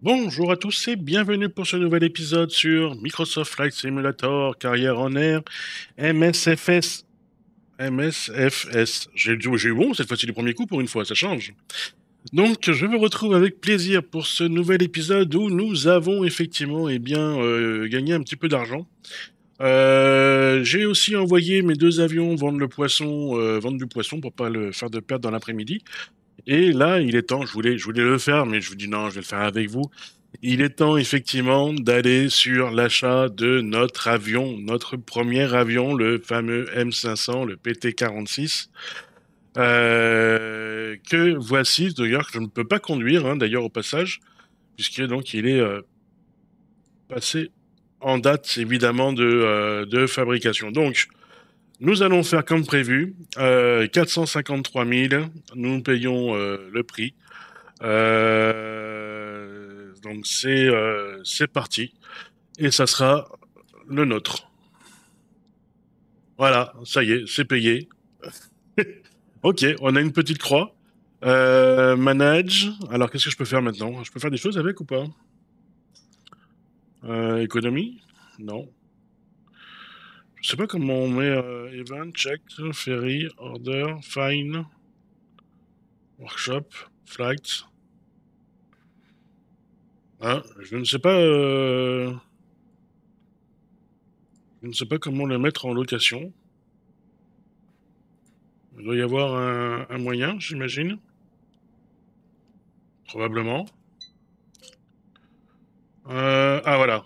Bonjour à tous et bienvenue pour ce nouvel épisode sur Microsoft Flight Simulator, carrière en air, MSFS. J'ai eu bon cette fois-ci du premier coup pour une fois, ça change. Donc je me retrouve avec plaisir pour ce nouvel épisode où nous avons effectivement gagné un petit peu d'argent. J'ai aussi envoyé mes deux avions vendre du poisson pour pas le faire de perdre dans l'après-midi. Et là, il est temps, je voulais le faire, mais je vous dis non, je vais le faire avec vous. Il est temps, effectivement, d'aller sur l'achat de notre avion, notre premier avion, le fameux M500, le PT-46, que voici, d'ailleurs, que je ne peux pas conduire, hein, d'ailleurs, au passage, puisqu'il est passé en date, évidemment, de fabrication. Donc, nous allons faire comme prévu, 453 000, nous payons le prix, donc c'est parti, et ça sera le nôtre. Voilà, ça y est, c'est payé. Ok, on a une petite croix, manage, alors qu'est-ce que je peux faire maintenant? Je peux faire des choses avec ou pas? Économie? Non. Je sais pas comment on met event, check, ferry, order, fine, workshop, flight. Ah, je ne sais pas. Je ne sais pas comment le mettre en location. Il doit y avoir un moyen, j'imagine. Probablement. Ah voilà.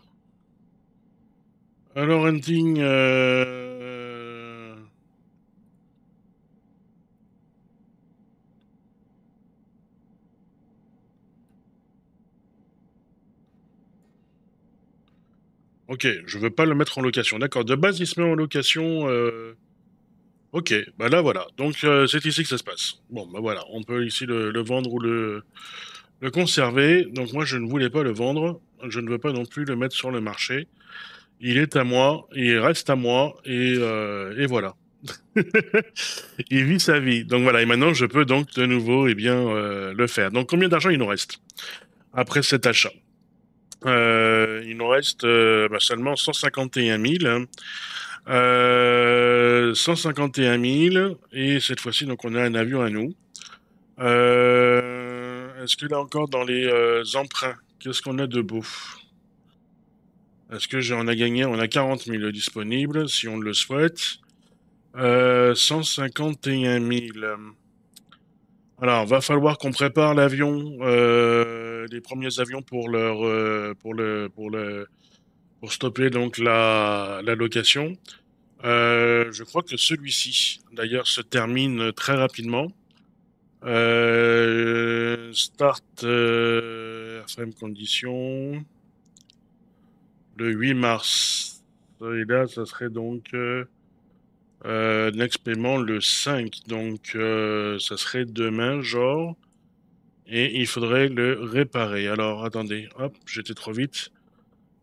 Alors, renting... Ok, je veux pas le mettre en location. D'accord, de base, il se met en location... Ok, bah là, voilà. Donc, c'est ici que ça se passe. Bon, bah voilà, on peut ici le vendre ou le conserver. Donc, moi, je ne voulais pas le vendre. Je ne veux pas non plus le mettre sur le marché. Il est à moi, il reste à moi, et voilà. Il vit sa vie. Donc voilà, et maintenant je peux donc de nouveau le faire. Donc combien d'argent il nous reste après cet achat? Il nous reste seulement 151 000. 151 000, et cette fois-ci, donc on a un avion à nous. Est-ce que là encore dans les emprunts, qu'est-ce qu'on a de beau? Est-ce que j'en ai gagné? On a 40 000 disponibles, si on le souhaite. 151 000. Alors, va falloir qu'on prépare l'avion, les premiers avions pour stopper donc la location. Je crois que celui-ci, d'ailleurs, se termine très rapidement. Start, airframe condition. Le 8 mars. Et là, ça serait donc next paiement le 5. Donc, ça serait demain, genre. Et il faudrait le réparer. Alors, attendez. Hop, j'étais trop vite.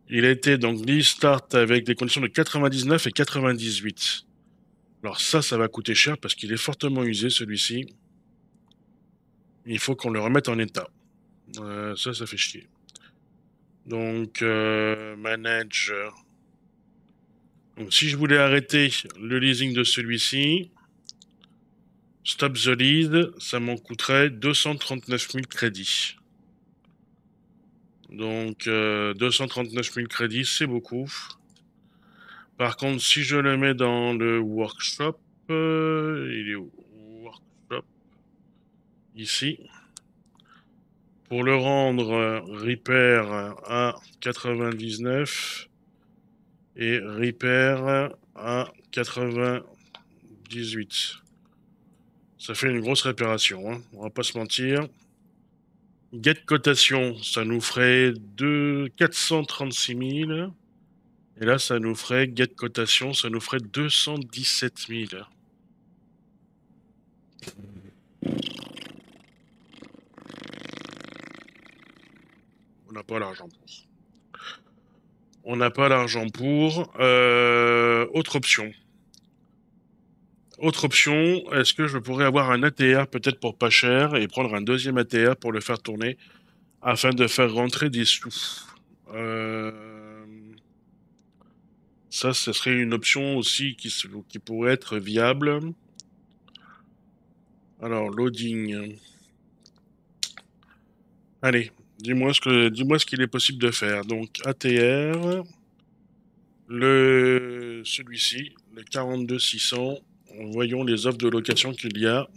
Il était donc l'e-start avec des conditions de 99 et 98. Alors ça va coûter cher parce qu'il est fortement usé, celui-ci. Il faut qu'on le remette en état. Ça fait chier. Donc, manage. Donc, si je voulais arrêter le leasing de celui-ci, stop the lead, ça m'en coûterait 239 000 crédits. Donc, 239 000 crédits, c'est beaucoup. Par contre, si je le mets dans le workshop, il est où? Workshop, ici. Pour le rendre repair à 99 et repair à 98. Ça fait une grosse réparation, hein, on va pas se mentir. Get cotation, ça nous ferait 436 000. Et là, ça nous ferait get cotation, ça nous ferait 217 000. On n'a pas l'argent pour. On n'a pas l'argent pour. Autre option. Autre option, est-ce que je pourrais avoir un ATR peut-être pour pas cher et prendre un deuxième ATR pour le faire tourner afin de faire rentrer des sous. Ça, ce serait une option aussi qui pourrait être viable. Alors, loading. Allez, dis-moi ce qu'il est possible de faire. Donc, ATR, celui-ci, le 42600. Voyons les offres de location qu'il y a.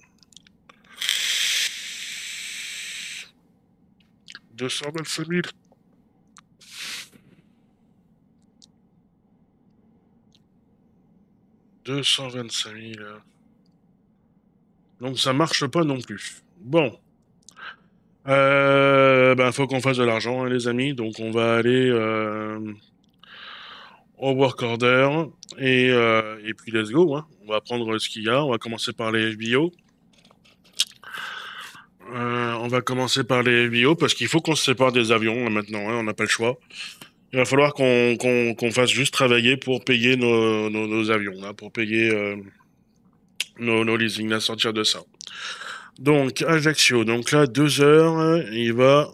225 000. Donc ça marche pas non plus. Bon. Ben faut qu'on fasse de l'argent, hein, les amis. Donc on va aller au work order. Et puis let's go. Hein. On va prendre ce qu'il y a. On va commencer par les FBO. On va commencer par les FBO parce qu'il faut qu'on se sépare des avions là, maintenant. Hein, on n'a pas le choix. Il va falloir qu'on fasse juste travailler pour payer nos avions, là, pour payer nos leasing, à sortir de ça. Donc, Ajaccio. Donc là, 2 heures, il va...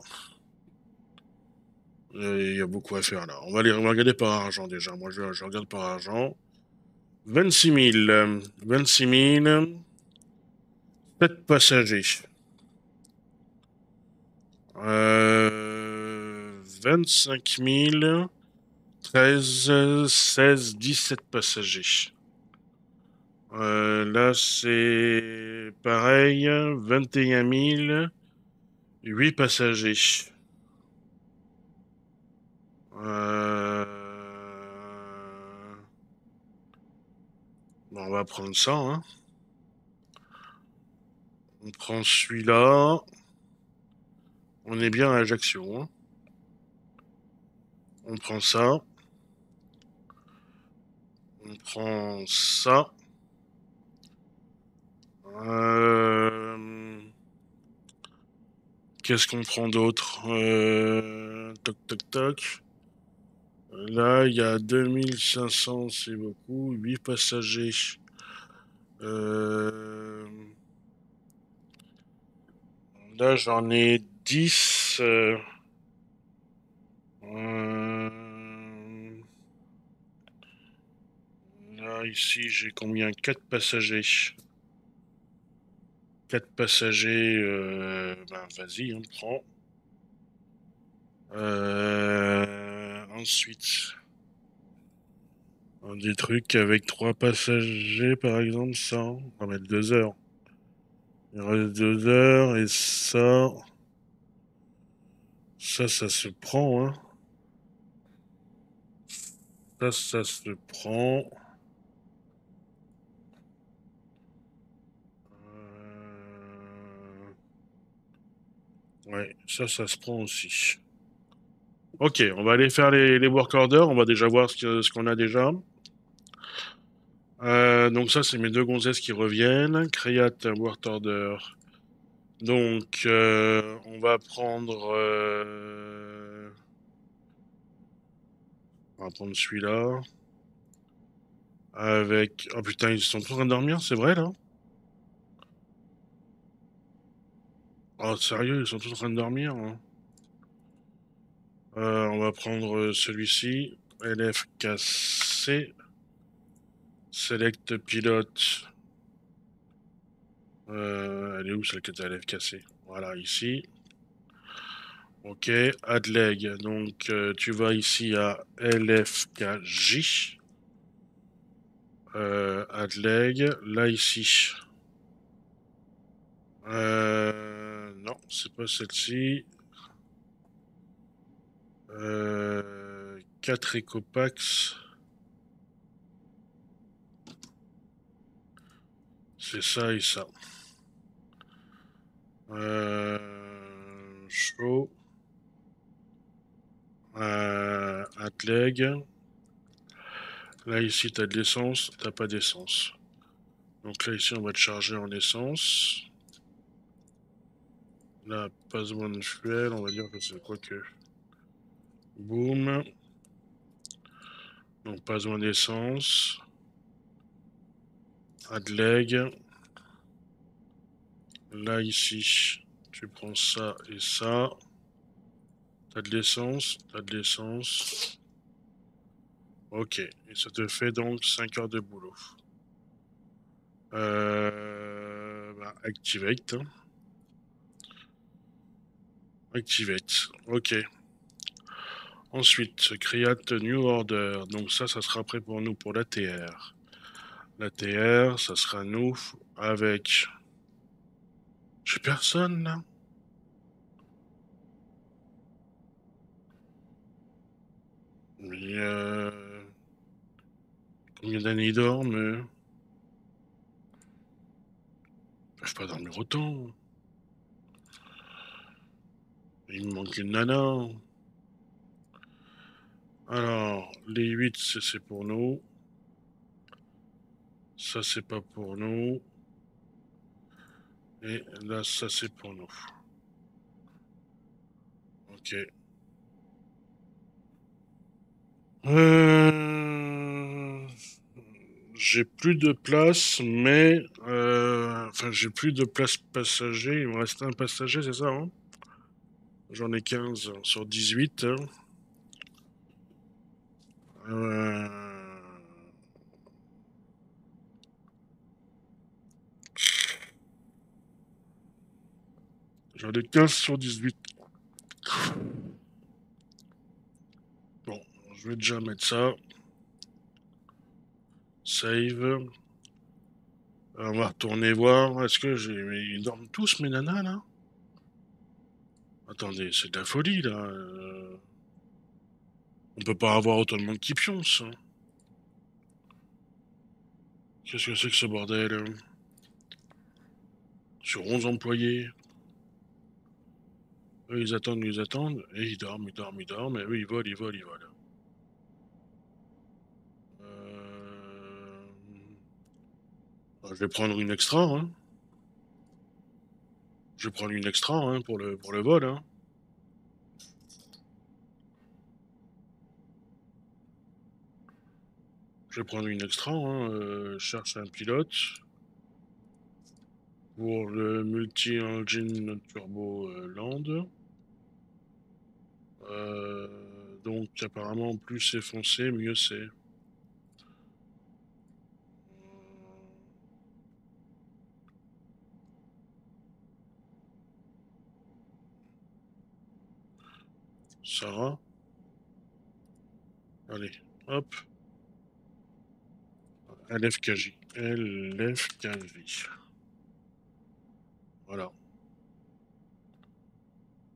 Il y a beaucoup à faire, là. On va regarder par argent, déjà. Moi, je regarde par argent. 26 000. 26 000. 7 passagers. 25 000, 13, 16, 17 passagers. Là, c'est pareil, 21 000, 8 passagers. Bon, on va prendre ça. Hein. On prend celui-là. On est bien à Ajaccio. Hein. On prend ça. On prend ça. Qu'est-ce qu'on prend d'autre? Toc, toc, toc. Là, il y a 2500, c'est beaucoup. 8 passagers. Là, j'en ai 10. Là, ici, j'ai combien? 4 passagers. 4 passagers, ben vas-y, on prend. Ensuite, des trucs avec 3 passagers, par exemple, ça, on va mettre 2 heures. Il reste 2 heures, et ça, ça se prend, hein. Ça se prend. Ouais, ça se prend aussi. Ok, on va aller faire les work orders. On va déjà voir ce qu'on a déjà. Donc ça, c'est mes 2 gonzesses qui reviennent. Create work order. Donc, on va prendre... On va prendre celui-là. Avec... Oh putain, ils sont en train de dormir, c'est vrai, là? Oh, sérieux, ils sont tous en train de dormir. Hein. On va prendre celui-ci. LFKC. Select pilote. Elle est où, celle que t'as, LFKC? Voilà, ici. Ok. Add leg. Donc, tu vas ici à LFKJ. Add leg. Là, ici. Non, c'est pas celle-ci. 4 écopax. C'est ça et ça. Show. Atleg. Là, ici, tu as de l'essence. Tu n'as pas d'essence. Donc là, ici, on va te charger en essence. Là, pas besoin de fuel, on va dire que c'est quoi que... Boum. Donc, pas besoin d'essence. Add leg. Là, ici, tu prends ça et ça. T'as de l'essence, t'as de l'essence. Ok, et ça te fait donc 5 heures de boulot. Bah, activate. Activate, ok. Ensuite, create new order. Donc ça sera prêt pour nous pour l'ATR. L'ATR, ça sera nous avec... J'ai personne là. Mais combien d'années ils dorment? Ils peuvent pas dormir autant. Il me manque une nana. Alors, les 8, c'est pour nous. Ça, c'est pas pour nous. Et là, ça, c'est pour nous. Ok. J'ai plus de place, mais... Enfin, j'ai plus de place passager. Il me reste un passager, c'est ça, hein? J'en ai 15 sur 18. Hein. J'en ai 15 sur 18. Bon, je vais déjà mettre ça. Save. On va retourner voir. Est-ce que j'ai... Ils dorment tous, mes nanas, là? Attendez, c'est de la folie, là. On peut pas avoir autant de monde qui pionce. Qu'est-ce que c'est que ce bordel? Sur 11 employés. Eux, ils attendent, et ils dorment, et eux, ils volent. Je vais prendre une extra, hein. Je vais prendre une extra, hein, pour le vol, hein. Je vais prendre une extra, hein. Je cherche un pilote. Pour le multi-engine turbo land. Donc apparemment, plus c'est foncé, mieux c'est. Sarah. Allez, hop. LFKJ. Voilà.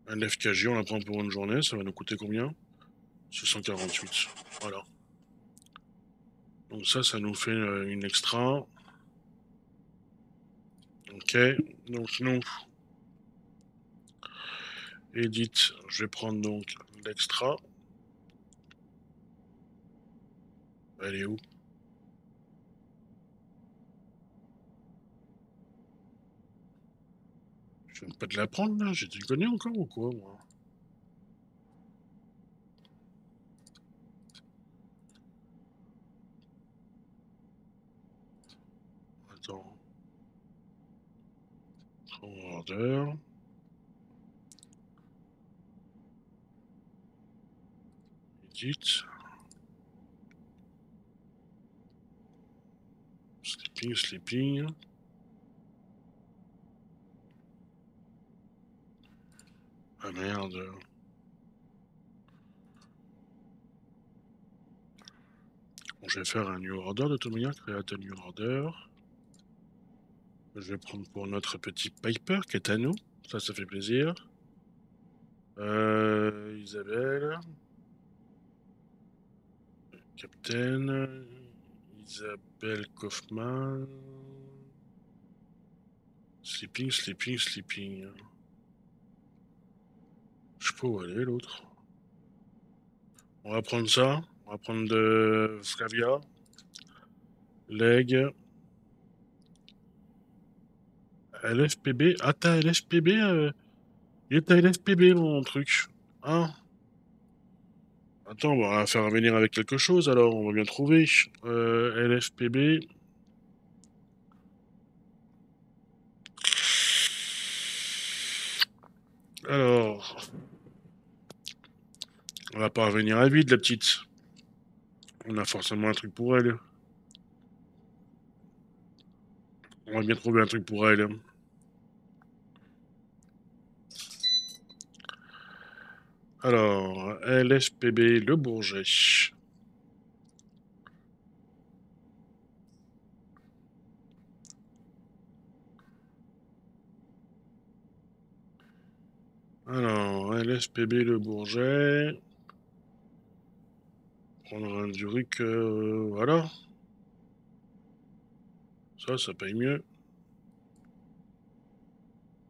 LFKJ, on la prend pour une journée. Ça va nous coûter combien? 648. Voilà. Donc ça nous fait une extra. Ok. Donc nous... Edit, je vais prendre donc l'extra. Elle est où? Je vais même pas te la prendre là, j'ai déconné encore ou quoi moi? Attends. Order. Sleeping. Ah merde. Bon, je vais faire un new order de toute manière, create a new order. Je vais prendre pour notre petit Piper qui est à nous. Ça fait plaisir. Isabelle. Captain, Isabelle Kaufman, sleeping. Je peux où aller l'autre. On va prendre ça, on va prendre de Flavia, Leg, LFPB, ah t'as LFPB, il est à LFPB mon truc, hein? Attends, on va faire revenir avec quelque chose, alors on va bien trouver. LFPB. Alors, Elle va pas revenir à vide, la petite. On a forcément un truc pour elle. On va bien trouver un truc pour elle. Alors, LFPB, Le Bourget. Alors, LFPB, Le Bourget. Prendre un Zurich, voilà. Ça, ça paye mieux.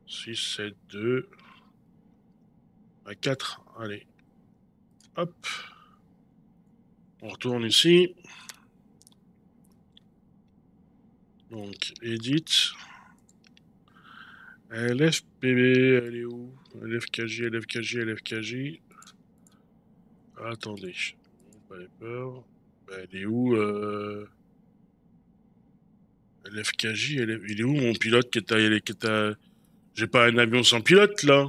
6, 7, 2... à 4, allez. Hop. On retourne ici. Donc, edit. LFPB, elle est où? LFKJ, LFKJ, LFKJ. Attendez. Piper. Elle est où LFKJ, LF... il est où mon pilote qui est à... J'ai pas un avion sans pilote, là.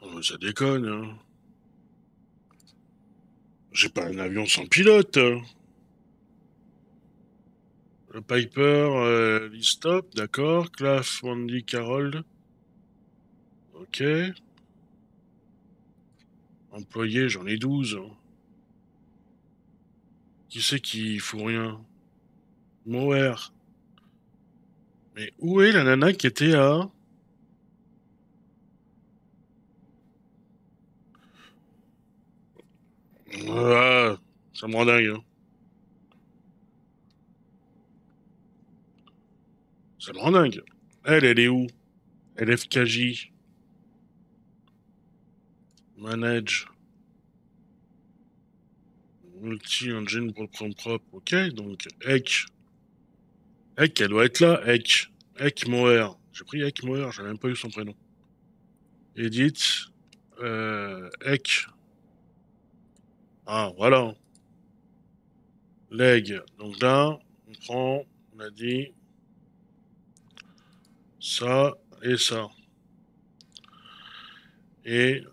Oh, ça déconne, hein. J'ai pas un avion sans pilote. Le Piper, l'Istop, d'accord. CLAF, Mandy, Carole. Ok. Employé, j'en ai 12. Qui c'est qui fout rien? Moer. Mais où est la nana qui était à... Ah, ça me rend dingue. Hein. Ça me rend dingue. Elle est où? LFKJ. Manage. Multi-engine pour le prendre propre. Ok, donc ECK. ECK, elle doit être là. ECK. ECK Moer. J'ai pris ECK Moer, j'ai même pas eu son prénom. Edit. ECK. Ah, voilà. Leg. Donc là, on prend, on a dit, ça et ça. Et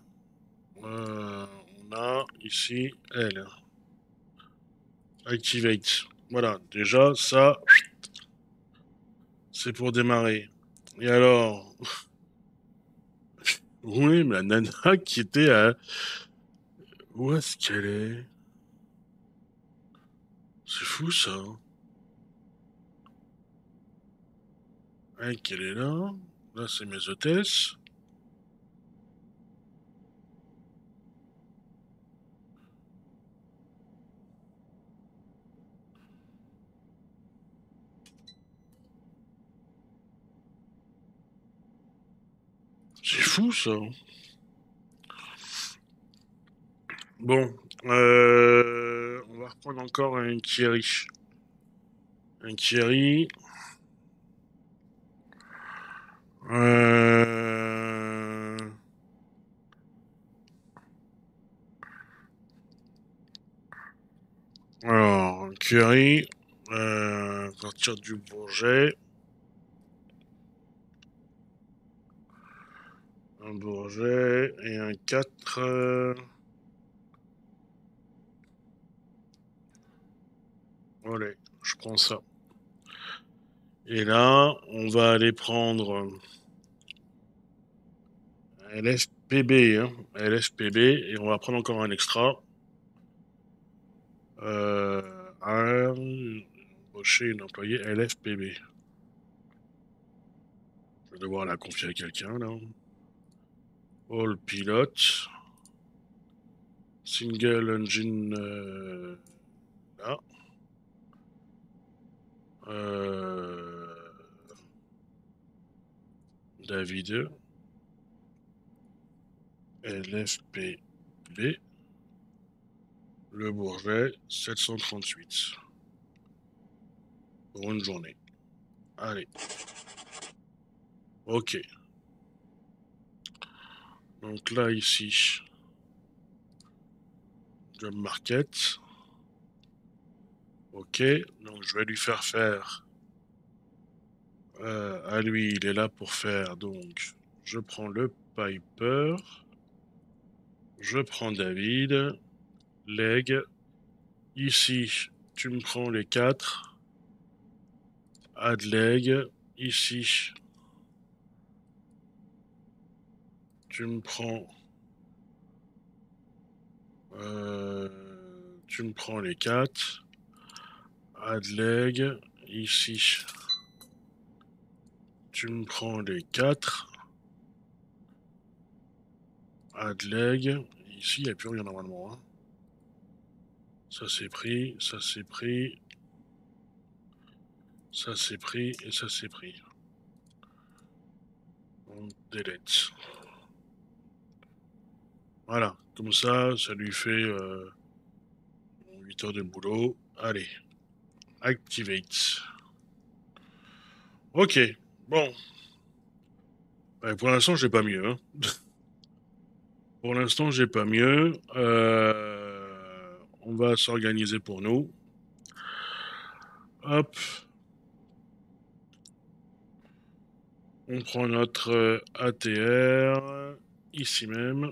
on a ici, L. Activate. Voilà, déjà, ça, c'est pour démarrer. Et alors, oui, mais la nana qui était à... Où est-ce qu'elle est? C'est fou ça. Mec, elle est là. Là, c'est mes hôtesses. C'est fou ça. Bon, on va reprendre encore un Thierry. Un Thierry. Alors, un Thierry, à partir du Bourget. Un Bourget et un 4... Allez, je prends ça. Et là, on va aller prendre LFPB. Hein, LFPB. Et on va prendre encore un extra. Embaucher une employée LFPB. Je vais devoir la confier à quelqu'un, là. All pilote. Single engine... là. David, LFPB, Le Bourget, 738, pour une journée. Allez. Ok. Donc là, ici, Job Market. Ok, donc je vais lui faire à lui, il est là pour faire, donc je prends le Piper, je prends David, Leg, ici tu me prends les 4, add Leg, ici tu me prends les 4, add Leg, ici tu me prends les 4, add Leg, ici il n'y a plus rien normalement, hein. Ça c'est pris, on delete. Voilà, comme ça, ça lui fait 8 heures de boulot. Allez, activate. Ok, bon. Ouais, pour l'instant, j'ai pas mieux. Hein. Pour l'instant, j'ai pas mieux. On va s'organiser pour nous. Hop. On prend notre ATR ici même.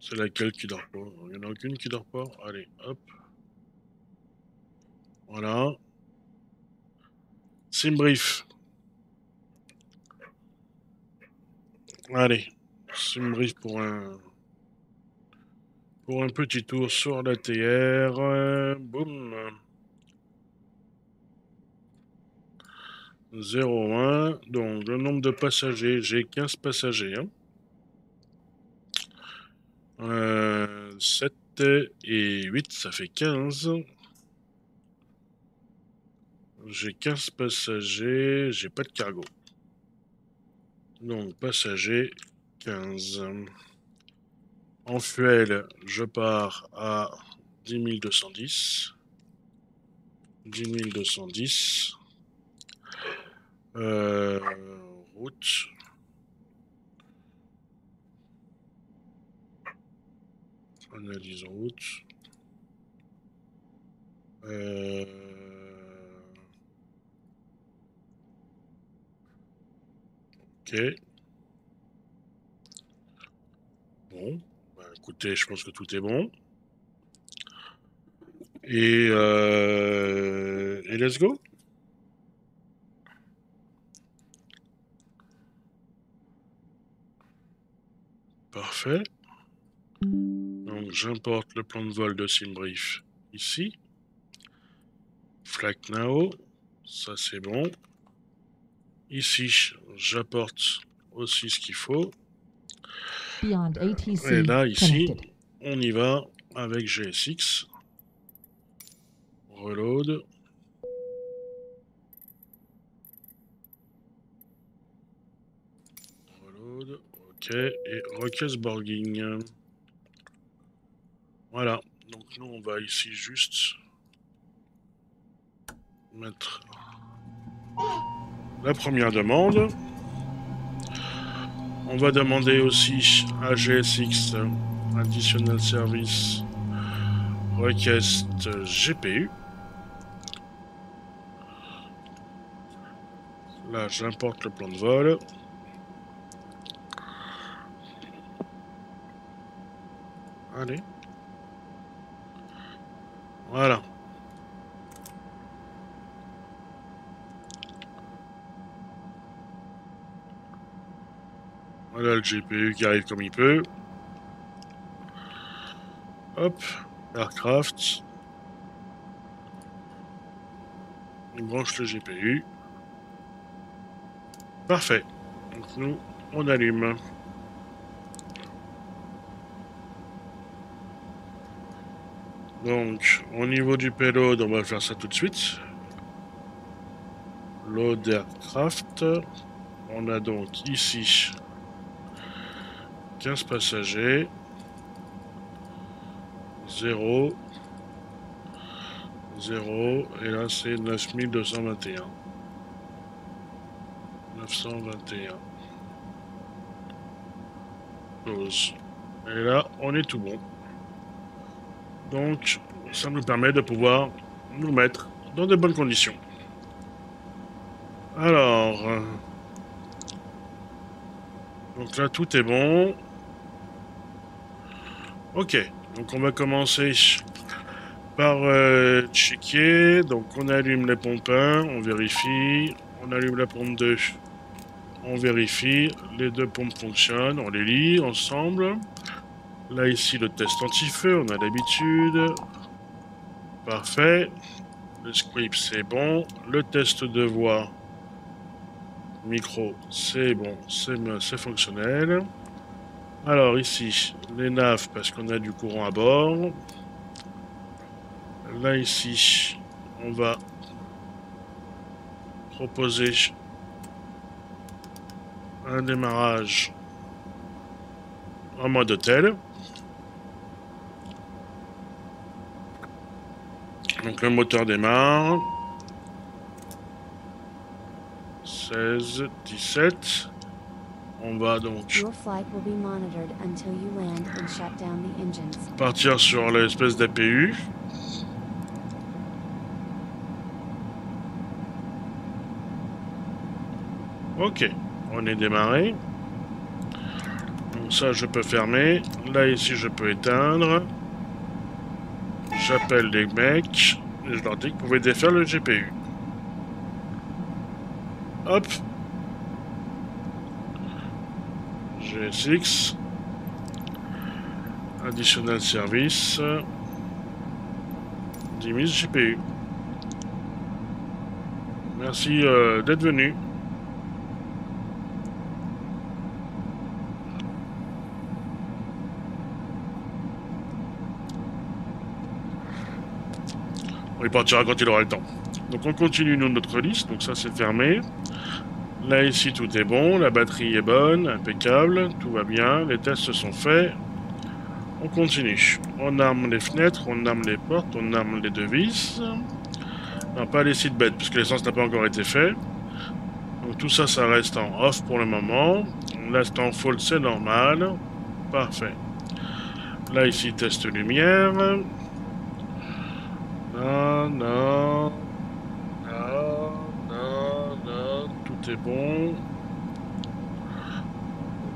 C'est laquelle qui dort pas? Il n'y en a aucune qui dort pas. Allez, hop. Voilà. Simbrief. Allez, Simbrief pour un petit tour sur la TR. Boum. 0,1. Donc, le nombre de passagers, j'ai 15 passagers. Hein. 7 et 8, ça fait 15. J'ai 15 passagers, j'ai pas de cargo. Donc, passager 15. En fuel, je pars à 10 210. 10 210. Route. Analyse route. Ok. Bon. Bah, écoutez, je pense que tout est bon. Et let's go. Parfait. Donc j'importe le plan de vol de Simbrief ici. Flight Now, ça c'est bon. Ici, j'apporte aussi ce qu'il faut. Et là, ici, on y va avec GSX. Reload. Ok, et request boarding. Voilà, donc nous on va ici juste mettre la première demande. On va demander aussi à GSX Additional Service Request GPU. Là j'importe le plan de vol. Allez. Voilà. Voilà le GPU qui arrive comme il peut. Hop. Aircraft. On branche le GPU. Parfait. Donc nous, on allume. Donc, au niveau du payload, on va faire ça tout de suite. Load aircraft. On a donc ici 15 passagers. 0. 0. Et là, c'est 9221. 921. Close. Et là, on est tout bon. Donc, ça nous permet de pouvoir nous mettre dans de bonnes conditions. Alors... donc là, tout est bon. Ok. Donc, on va commencer par checker. Donc, on allume les pompes 1, on vérifie. On allume la pompe 2, on vérifie. Les deux pompes fonctionnent, on les lit ensemble. Là, ici, le test anti-feu, on a l'habitude. Parfait. Le script, c'est bon. Le test de voix. Micro, c'est bon, c'est fonctionnel. Alors ici, les naves, parce qu'on a du courant à bord. Là ici, on va proposer un démarrage en mode hôtel. Donc le moteur démarre. 16, 17. On va donc partir sur l'espèce d'APU. Ok, on est démarré. Donc ça, je peux fermer. Là, ici, je peux éteindre. J'appelle les mecs. Et je leur dis que vous pouvez défaire le GPU. Hop, GSX, additionnel service, 10 000 GPU. Merci d'être venu. On y partira quand il aura le temps. Donc on continue notre liste, donc ça c'est fermé. Là ici tout est bon, la batterie est bonne, impeccable, tout va bien, les tests sont faits. On continue. On arme les fenêtres, on arme les portes, on arme les devises. Non, pas les sites bêtes, puisque l'essence n'a pas encore été fait. Donc tout ça, ça reste en off pour le moment. Là c'est en full, c'est normal. Parfait. Là ici, test lumière. Non, non. C'est bon.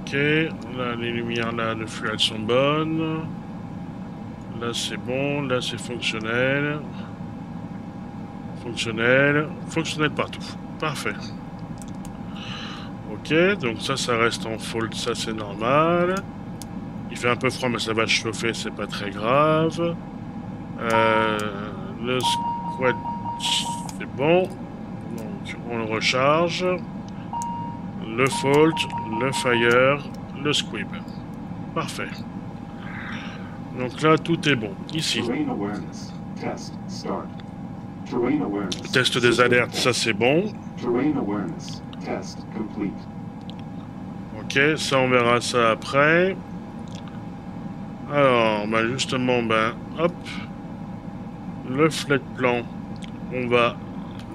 Ok, là les lumières, là le flux, elles sont bonnes. Là c'est bon, là c'est fonctionnel. Fonctionnel, fonctionnel partout. Parfait. Ok, donc ça, ça reste en fault, ça c'est normal. Il fait un peu froid mais ça va chauffer, c'est pas très grave. Le squat, c'est bon. On le recharge, le fault, le fire, le squib. Parfait. Donc là, tout est bon. Ici. Test des alertes, ça c'est bon. Ok, ça on verra ça après. Alors, bah justement, ben hop. Le flight plan, on va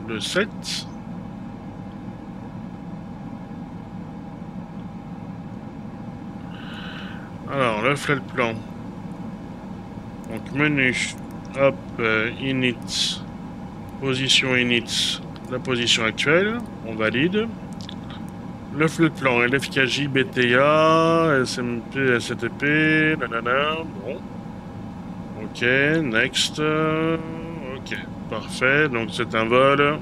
le 7. Alors, le flight plan. Donc, menu. Hop, init. Position init. La position actuelle. On valide. Le flight plan. LFKJ, BTA, SMP, STP. Nanana. Bon. Ok, next. Ok, parfait. Donc, c'est un vol.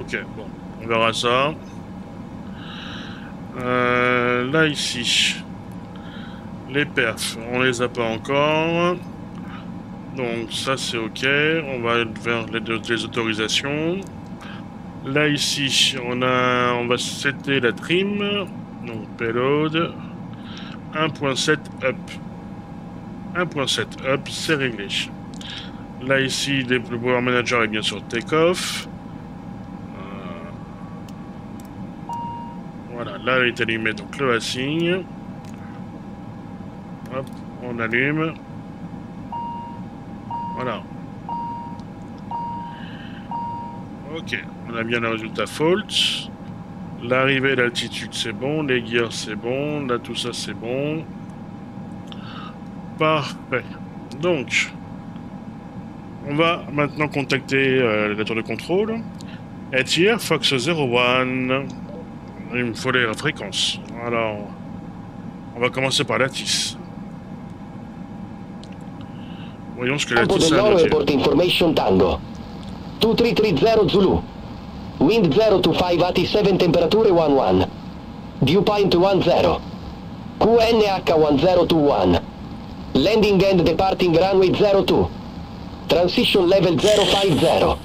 Ok, bon, on verra ça. Là, ici, les perfs, on les a pas encore. Donc, ça, c'est ok. On va vers les autorisations. Là, ici, on va setter la trim. Donc, payload. 1.7 up. 1.7 up, c'est réglé. Là, ici, le power manager est bien sûr take-off. Voilà, là il est allumé, donc le assigne. Hop, on allume. Voilà. Ok, on a bien le résultat fault. L'arrivée, l'altitude, c'est bon. Les gears, c'est bon. Là, tout ça, c'est bon. Parfait. Donc, on va maintenant contacter la tour de contrôle. ATR Fox 01. Il me faut les fréquences. Alors, on va commencer par la TIS. Voyons ce que la TIS a noté. Report information Tango. 2330 Zulu. Wind 025 at 7, temperature 11. Dew point 10. QNH 1021. Landing and departing runway 02. Transition level 050.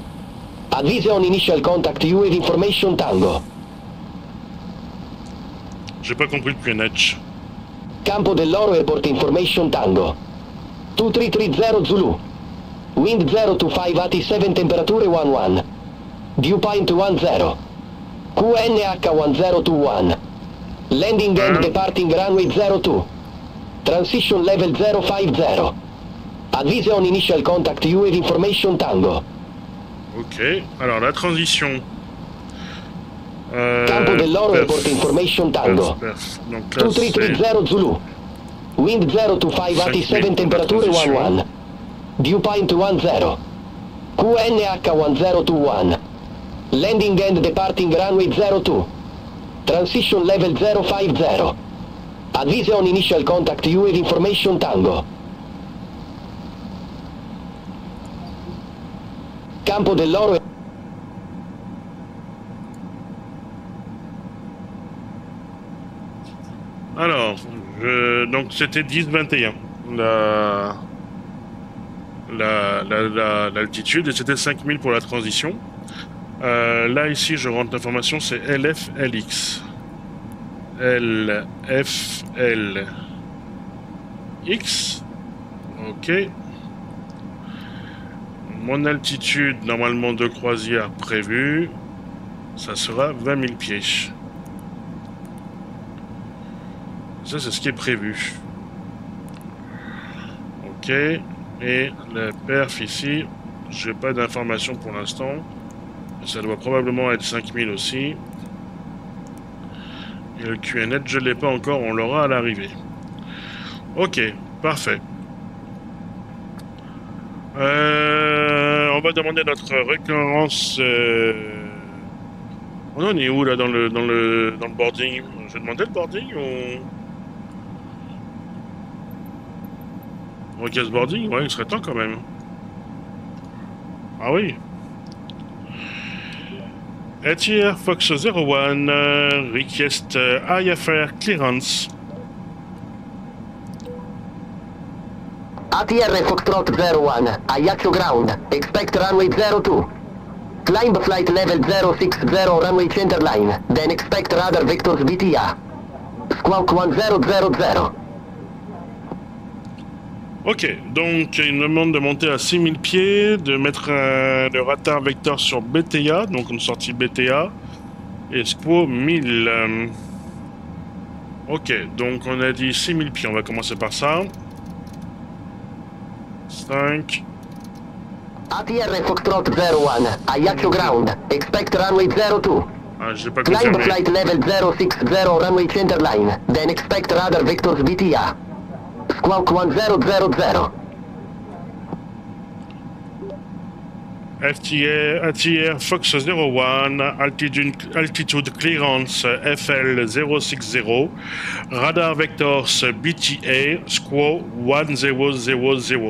Advise on initial contact you with information Tango. J'ai pas compris le QNH. Campo dell'oro airport information Tango. 2330 Zulu. Wind 025 at 7, temperature 11. Dew point 10. QNH 1021. Landing and departing runway 02. Transition level 050. Advise on initial contact you with information Tango. Ok, alors la transition. Campo dell'oro airport information Tango. Donc, 2330 Zulu. Wind 025 at 7, temperature 11. Dew point 10. QNH 1021. Landing and departing runway 02. Transition level 050. Advise on initial contact you with information Tango. Campo dell'oro. Alors, donc c'était 10-21. L'altitude, et c'était 5000 pour la transition. Là, ici, je rentre l'information, c'est LFLX. LFLX. Ok. Mon altitude, normalement, de croisière prévue, ça sera 20 000 pieds. Ça, c'est ce qui est prévu. Ok. Et la perf ici, j'ai pas d'informations pour l'instant. Ça doit probablement être 5000 aussi. Et le QNH, je ne l'ai pas encore, on l'aura à l'arrivée. Ok, parfait. On va demander notre récurrence. On en est où là dans le boarding? Je vais demander le boarding ou... Request boarding? Ouais, il serait temps quand même. Ah oui. ATR Fox 01, request IFR clearance. ATR Foxtrot 01, Ajaccio ground, expect runway 02. Climb flight level 060 runway center line, then expect radar vectors BTA. Squawk 1000. Ok, donc il nous demande de monter à 6000 pieds, de mettre le radar vecteur sur BTA, donc une sortie BTA, et SPO 1000. Ok, donc on a dit 6000 pieds, on va commencer par ça. 5. ATR Foxtrot 01, Ajaccio ground, expect runway 02. Ah, j'ai pas confirmé. Climb flight level 060 runway center line, then expect radar vectors BTA. Squawk 1000. FTR Fox 01, altitude clearance FL 060, radar vectors BTA, squawk 1000.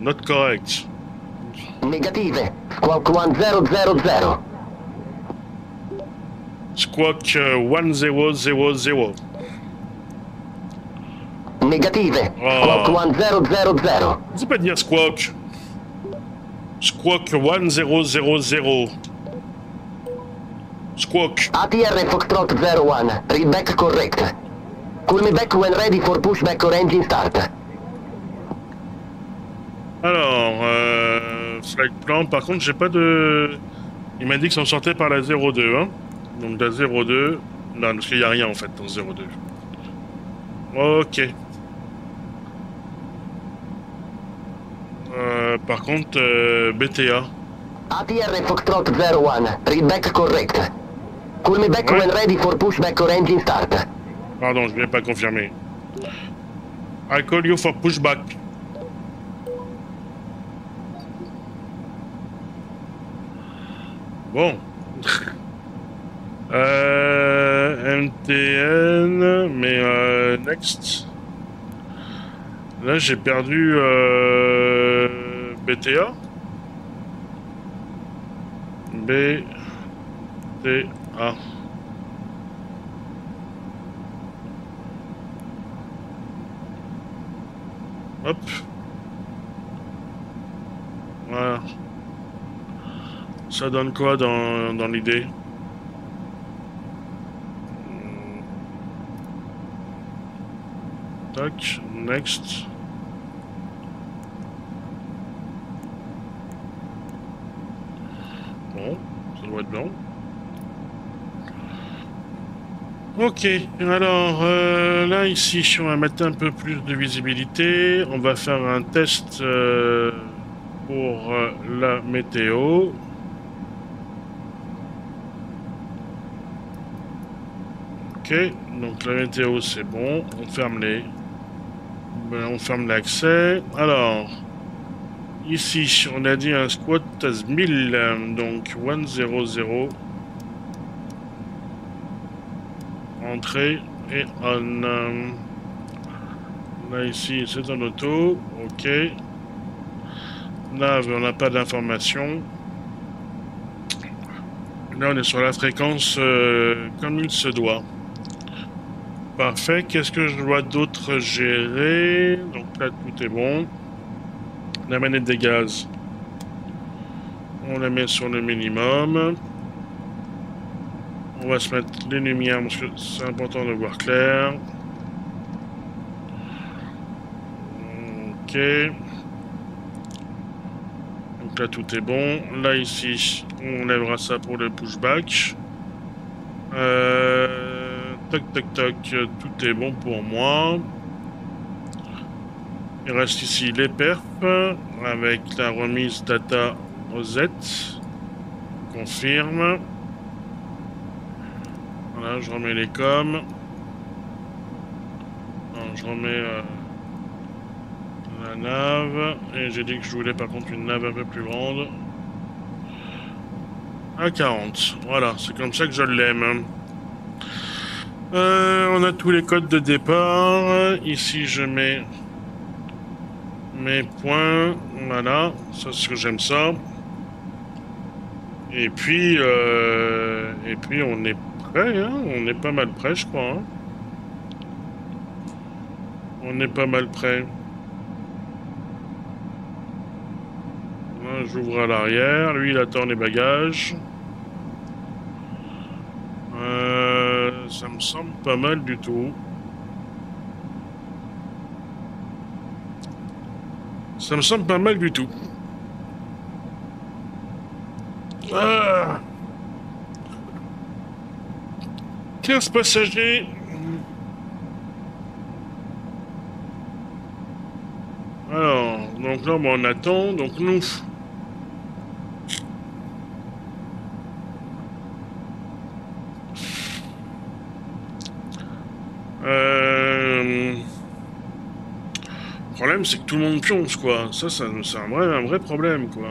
Not correct. Negative, squawk 1000. Squawk 1000. Négative. Squawk 1000. C'est pas dire squawk. Squawk 1000. Squawk. ATR Foxtrot 01. Read back correct. Call me back when ready for pushback or engine start. Alors, flight plan. Par contre, j'ai pas de. Il m'a dit que ça en sortait par la 02, hein. Donc la 02, non, parce qu'il n'y a rien en fait dans 02. Ok. Par contre, BTA. ATR Foxtrot 01, read back correct. Call me back when ready for pushback or engine start. Pardon, je ne l'ai pas confirmé. I call you for pushback. Bon. MTN, mais next. Là j'ai perdu BTA. BTA. Hop. Voilà. Ça donne quoi dans l'idée? Tac, next. Bon, ça doit être bon. Ok, alors là ici, on va mettre un peu plus de visibilité. On va faire un test pour la météo. Ok, donc la météo c'est bon. On ferme les. On ferme l'accès. Alors, ici, on a dit un squat à 1000, donc 100. Entrée et on. Là, ici, c'est en auto. Ok. Là, on n'a pas d'information. Là, on est sur la fréquence comme il se doit. Parfait. Qu'est-ce que je dois d'autre gérer? Donc là, tout est bon. La manette des gaz, on la met sur le minimum. On va se mettre les lumières parce que c'est important de voir clair. Ok. Donc là tout est bon. Là ici on lèvera ça pour le pushback. Toc toc toc. Tout est bon pour moi. Il reste ici les perfs avec la remise data Rosette. Confirme. Voilà, je remets les coms. Non, je remets la nave. Et j'ai dit que je voulais par contre une nave un peu plus grande. À 40. Voilà, c'est comme ça que je l'aime. On a tous les codes de départ. Ici, je mets mes points. Voilà, ça c'est ce que j'aime ça. Et puis on est prêt, hein? On est pas mal prêt, je crois. Hein? On est pas mal prêt. J'ouvre à l'arrière. Lui, il attend les bagages. Ça me semble pas mal du tout. Ça me semble pas mal du tout. Ah! 15 passagers. Alors, donc là, on attend. Donc nous. Le problème, c'est que tout le monde pionce, quoi. Ça c'est un vrai problème, quoi.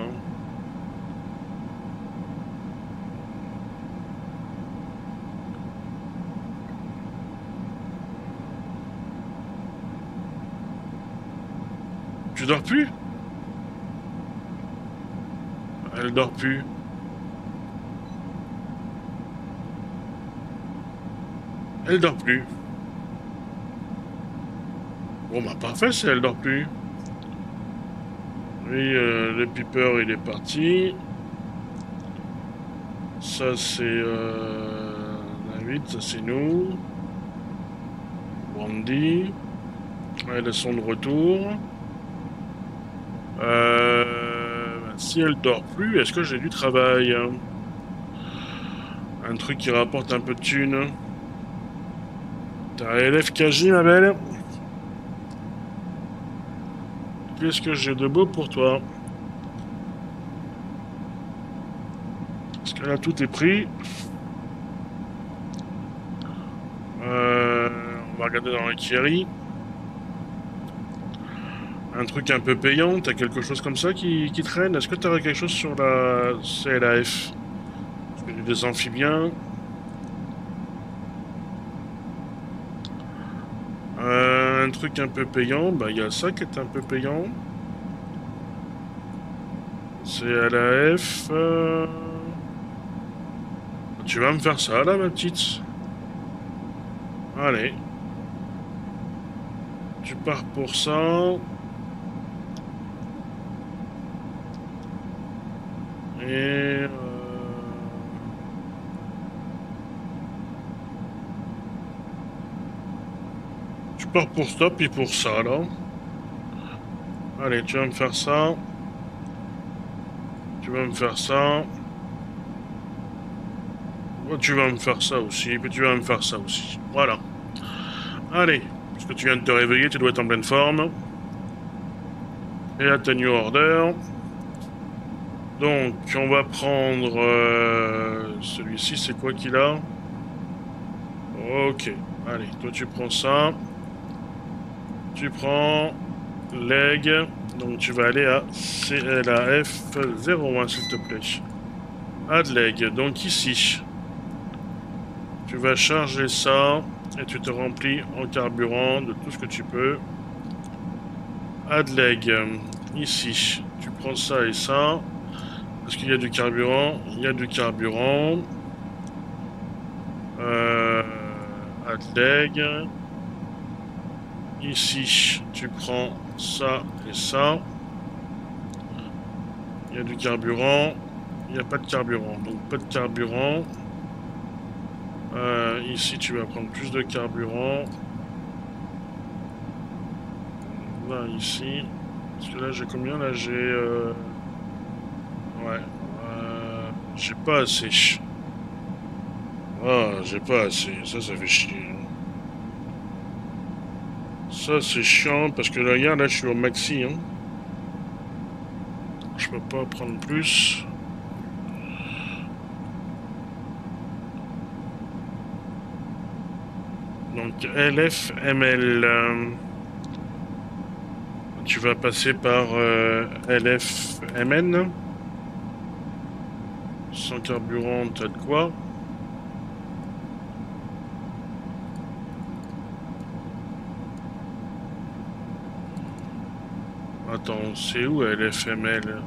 Tu dors plus? Elle dort plus. Elle dort plus. Bon bah parfait, si elle dort plus. Lui, le Piper, il est parti. Ça c'est David, ça c'est nous. Brandy. Elles sont de retour. Si elle dort plus, est-ce que j'ai du travail? Un truc qui rapporte un peu de thunes. T'as un LFKJ, ma belle? Qu'est-ce que j'ai de beau pour toi? que là tout est pris. On va regarder dans l'artillerie. Un truc un peu payant, t'as quelque chose comme ça qui traîne? Est-ce que t'aurais quelque chose sur la CLAF? Des amphibiens. Un truc un peu payant, bah il y a ça qui est un peu payant. CLAF. Tu vas me faire ça là, ma petite? Allez. Tu pars pour ça. Et tu pars pour ça, puis pour ça, là. Allez, tu vas me faire ça. Tu vas me faire ça. Tu vas me faire ça aussi, puis tu vas me faire ça aussi. Voilà. Allez, parce que tu viens de te réveiller, tu dois être en pleine forme. Et à ta new order. Donc, on va prendre celui-ci, c'est quoi qu'il a? Ok, allez, toi tu prends ça. Tu prends leg, donc tu vas aller à CLAF01, s'il te plaît. Add leg, donc ici. Tu vas charger ça, et tu te remplis en carburant de tout ce que tu peux. Add leg, ici. Tu prends ça et ça. Parce qu'il y a du carburant, il y a du carburant. Add leg. Ici, tu prends ça et ça. Il y a du carburant, il n'y a pas de carburant. Donc pas de carburant. Ici, tu vas prendre plus de carburant. Là, ici. Parce que là, j'ai combien? Là, j'ai... Ouais, j'ai pas assez. Ah, j'ai pas assez. Ça fait chier. Ça, c'est chiant parce que là, regarde, là, je suis au maxi. Hein. Je peux pas prendre plus. Donc, LFML. Tu vas passer par LFMN. Sans carburant, t'as de quoi? Attends, c'est où LFML?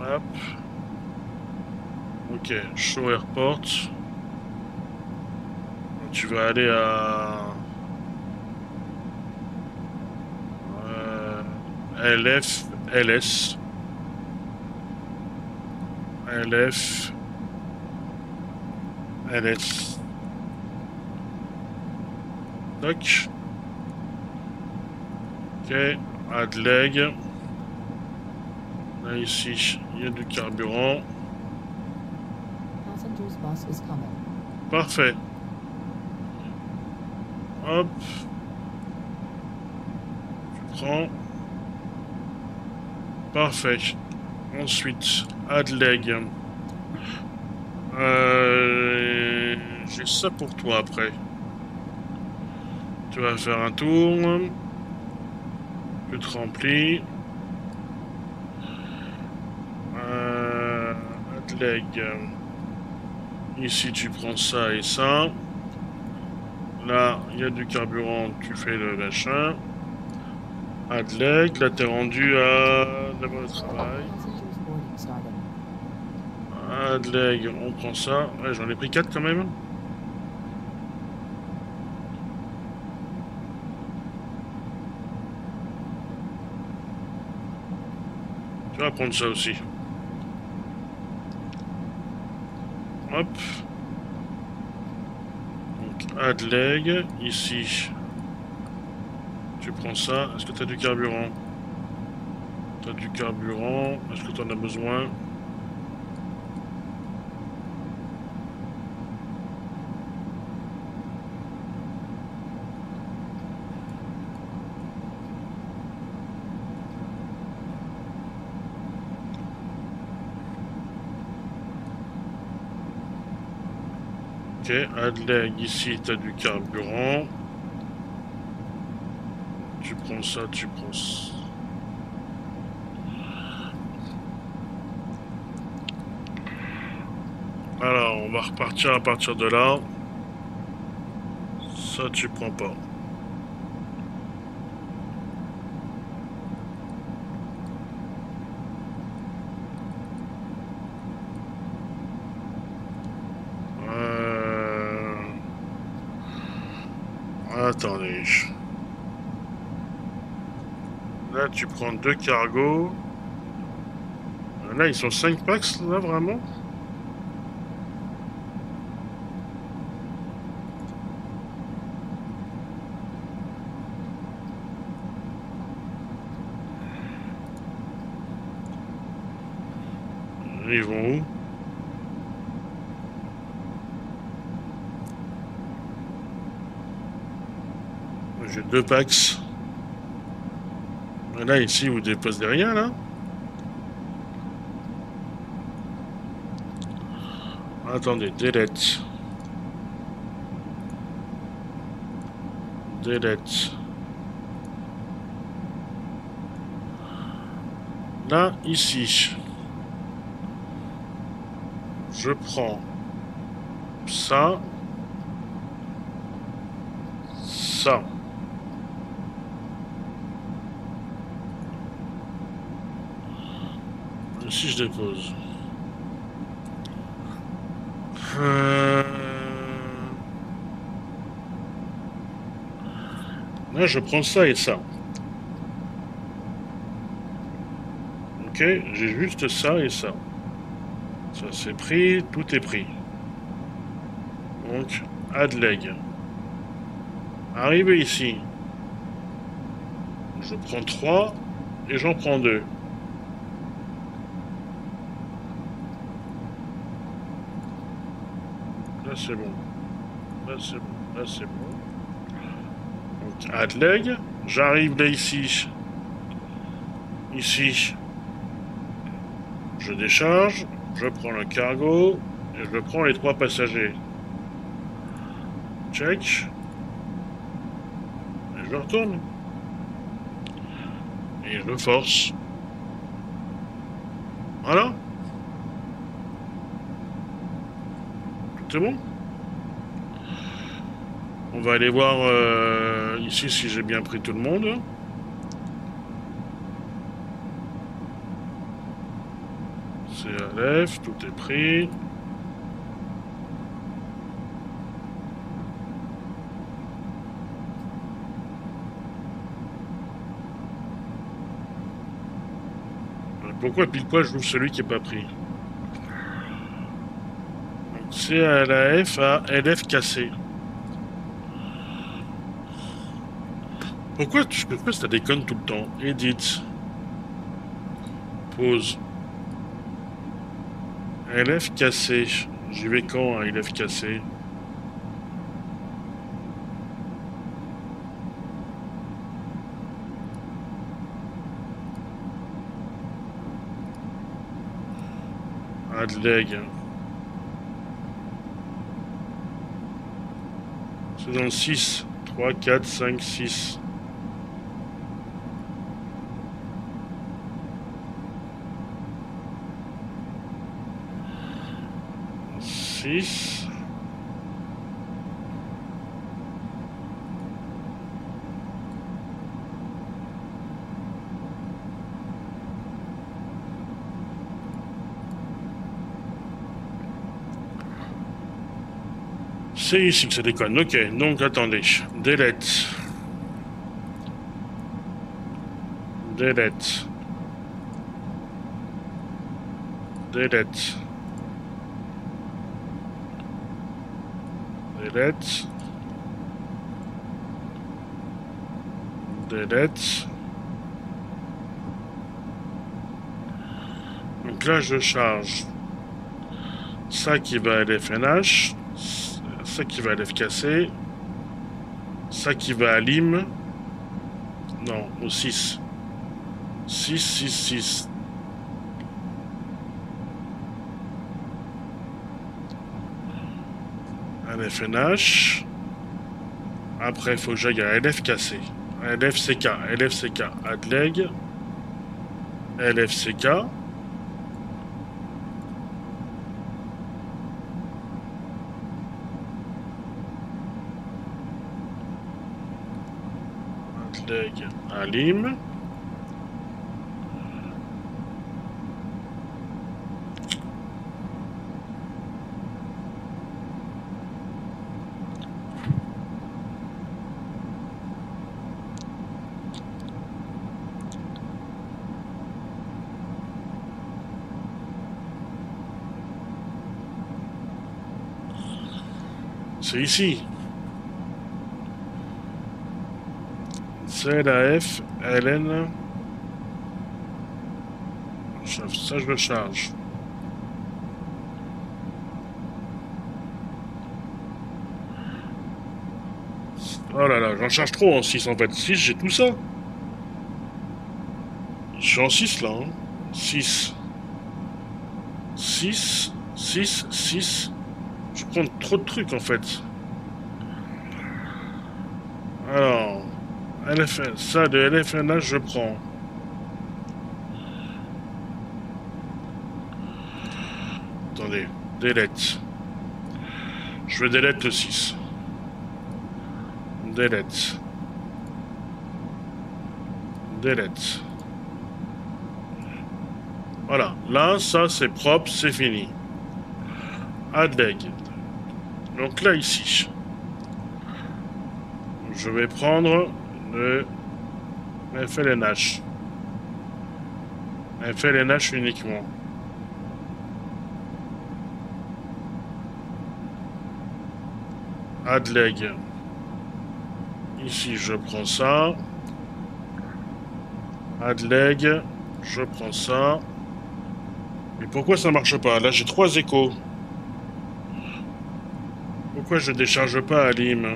Hop. Ok, show airport. Tu vas aller à... LFLS. LF. Toc. Ok. Add leg. Là, ici, il y a du carburant. Parfait. Hop. Je prends. Parfait. Ensuite, add leg. J'ai ça pour toi après. Tu vas faire un tour. Tu te remplis. Add leg. Ici, tu prends ça et ça. Là, il y a du carburant. Tu fais le machin. Add leg. Là, t'es rendu à d'abord le travail. Add leg, on prend ça. Ouais, j'en ai pris 4 quand même. Tu vas prendre ça aussi. Hop. Donc, add leg. Ici, tu prends ça. Est-ce que tu as du carburant? Tu as du carburant. Est-ce que tu en as besoin? Ok, Adleg, ici t'as du carburant. Tu prends ça, tu prends ça. Alors, on va repartir à partir de là. Ça, tu prends pas. Attendez. Là, tu prends deux cargos. Là, ils sont 5 packs, là, vraiment? Ils vont où? J'ai 2 packs. Là, ici, vous déposez rien, là. Attendez, delete. Delete. Là, ici. Je prends ça. Ça. Si je dépose. Là, je prends ça et ça. Ok, j'ai juste ça et ça. Ça c'est pris, tout est pris. Donc, add leg. Arrivé ici. Je prends 3 et j'en prends 2. Là c'est bon. Là c'est bon. Là c'est bon. Donc, add leg. J'arrive là ici. Ici. Je décharge. Je prends le cargo et je prends les 3 passagers. Check. Et je retourne. Et je force. Voilà. Tout est bon. On va aller voir ici si j'ai bien pris tout le monde. Bref, tout est pris. Pourquoi pile poil je ouvre celui qui n'est pas pris? CLAF à LFKC. Pourquoi tu peux pas, ça déconne tout le temps? Edit. Pause. LFKC, j'y vais quand à LFKC? Add leg. C'est dans le 6. 3, 4, 5, 6. C'est ici que ça déconne. Ok, donc attendez. Delete. Delete. Delete. Delete. Delete. Donc là, je charge ça qui va à l'FNH, ça qui va à l'FKC, ça qui va à l'IM, non, au 6. 6, 6, 6. LFNH. Après, il faut que j'aille à LFKC. LFCK, LFCK, Adleg. LFCK. Adleg, ALIM. C'est ici. CLAF, LN. Ça, je le charge. Oh là là, j'en charge trop en 6 en fait. 6, j'ai tout ça. Je suis en 6 là. Hein. 6. 6, 6, 6. Je prends trop de trucs en fait. Alors, LFN, ça de LFNH je prends. Attendez, delete. Je vais delete le 6. Delete. Delete. Voilà, là ça c'est propre, c'est fini. Adleg. Donc là, ici, je vais prendre le FLNH. FLNH uniquement. Adleg. Ici, je prends ça. Adleg, je prends ça. Mais pourquoi ça marche pas? Là, j'ai 3 échos. Pourquoi je décharge pas Alim?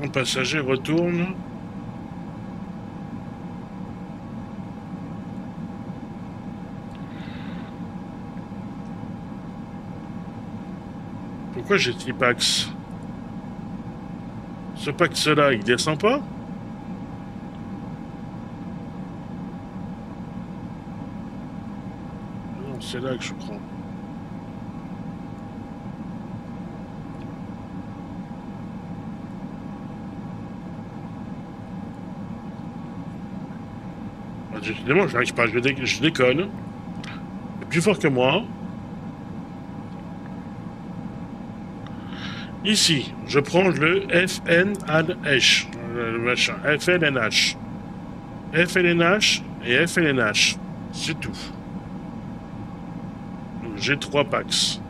Mon passager retourne. Pourquoi j'ai T-Pax? Ce Pax-là, il descend pas? C'est là que je prends. Décidément, je n'arrive pas, je déconne. Il est plus fort que moi. Ici, je prends le FNH. Le machin. FLNH. FLNH et FLNH. C'est tout. J'ai 3 packs.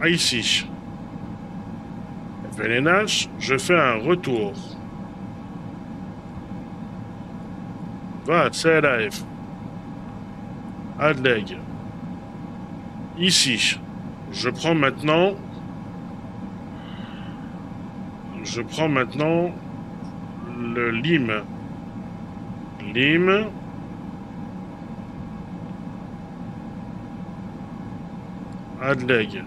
Ah, ici. FLNH, je fais un retour. Va, CLAF. Adleg. Ici. Je prends maintenant. Le LIM. LIM. Adleg.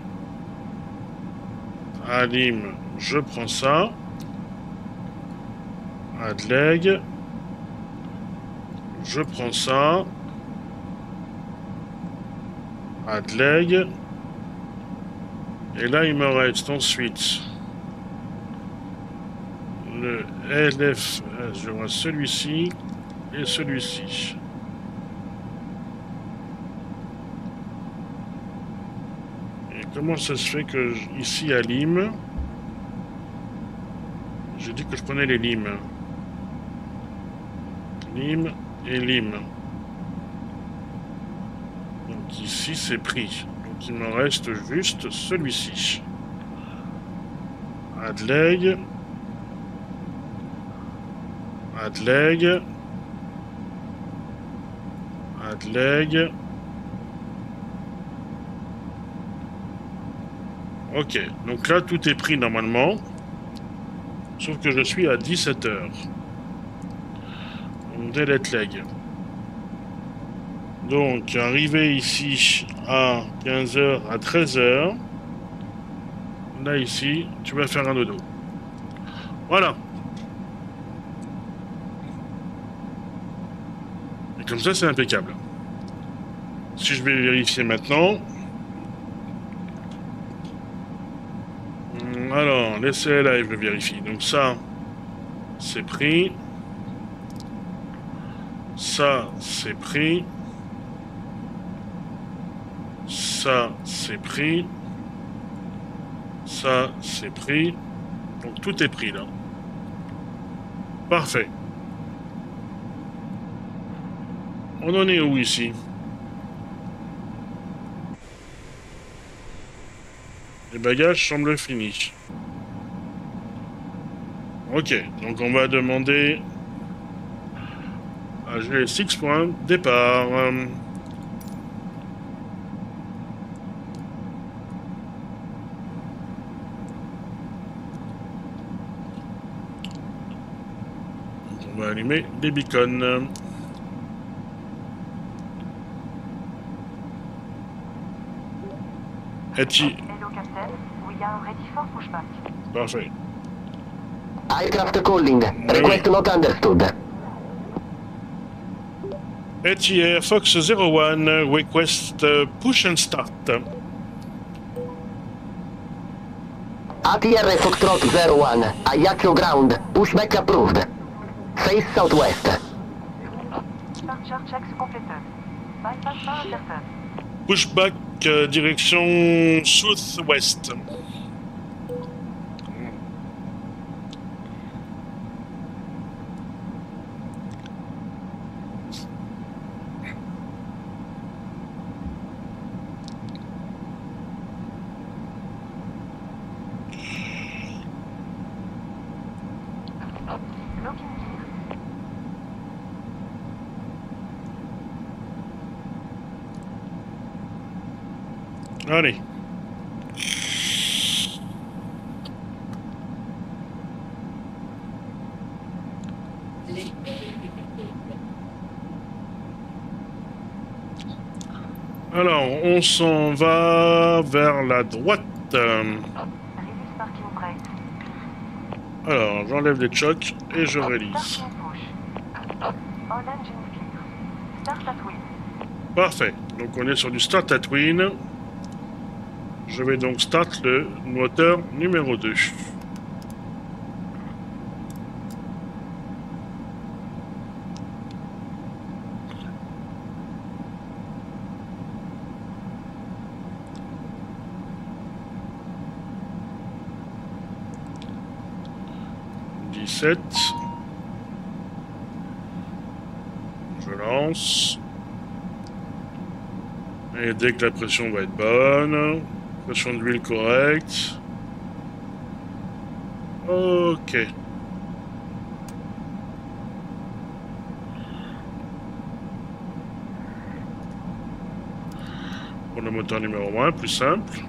Alim, je prends ça. Adleg. Je prends ça. Adleg. Et là, il me reste ensuite le LF. Je vois celui-ci et celui-ci. Comment ça se fait que, ici, à Lim, j'ai dit que je prenais les limes. Lim et Lim. Donc ici, c'est pris. Donc il me reste juste celui-ci. Adleg. Adleg. Adleg. Ok, donc là tout est pris normalement, sauf que je suis à 17 h. On delete leg. Donc, arrivé ici à 15h, à 13h, là, ici, tu vas faire un dodo. Voilà. Et comme ça, c'est impeccable. Si je vais vérifier maintenant... Alors, laissez là, je vais vérifier. Donc ça, c'est pris. Ça, c'est pris. Ça, c'est pris. Ça, c'est pris. Donc tout est pris là. Parfait. On en est où ici ? Les bagages semblent finis. Ok, donc on va demander à GSX pour un départ. On va allumer des beacons. Hachi. Parfait. Aircraft calling. Request not understood. ATR Fox 01 request push and start. ATR Foxtrot 01 Ajaccio ground pushback approved. Face southwest. Departure checks completed. Bypass intercepted. Pushback direction south-ouest. Allez. Alors, on s'en va vers la droite. Alors, j'enlève les chocs et je relise. Parfait. Donc, on est sur du start at win. Je vais donc start le moteur numéro 2. Je lance. Et dès que la pression va être bonne... Pression d'huile correcte. Ok. Pour le moteur numéro 1, plus simple.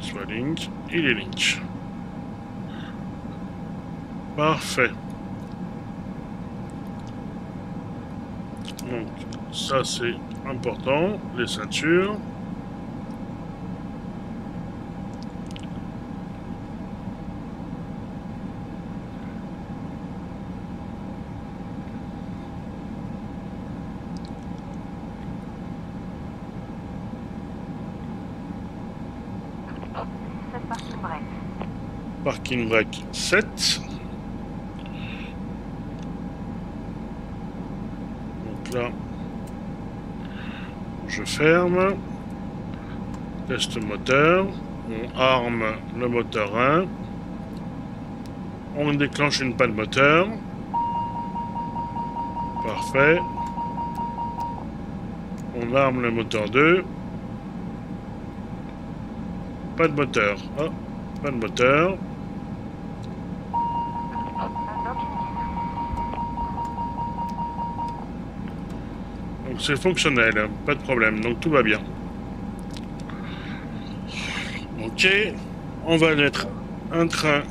Soit link, il est link. Parfait. Donc, ça c'est important, les ceintures. Parking brake 7. Là, je ferme, test moteur, on arme le moteur 1, on déclenche une panne moteur, parfait, on arme le moteur 2, pas de moteur, oh, pas de moteur. C'est fonctionnel, pas de problème, donc tout va bien. Ok, on va mettre un train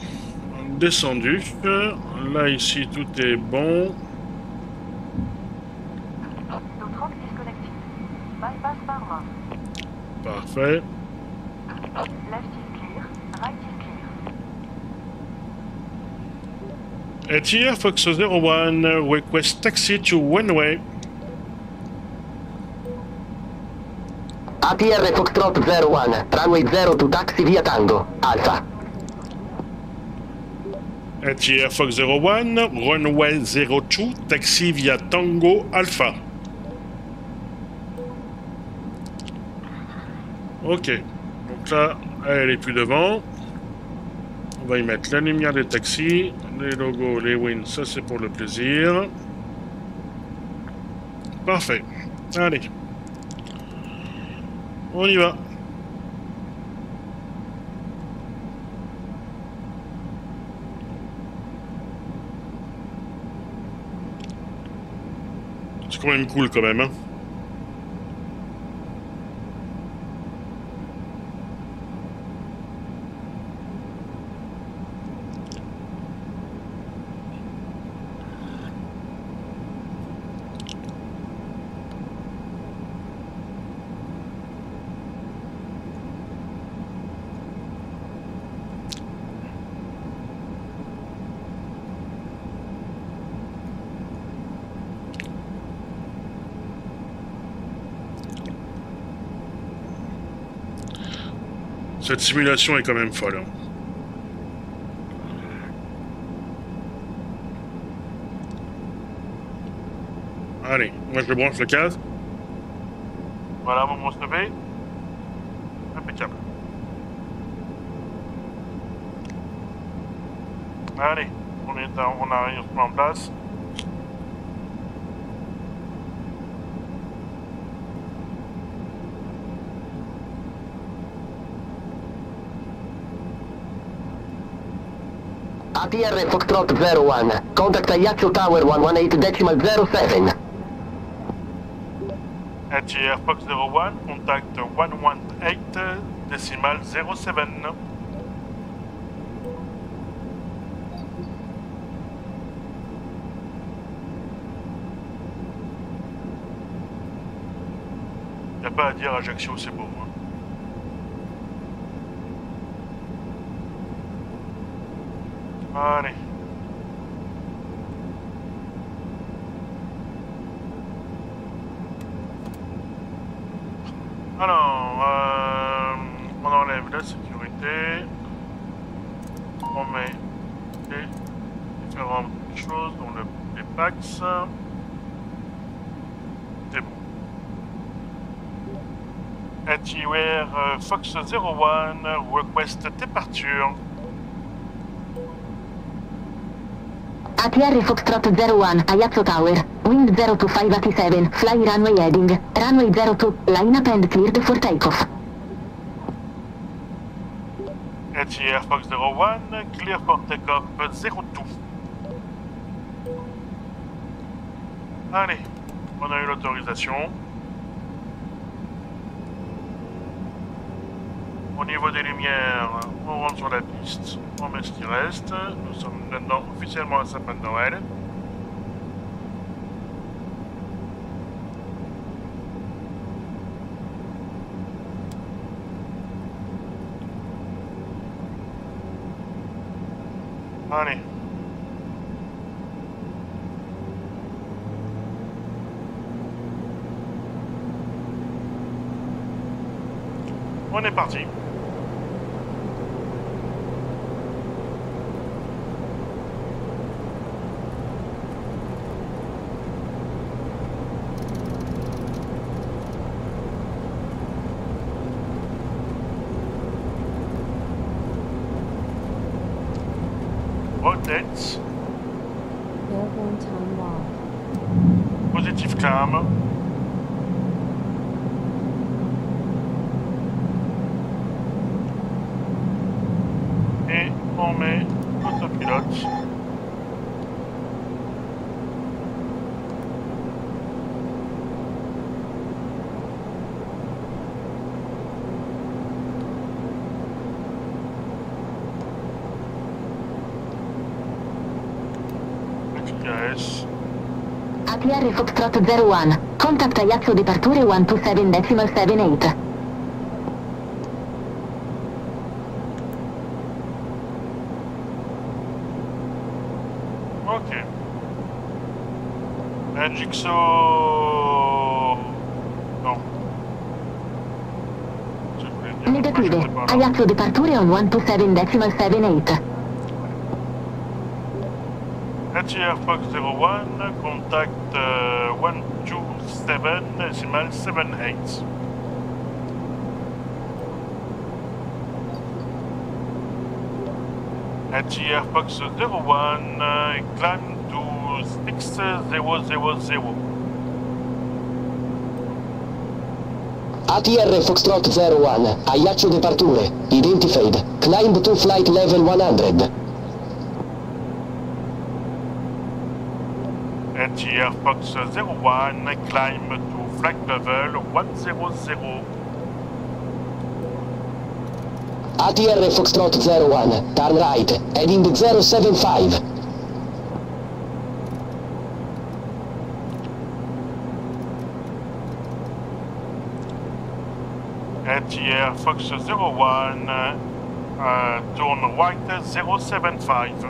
descendu. Là, ici, tout est bon. Parfait. ATR Fox 01, request taxi to one way. ATR Foxtrot 01, runway 0 to taxi via Tango, Alpha. ATR Fox 01, runway 02, taxi via Tango, Alpha. Ok, donc là, elle est plus devant. On va y mettre la lumière des taxis, les logos, les wins, ça c'est pour le plaisir. Parfait, allez. On y va. C'est quand même cool quand même, hein. Cette simulation est quand même folle. Hein. Allez, moi je branche le casque. Voilà mon STP. Impeccable. Allez, on arrive en place. ATR Foxtrot 01, contact Ajaccio Tower 118.07. ATR Fox 01, contact 118.07. Y a pas à dire, Ajaccio c'est beau. Hein. Allez. Alors, on enlève la sécurité, on met les différentes choses dans les packs. C'est bon. ATR Fox 01, request departure. ATR Foxtrot 01, Ajaccio Tower, wind 02587, fly runway heading, runway 02, line up and cleared for takeoff. ATR Fox 01, clear for takeoff 02. Allez, on a eu l'autorisation. Au niveau des lumières, on rentre sur la piste, on met ce qui reste. Nous sommes maintenant officiellement à Sapin de Noël. Allez. On est parti. Positive calm. Et on met autopilote. Yes. ATR Foxtrot 01, contact Ajaccio departure 127.78. Ok. NGXO... no. Negative, Ajaccio departure on 127.78. ATR Fox 01, contact 127.78. ATR Fox 01, climb to 6000. ATR Foxtrot 01, Ajaccio departure, identified, climb to flight level 100. ATR Fox 01, climb to flight level 100. ATR Foxtrot 01, turn right, heading 075. ATR Fox 01, turn right 075.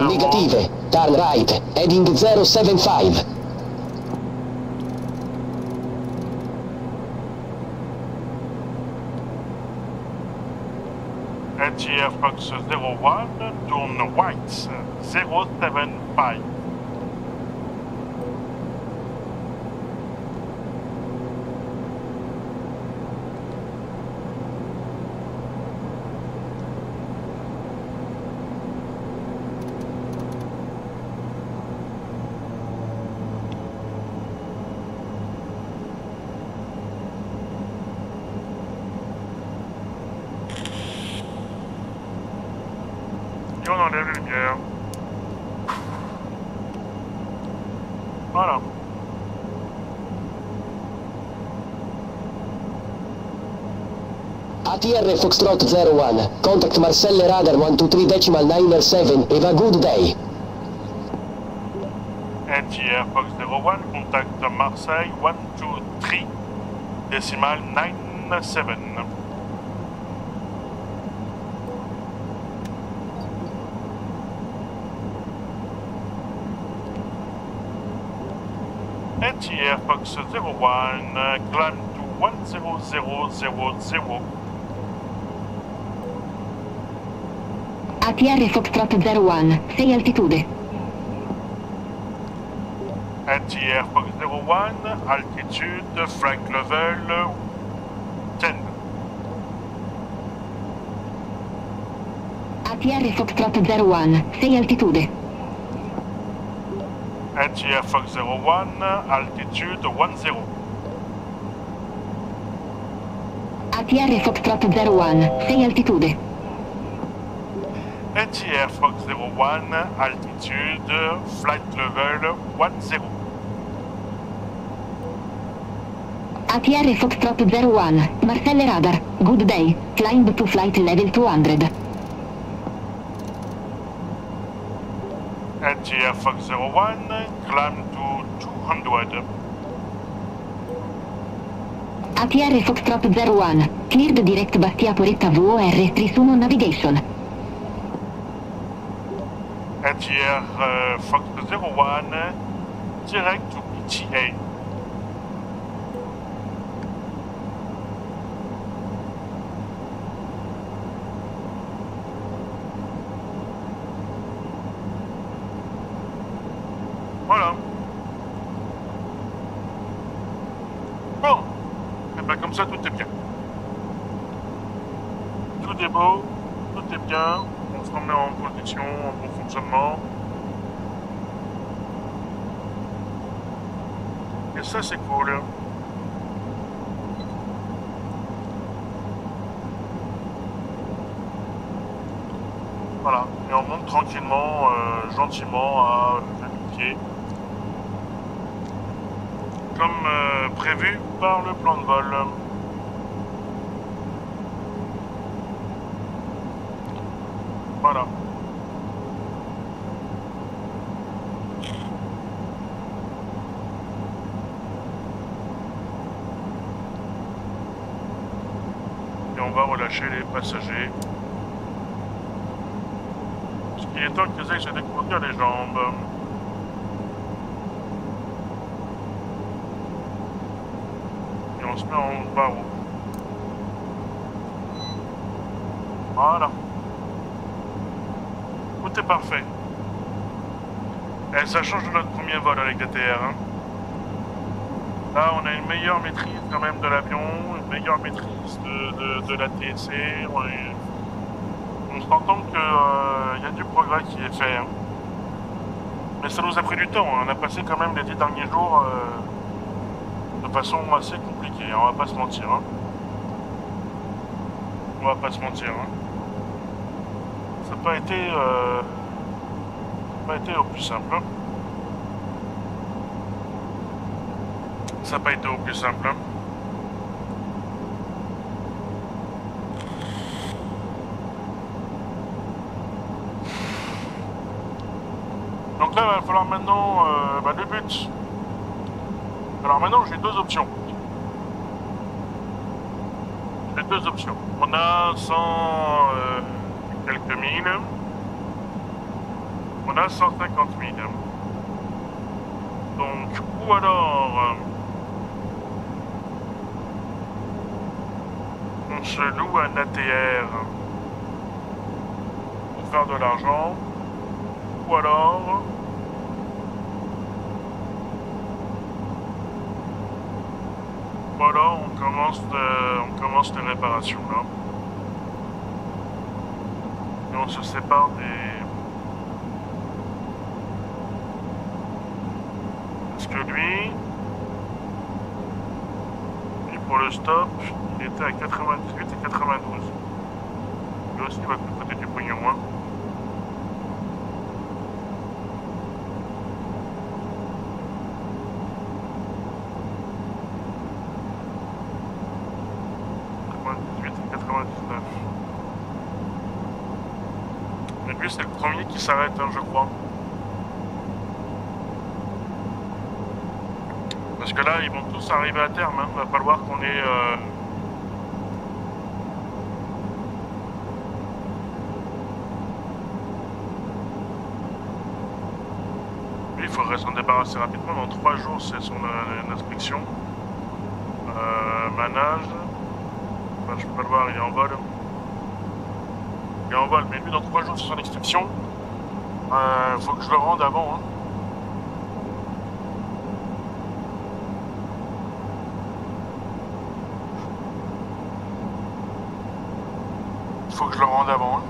Negative, turn right, heading 075. ATR Fox 01, turn right, 075. ATR Foxtrot 01, contact Marcelle Radar 123.997, have a good day. ATR Fox 01, contact Marseille 123.997. ATR Fox 01, climb to 100.00. ATR Foxtrot 01, 6 altitude. ATR Fox 01, altitude, flight level 10. ATR Foxtrot 01, 6 altitude. ATR Fox 01, altitude 10. ATR Foxtrot 01, 6 altitude. ATR Fox 01, altitude, flight level 10. ATR Foxtrot 01, Marcelle Radar, good day, climb to flight level 200. ATR Fox 01, climb to 200. ATR Foxtrot 01, cleared direct Bastia Poretta VOR 3 Sumo navigation. ATR Fox 01, direct to BTA. Voilà. Bon. Et bien comme ça, tout est bien. Tout est beau, tout est bien. On se remet en condition, en bon fonctionnement. Et ça, c'est cool. Voilà. Et on monte tranquillement, gentiment à pied. Comme prévu par le plan de vol. Voilà. chez les passagers. Parce qu'il est temps qu'ils aient se découvrir les jambes. Et on se met en barreau. Voilà. Tout est parfait. Et ça change de notre premier vol avec ATR. Hein. Là, on a une meilleure maîtrise quand même de l'avion, une meilleure maîtrise de la TSC. On s'entend qu'il y a du progrès qui est fait. Hein. Mais ça nous a pris du temps. Hein. On a passé quand même les 10 derniers jours de façon assez compliquée. Hein. On va pas se mentir. Hein. On va pas se mentir. Hein. Ça n'a pas été au plus simple. Hein. Ça n'a pas été au plus simple. Hein. Donc là, il va falloir maintenant le but. Alors maintenant, j'ai deux options. J'ai deux options. On a 100 quelques mille. On a 150 000. Donc, ou alors... on se loue un ATR pour faire de l'argent, ou alors on commence les réparations là. Et on se sépare des... Parce que lui, pour le stop, il était à 98 et 92. Lui aussi, il va coûter du pognon. Hein. Et lui, c'est le premier qui s'arrête, hein, je crois. Parce que là, ils vont tous arriver à terme. Hein. Il va falloir qu'on ait... Lui, il faudrait s'en débarrasser rapidement. Dans 3 jours, c'est son inspection. Manage. Enfin, je peux pas le voir, il est en vol. Il est en vol, mais lui, dans 3 jours, c'est son inspection. Faut que je le rende avant. Hein. Faut que je le rende avant. Hein.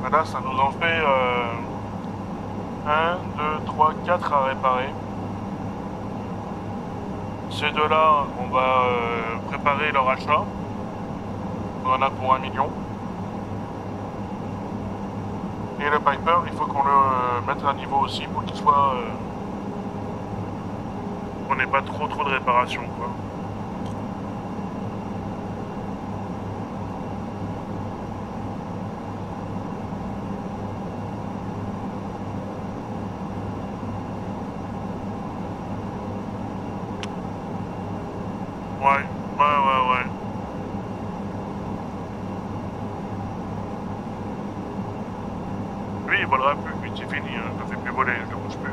Voilà, ça nous en fait 1, 2, 3, 4 à réparer. Ces deux-là, on va préparer leur achat. On en a pour 1 million. Et le Piper, il faut qu'on le mette à niveau aussi pour qu'il soit... qu'on n'ait pas trop de réparation, quoi. Ouais. Lui, il volera plus, puis c'est fini, hein. Je ne fais plus voler, je ne bouge plus.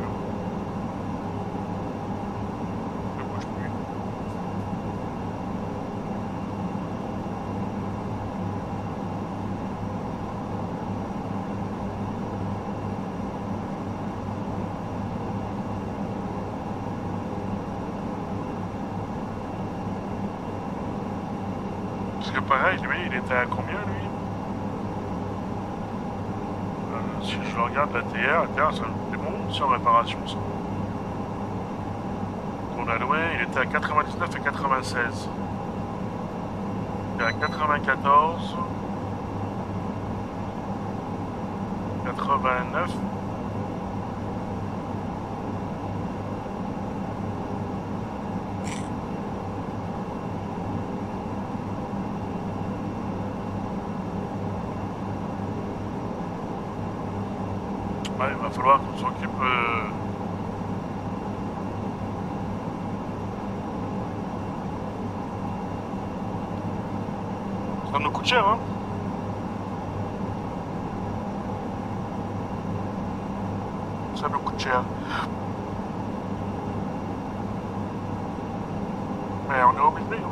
Je ne bouge plus. Parce que pareil, lui, il était à combien, lui? Si je regarde la TR, c'est bon sur réparation ça. On a loué, il était à 99 et 96. Il est à 94. 89. Ouais, il va falloir qu'on s'occupe... Ça nous coûte cher, hein. Ça nous coûte cher. Mais on est obligé, hein.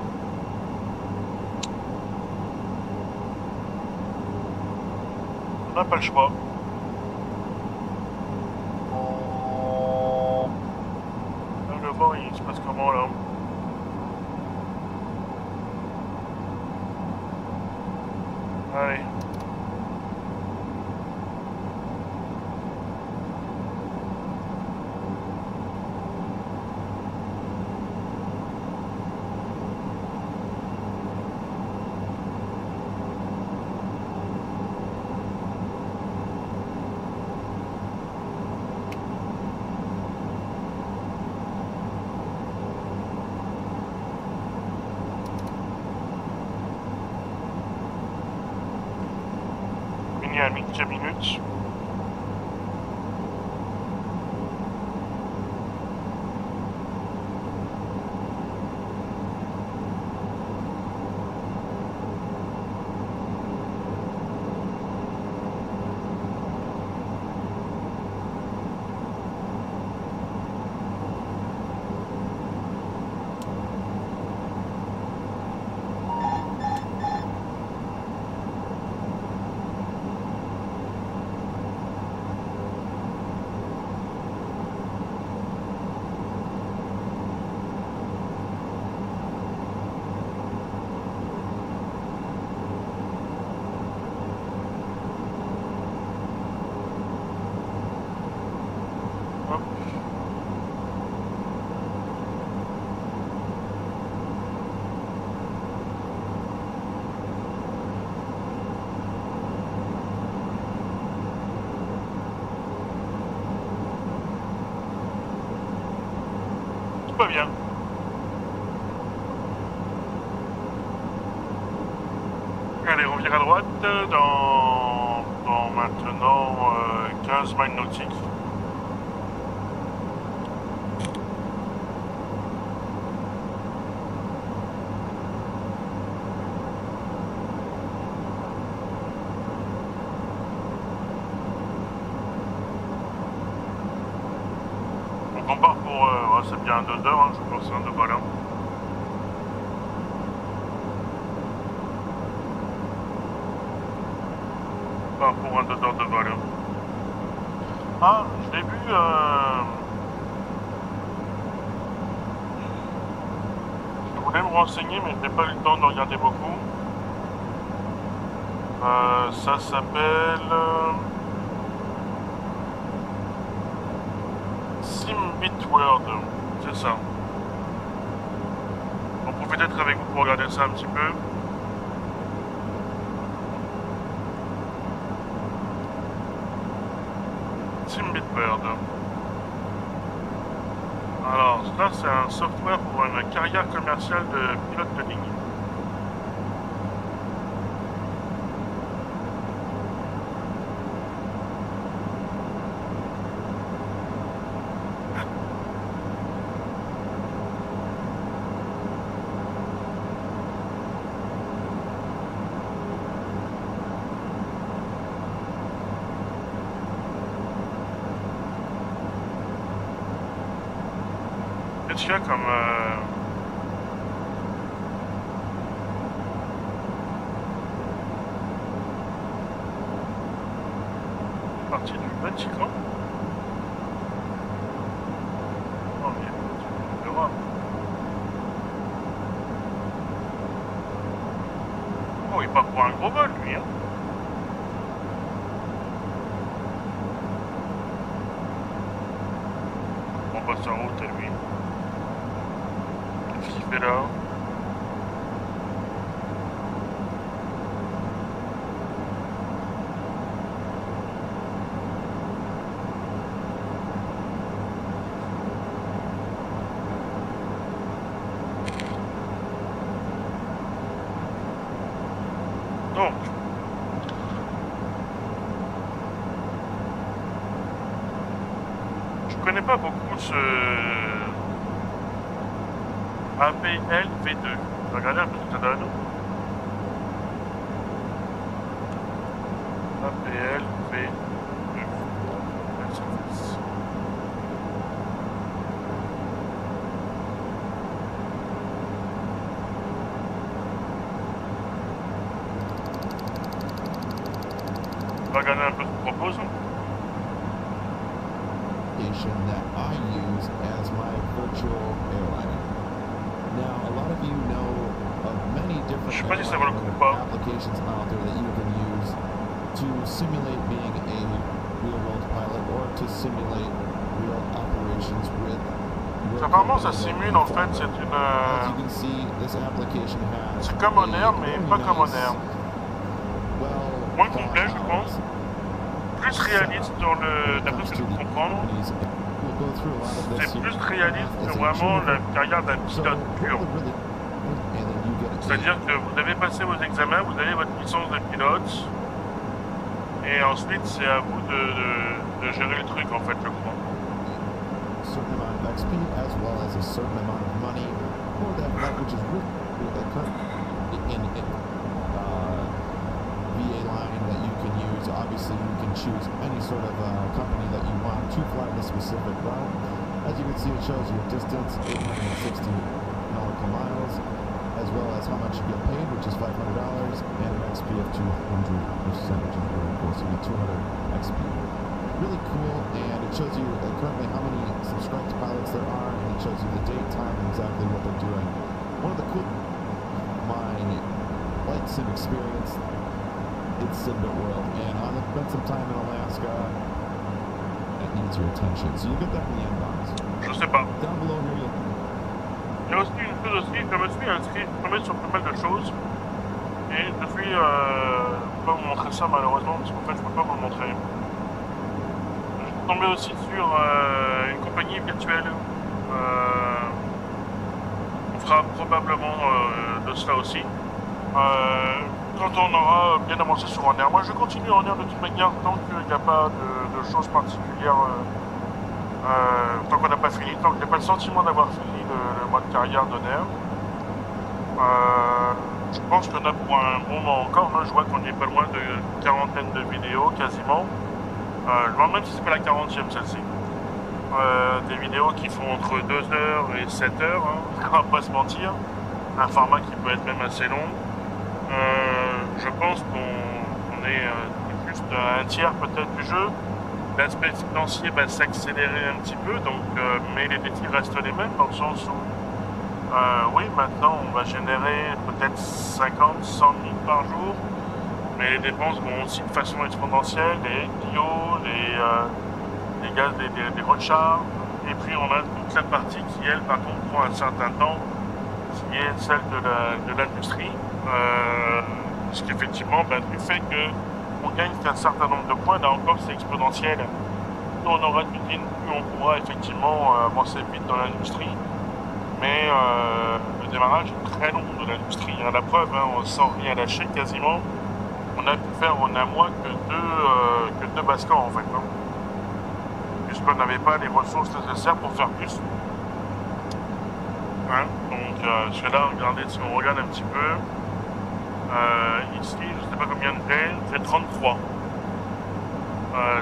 On n'a pas le choix. Le vent, il se passe comment là? Allez. Minutes. Bien. Allez, on vire à droite dans maintenant 15 miles nautiques. Mais je n'ai pas eu le temps de regarder beaucoup. Ça s'appelle Simbitworld, c'est ça. On peut peut-être avec vous pour regarder ça un petit peu. Simbitworld. Alors là c'est un software pour une carrière commerciale de pilote de ligne. Qu'est-ce qu'il y a comme... partie du Vatican. Oh, mais il y a l'Europe. Oh, il part pour un gros vol, lui, hein. On passe en route, lui. Alors, donc Je connais pas beaucoup ce APL V2. Je vais regarder un peu ce que ça donne. APL V2. On va regarder un peu ce qu'on propose. That I use as my virtual airliner. Now, a lot of you know of many different applications out there that you can use to simulate being a real-world pilot or to simulate real operations with. Apparemment, ça simule en fait. C'est une. C'est comme un air, mais pas comme un air. Moins complet, je pense. Plus réaliste dans le, d'après ce que je peux comprendre, c'est plus réaliste que vraiment la carrière d'un pilote pur. C'est-à-dire que vous avez passé vos examens, vous avez votre licence de pilote, et ensuite c'est à vous de gérer le truc en fait, je crois. Obviously, you can choose any sort of company that you want to fly the specific route. As you can see, it shows your distance, 860 nautical miles, as well as how much you get paid, which is $500, and an XP of 200, which is really cool. So you get 200 XP. Really cool, and it shows you currently how many subscribed pilots there are, and it shows you the date, time, and exactly what they're doing. One of the cool, my flight sim experience. It's in the world, and I spent some time in Alaska. That needs your attention, so you get that in the inbox. Je sais pas. Down below here. Il y a aussi une chose aussi, je me suis inscrit, sur pas mal de choses, et je suis pas vous montrer ça malheureusement parce qu'en fait je peux pas vous le montrer. Je suis tombé aussi sur une compagnie virtuelle. On fera probablement de cela aussi. Quand on aura bien avancé sur un air. Moi je continue en air de toute manière tant qu'il n'y a pas de choses particulières, tant qu'on n'a pas fini, tant que j'ai pas le sentiment d'avoir fini le mois de carrière de air. Je pense qu'on a pour un moment encore, hein, je vois qu'on est pas loin de quarantaine de vidéos quasiment, même si c'est pas la 40e celle-ci, des vidéos qui font entre 2h et 7h, hein, on va pas se mentir, un format qui peut être même assez long. Je pense qu'on est juste à un tiers peut-être du jeu. L'aspect financier va s'accélérer un petit peu, donc, mais les défis restent les mêmes dans le sens où, oui, maintenant on va générer peut-être 50, 100 000 par jour, mais les dépenses vont aussi de façon exponentielle, les bio, les gaz, des recharges, et puis on a toute la partie qui, elle, par contre, prend un certain temps, qui est celle de l'industrie. Parce qu'effectivement, ben, du fait qu'on gagne qu'un certain nombre de points, là encore c'est exponentiel. Plus on aura d'usines, plus on pourra effectivement avancer vite dans l'industrie. Mais le démarrage est très long de l'industrie. La preuve, hein, on ne sent rien lâcher quasiment. On a pu faire en un mois que deux bascans en fait. Hein. Puisqu'on n'avait pas les ressources nécessaires pour faire plus. Hein. Donc cela, regardez, si on regarde un petit peu. Ici, je ne sais pas combien de dés, c'est 33.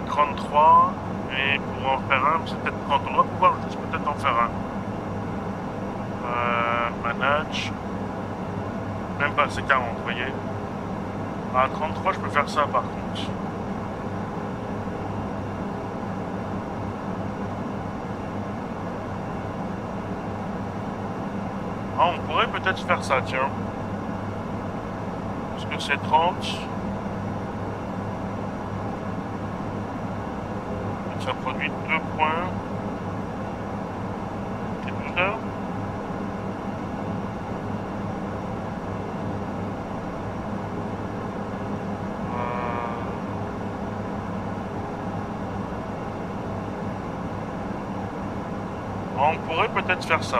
33, et pour en faire un, c'est peut-être 30. On va pouvoir juste peut-être en faire un. Manage. Même pas, c'est 40, vous voyez. À 33, je peux faire ça par contre. Ah, on pourrait peut-être faire ça, tiens. Que c'est 30. Ça produit 2 points. C'est 12 heures. On pourrait peut-être faire ça.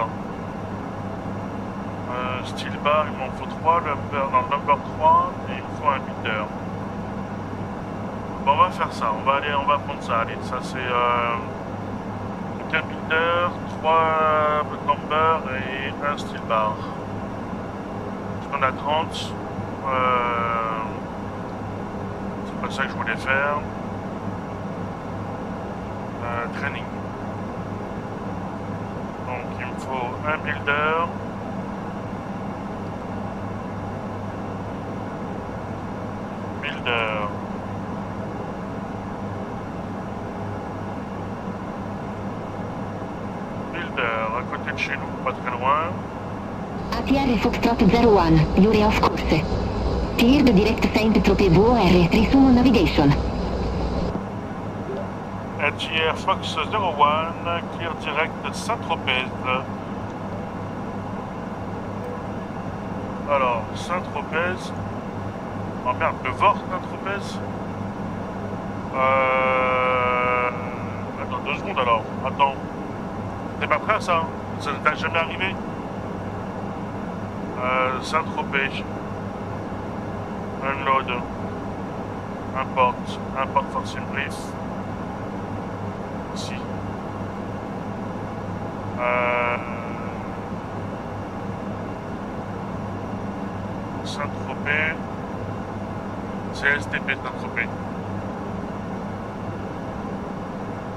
Style bar, il m'en faut 3, dans le number 3, et il me faut un 8h. Bon, on va faire ça, on va prendre ça, allez, ça c'est 4 leaders, 3 number et 1 steel bar. On a 30. C'est pas ça que je voulais faire. Training. Donc il me faut un builder. À côté de chez nous, pas très loin. ATR Foxtrot 01, Uri of course. Tiered direct Saint Tropez VOR, resume navigation. ATR Fox 01, clear direct Saint Tropez. Alors, Saint Tropez. Oh merde, le VOR Saint Tropez. Attends, 2 secondes alors. Attends. T'es pas prêt à ça, hein? Ça ne t'a jamais arrivé. Saint-Tropez. Unload. Import for Simbrief. Ici. Saint-Tropez. C'est STP Saint-Tropez.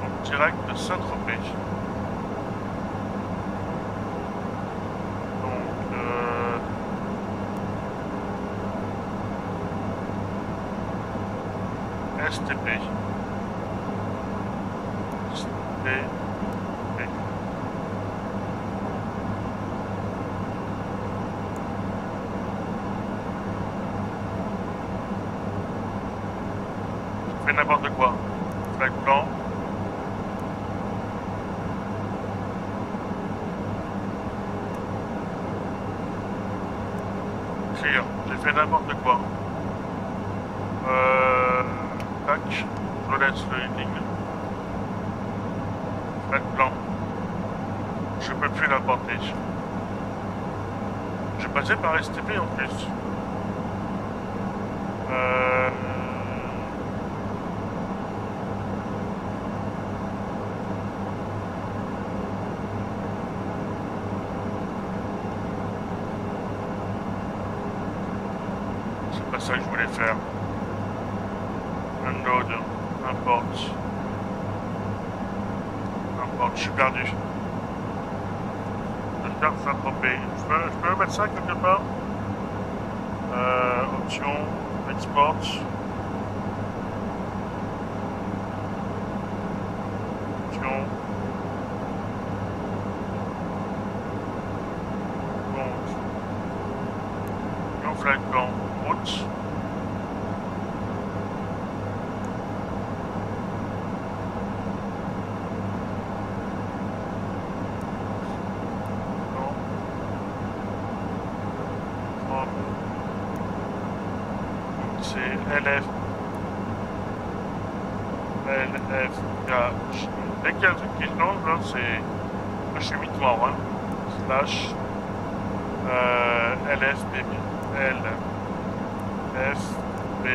Donc direct de Saint-Tropez. STP. STP. Je fais n'importe quoi. Flag blanc. Clear. J'ai fait n'importe quoi. Je laisse le heading. Flat blanc. Je peux plus l'importer. Je passais par STP en plus. C'est pas ça que je voulais faire. Unload, import, je suis perdu. Je cherche Saint-Tropez. Je peux mettre ça quelque part. Option, export. Option. Donc, non flag blanc, route. Dès qu'il y a un truc qui change, hein, c'est chemiquement, hein, slash LFPB, LFPB.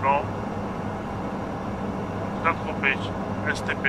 Plan. Saint-Tropez, STP.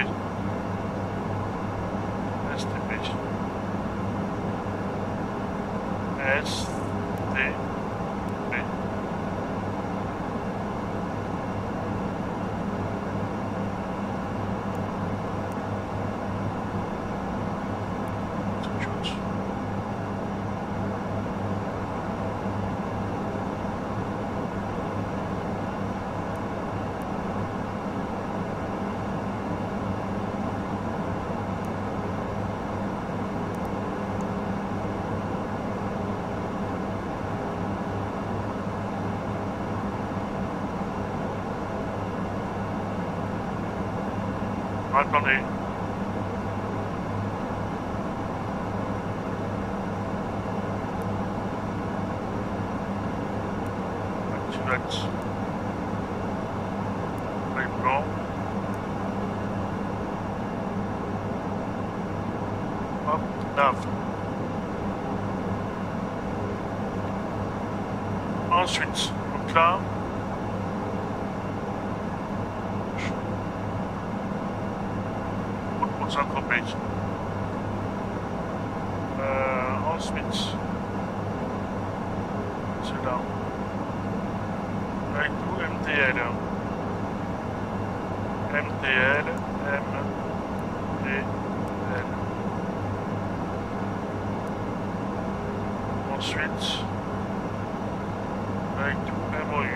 Attendez. Activate. Flag blanc. Hop, nav. Ensuite, donc là... Route pour Saint Tropez. Ensuite... C'est là. Avec nous, MTL. MTL, MTL. Ensuite... Avec tout MOU.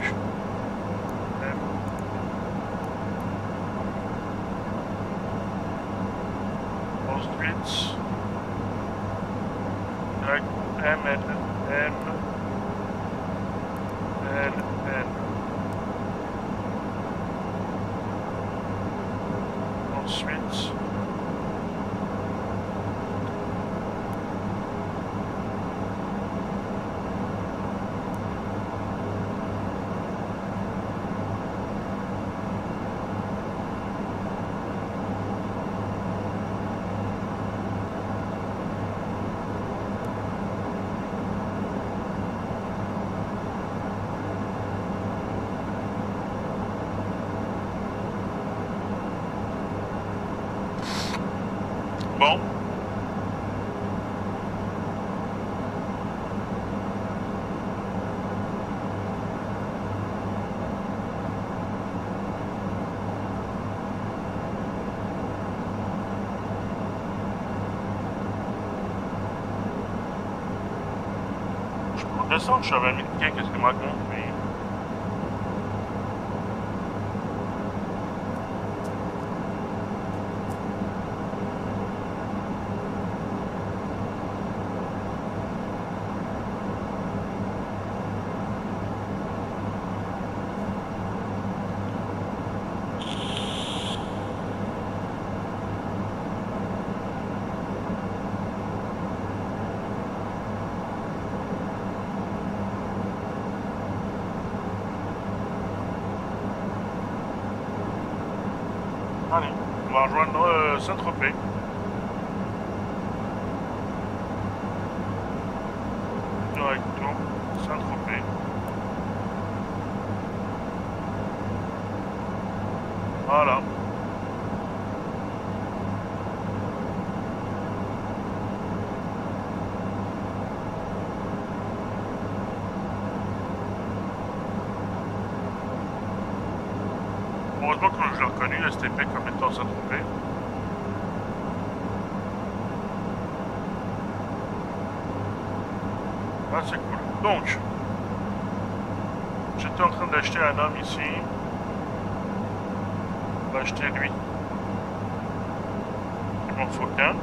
Ensuite, avec MLN. Ensuite, je suis à 20 000 quais, qu'est-ce que je me raconte, mais... Allez, on va rejoindre Saint-Tropez. Directement Saint-Tropez. Voilà. Heureusement que je l'ai reconnu, le STP, comme étant Saint Tropez. Ah, c'est cool. Donc, j'étais en train d'acheter un homme ici. On va acheter lui. Il m'en faut qu'un.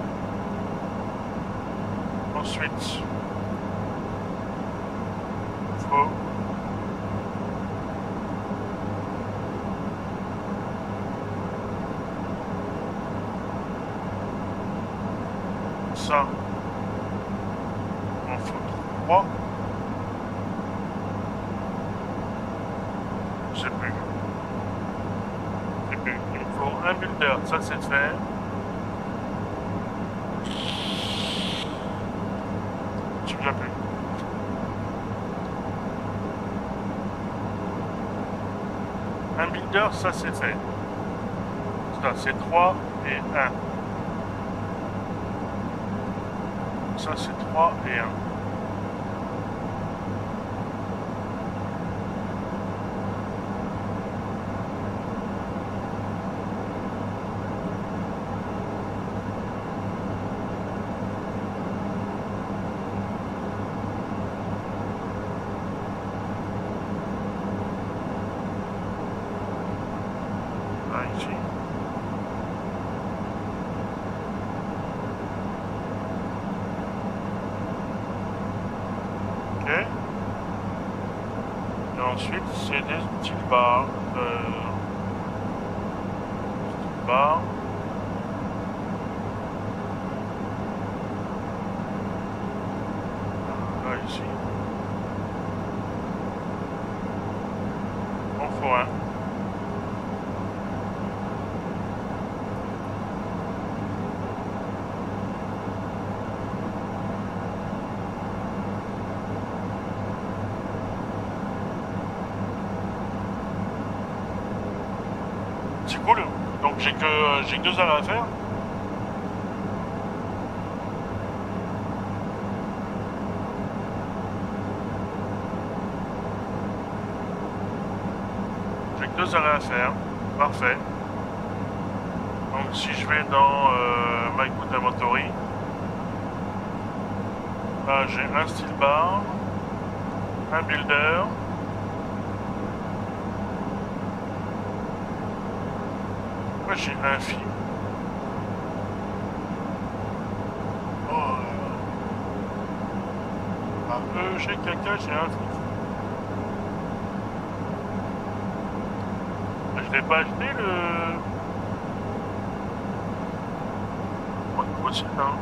Ensuite, il faut... ça, on en faut 3, je sais plus, il faut un builder, ça c'est de faire, je ne viens plus. Un builder, ça c'est fait, ça c'est 3 et 1. Ça c'est 3 et 1. Là, ici. Ensuite, c'est des petites barres. Là, ici. On faut un. cool. Donc j'ai que 2 heures à faire. J'ai que 2 heures à faire. Parfait. Donc si je vais dans My Good Inventory, là j'ai un steel bar, un builder, moi j'ai un fil. Oh. Ah, j'ai quelqu'un, j'ai un fil. Je l'ai pas acheté le... Possible, hein.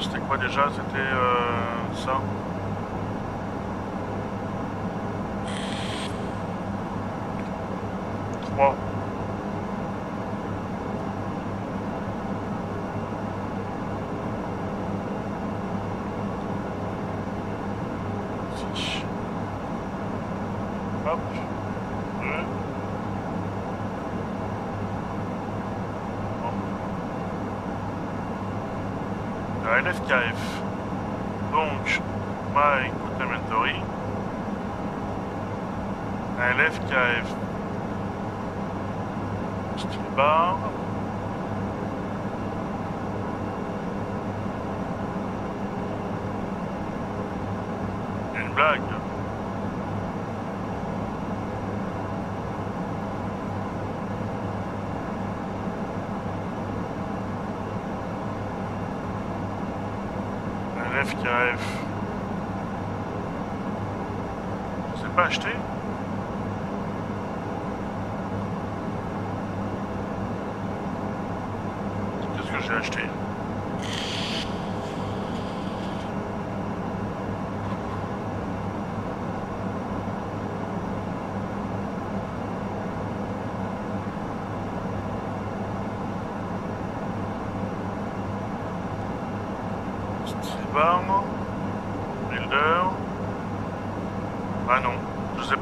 C'était quoi déjà? C'était ça. Donc, my good inventory, LFKF, steel bar, une blague. Je ne sais pas acheter. Qu'est-ce que j'ai acheté?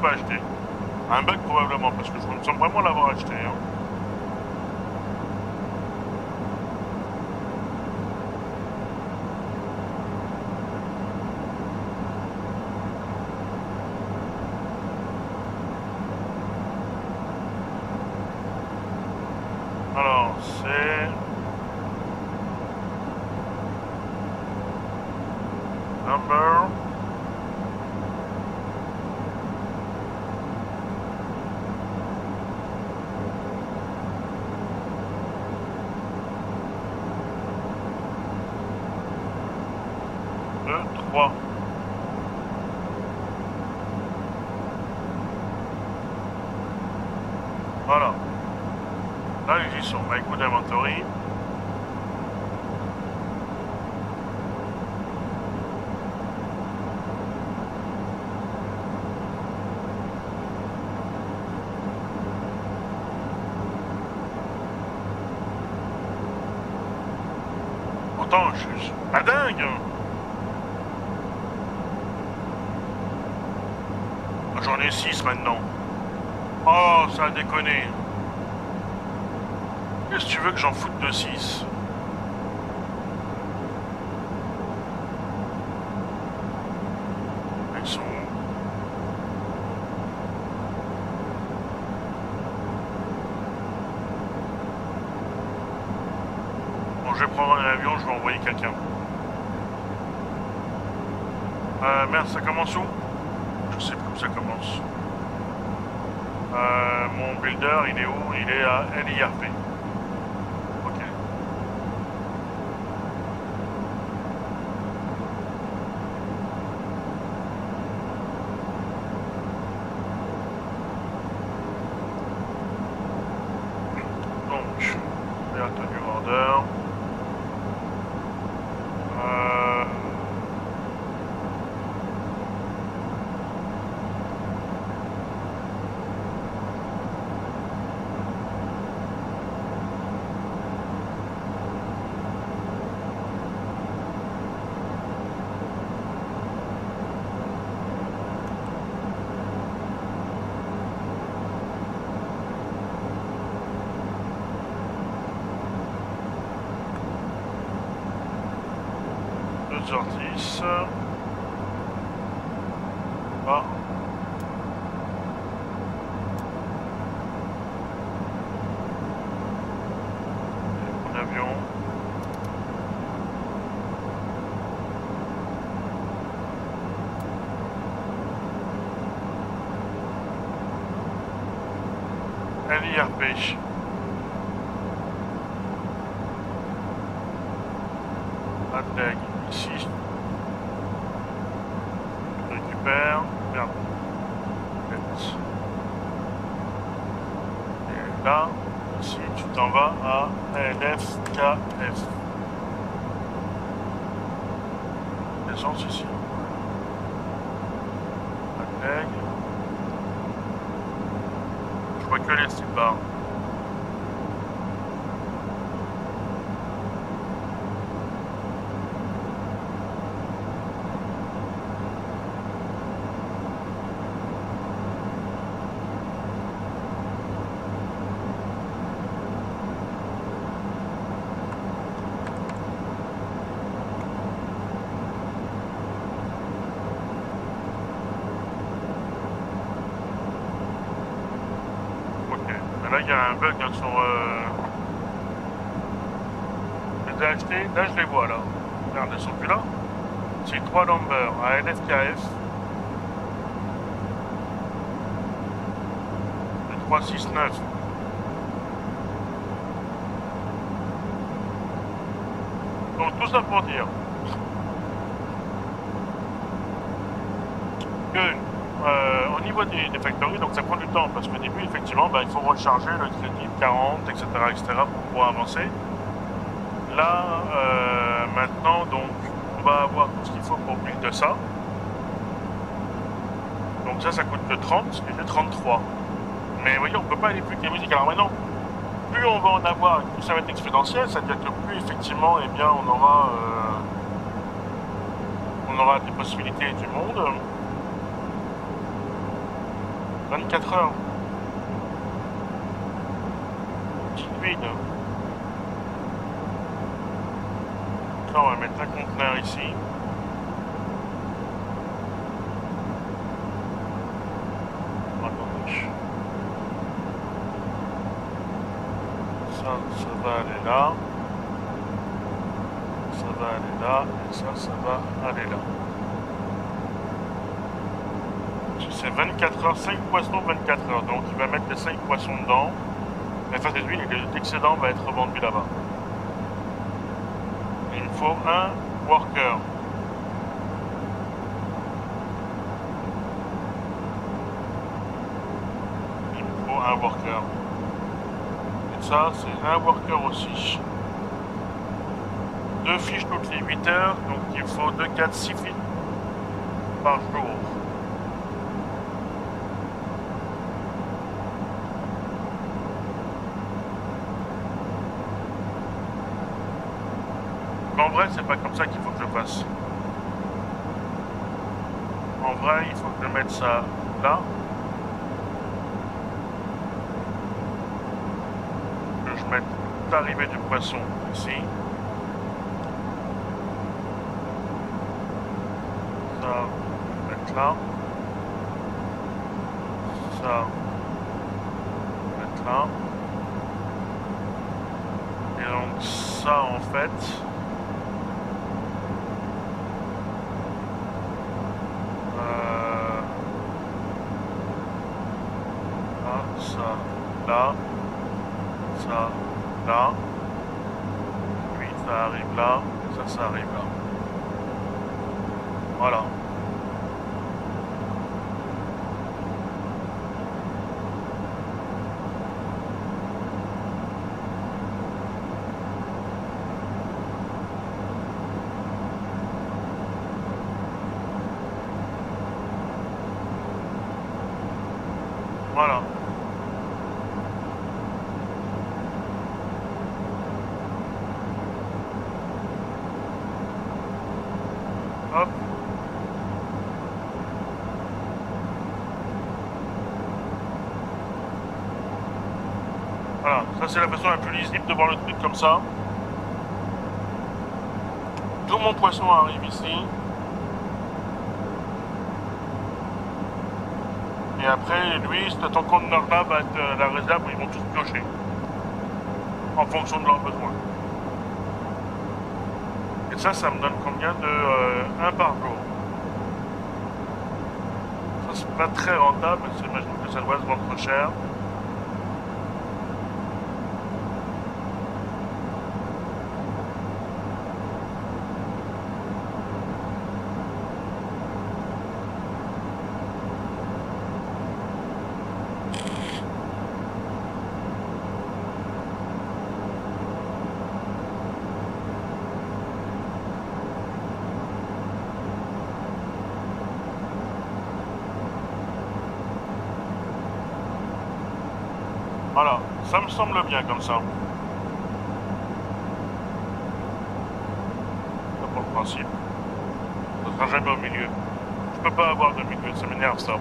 Parce que je me sens vraiment l'avoir acheté. Hein. Alors, c'est... Number... Attends, je suis pas dingue. J'en ai 6 maintenant. Oh, ça a déconné. Qu'est-ce que tu veux que j'en foute de 6 ? Quelqu'un. Merde, ça commence où? Je sais plus où ça commence. Mon builder, il est où? Il est à LIRP. Ok. Donc, j'ai attendu vendeur. Jardis. Ah. Mon avion. LIRP. Il y a un bug hein, sur... Je les ai achetés, là je les vois là. Regarde, elles sont plus là. C'est 3 numbers à LFKF. Le 369. Donc tout ça pour dire que... au niveau des factories, donc ça prend du temps parce qu'au début, effectivement, il faut recharger le crédit 40, etc. pour pouvoir avancer. Là, maintenant, donc, on va avoir tout ce qu'il faut pour plus de ça. Donc ça, ça coûte que 30, parce que j'ai 33. Mais vous voyez, on ne peut pas aller plus que la musique. Alors maintenant, plus on va en avoir, plus ça va être exponentiel, c'est-à-dire que plus, effectivement, eh bien, on aura des possibilités du monde. 24 heures. Petite vide. Là, on va mettre un conteneur ici. Ça va aller là. Ça va aller là. Et ça va aller là. C'est 24 heures, 5 poissons, 24 heures. Donc il va mettre les 5 poissons dedans. La phase de huile et l'excédent va être vendu là-bas. Il me faut un worker. Il me faut un worker. Et ça, c'est un worker aussi. 2 fiches toutes les 8 heures. Donc il faut 2, 4, 6 fiches par jour. En vrai, c'est pas comme ça qu'il faut que je fasse. En vrai, il faut que je mette ça là. Que je mette l'arrivée du poisson ici. Ça, je vais mettre là. Ça, je vais mettre là. Et donc, ça en fait. C'est la façon la plus lisible de voir le truc comme ça. tout mon poisson arrive ici. Et après, lui, cet ton conteneur-là va être la réserve, ils vont tous piocher. En fonction de leurs besoins. Et ça, ça me donne combien de 1 par jour. Ça, c'est pas très rentable, parce que j'imagine que ça doit se vendre cher. Voilà, ça me semble bien comme ça. Ça pour le principe. Ça sera jamais au milieu. Je peux pas avoir de milieu, ça m'énerve ça.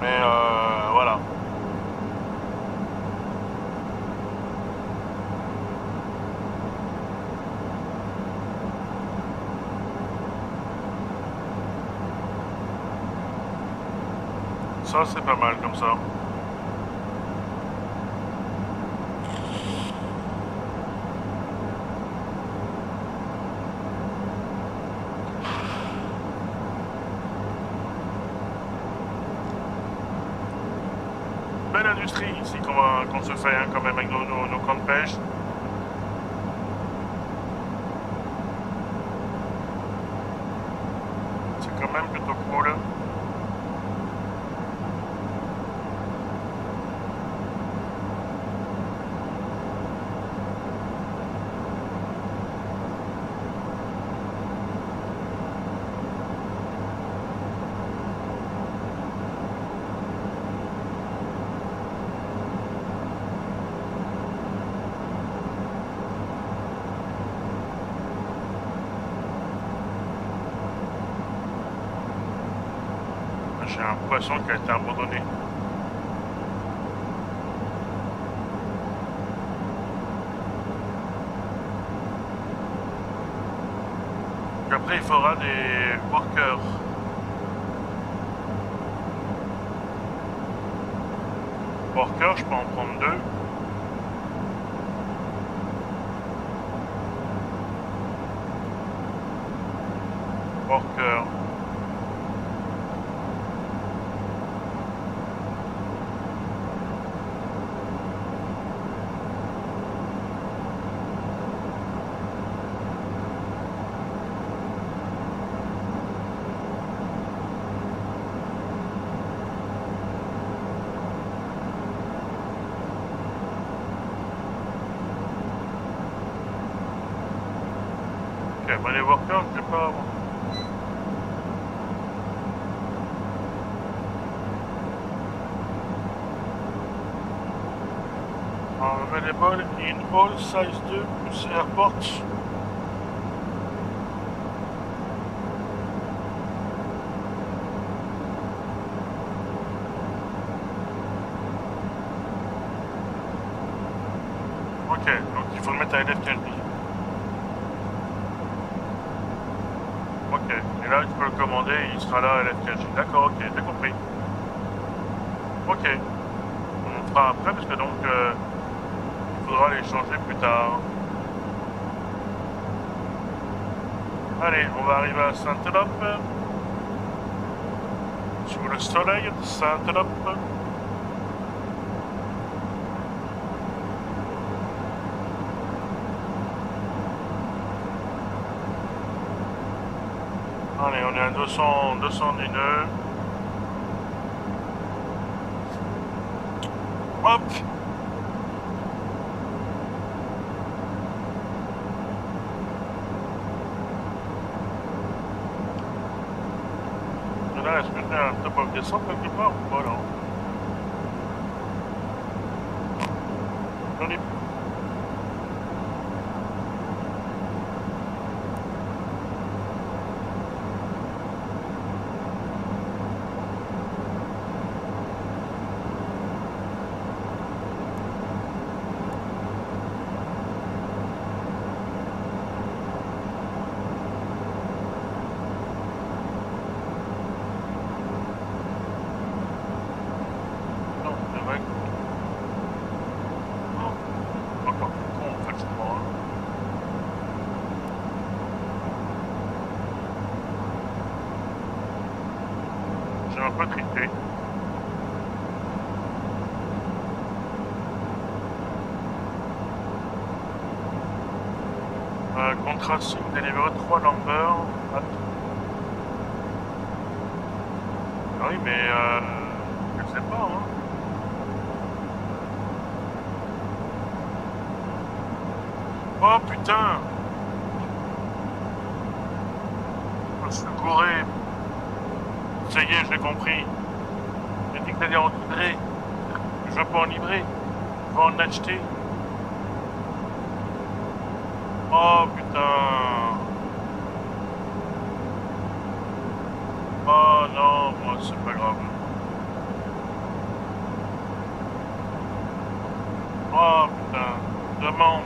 Mais voilà. Ça, c'est pas mal comme ça. Belle industrie ici qu'on se fait hein, quand même avec nos camps de pêche. C'est quand même plutôt cool. Qui a été abandonné. Et après il faudra des workers. Workers, je peux en prendre deux. Workers. Les workers, je sais pas. Available in all size 2 plus airport. Ok, donc il faut le mettre à LFKJ. Là, tu peux le commander et il sera là à LFKJ. D'accord, ok, t'as compris. Ok. On en fera après parce que donc il faudra les changer plus tard. Allez, on va arriver à Saint Tropez. Sous le soleil de Saint Tropez. Allez, on est à 210 nœuds. Hop! Et là, est-ce que j'ai un top of descente quelque part ou pas là? retraité. Contrat signe delivery 3 number. Ah oui, mais je ne sais pas. Hein. Oh putain! Je suis gouré. Ça y est, j'ai compris. J'ai dit que t'allais en livrer. Je veux pas en livrer. Je veux en acheter. Oh putain. Oh non, moi c'est pas grave. Oh putain, demande.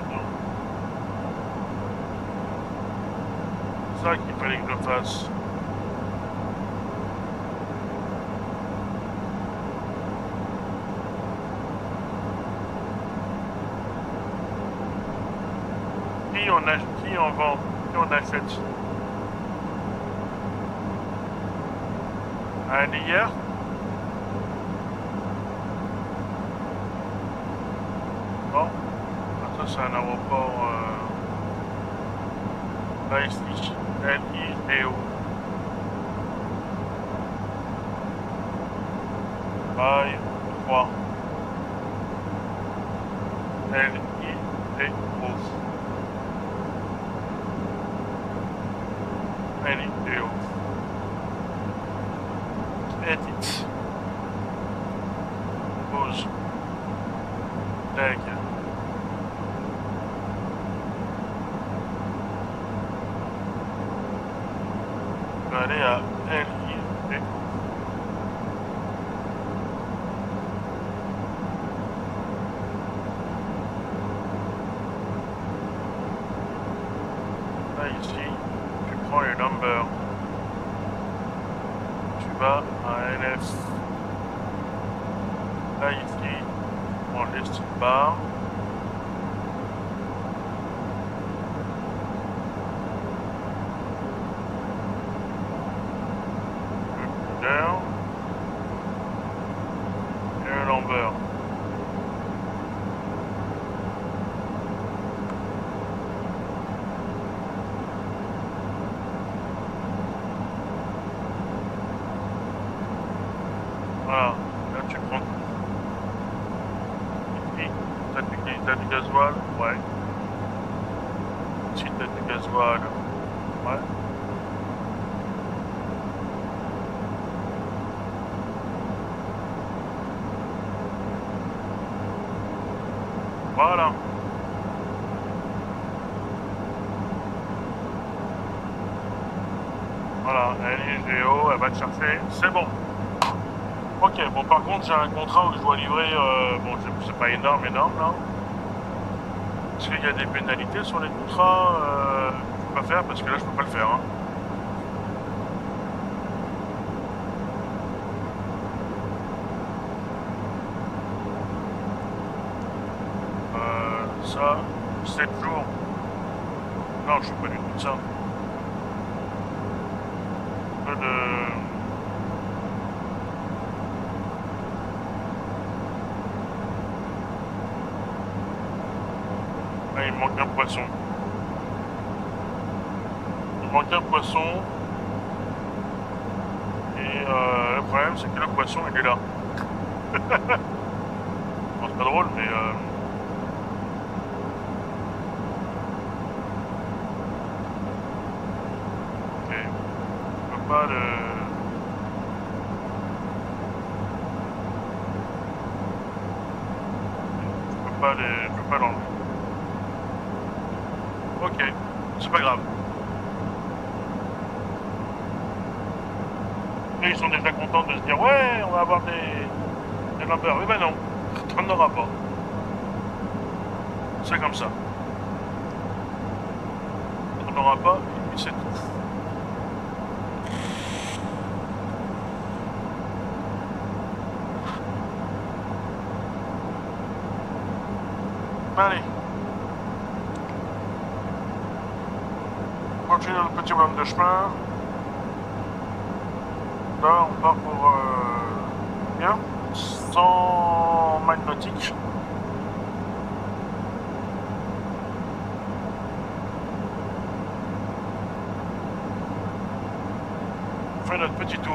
C'est ça qu'il fallait que je fasse. Qui en vend, qui en achète. Un hier. Bon, ça c'est un aéroport là ici, LIDO. Bye, 3. LIDO. LIDO. Edit. Pause. Tag. On va aller à LIDO. Là, ici. Le number, tu vas à LF, là ici, on laisse une barre, le leader et le number. Voilà. Voilà, elle est géo, elle va te chercher, c'est bon. Ok, bon par contre j'ai un contrat où je dois livrer, bon c'est pas énorme, non. Parce qu'il y a des pénalités sur les contrats, je peux pas faire parce que là je peux pas le faire. Hein. Ça, 7 jours. Non, je suis pas du tout de ça. Un peu de... Ah, il manque un poisson. Il manque un poisson. Et le problème, c'est que le poisson, il est là. C'est pas drôle, mais... Je peux pas l'enlever. Ok, c'est pas grave. Et ils sont déjà contents de se dire ouais, on va avoir des lampeurs. Mais ben non, on n'en aura pas. C'est comme ça. On n'en aura pas et puis c'est tout. Allez, on continue dans le petit bonhomme de chemin. pas, on part pour bien 100 miles nautiques. On fait notre petit tour.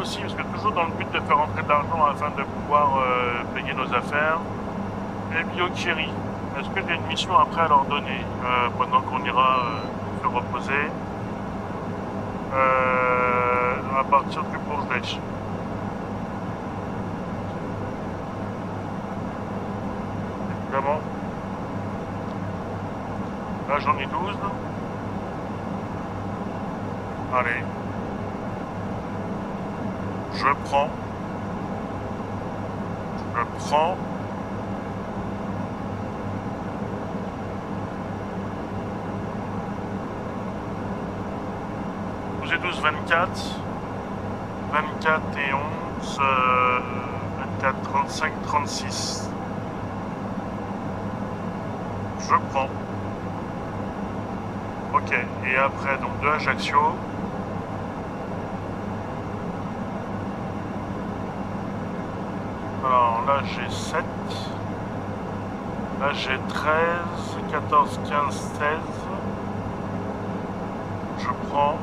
Aussi, parce que toujours dans le but de faire rentrer de l'argent afin de pouvoir payer nos affaires. Et Bio-Thierry, est-ce que j'ai une mission après à leur donner pendant qu'on ira se reposer à partir du Bourget? Évidemment. Là j'en ai 12. Allez. Je prends. J'ai 12, 24 et 11, 24, 35, 36. Je prends. Ok, et après, donc de Ajaccio. Alors là j'ai 7, là j'ai 13, 14, 15, 16, je prends,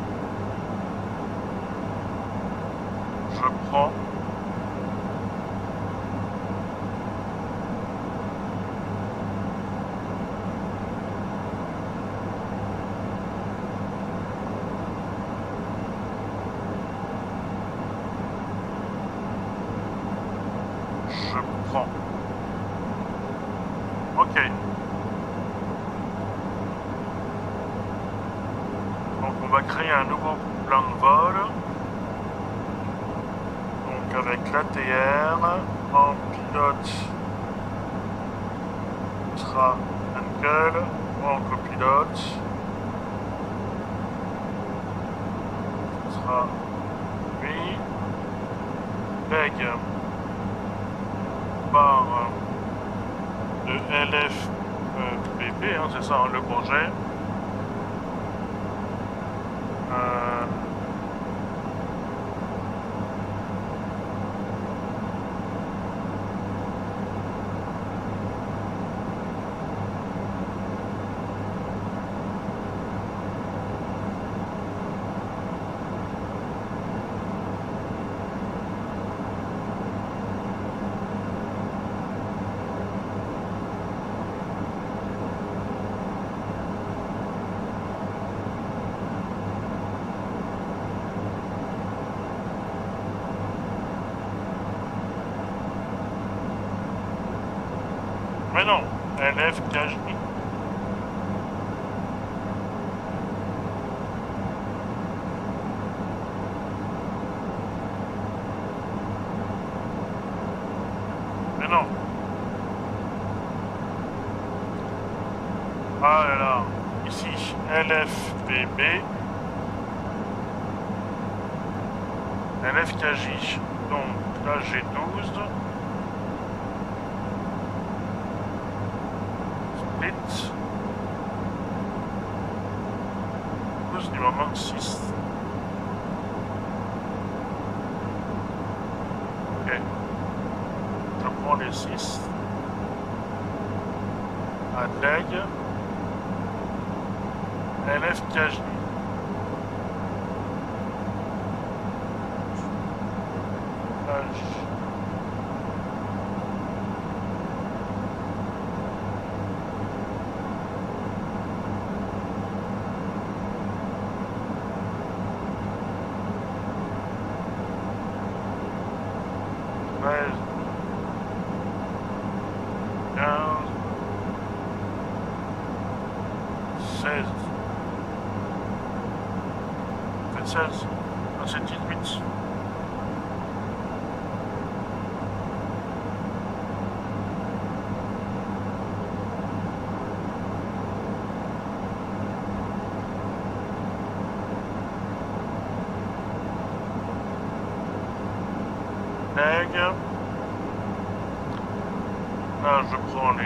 LFKJ. Mais non. Ah là là. Ici, LFPB. LFKJ, donc là j'ai 12. Split. 12, il m'en manque 6. Ok. Je prends les 6. Adleg. LFKJ. Là, je prends les 12.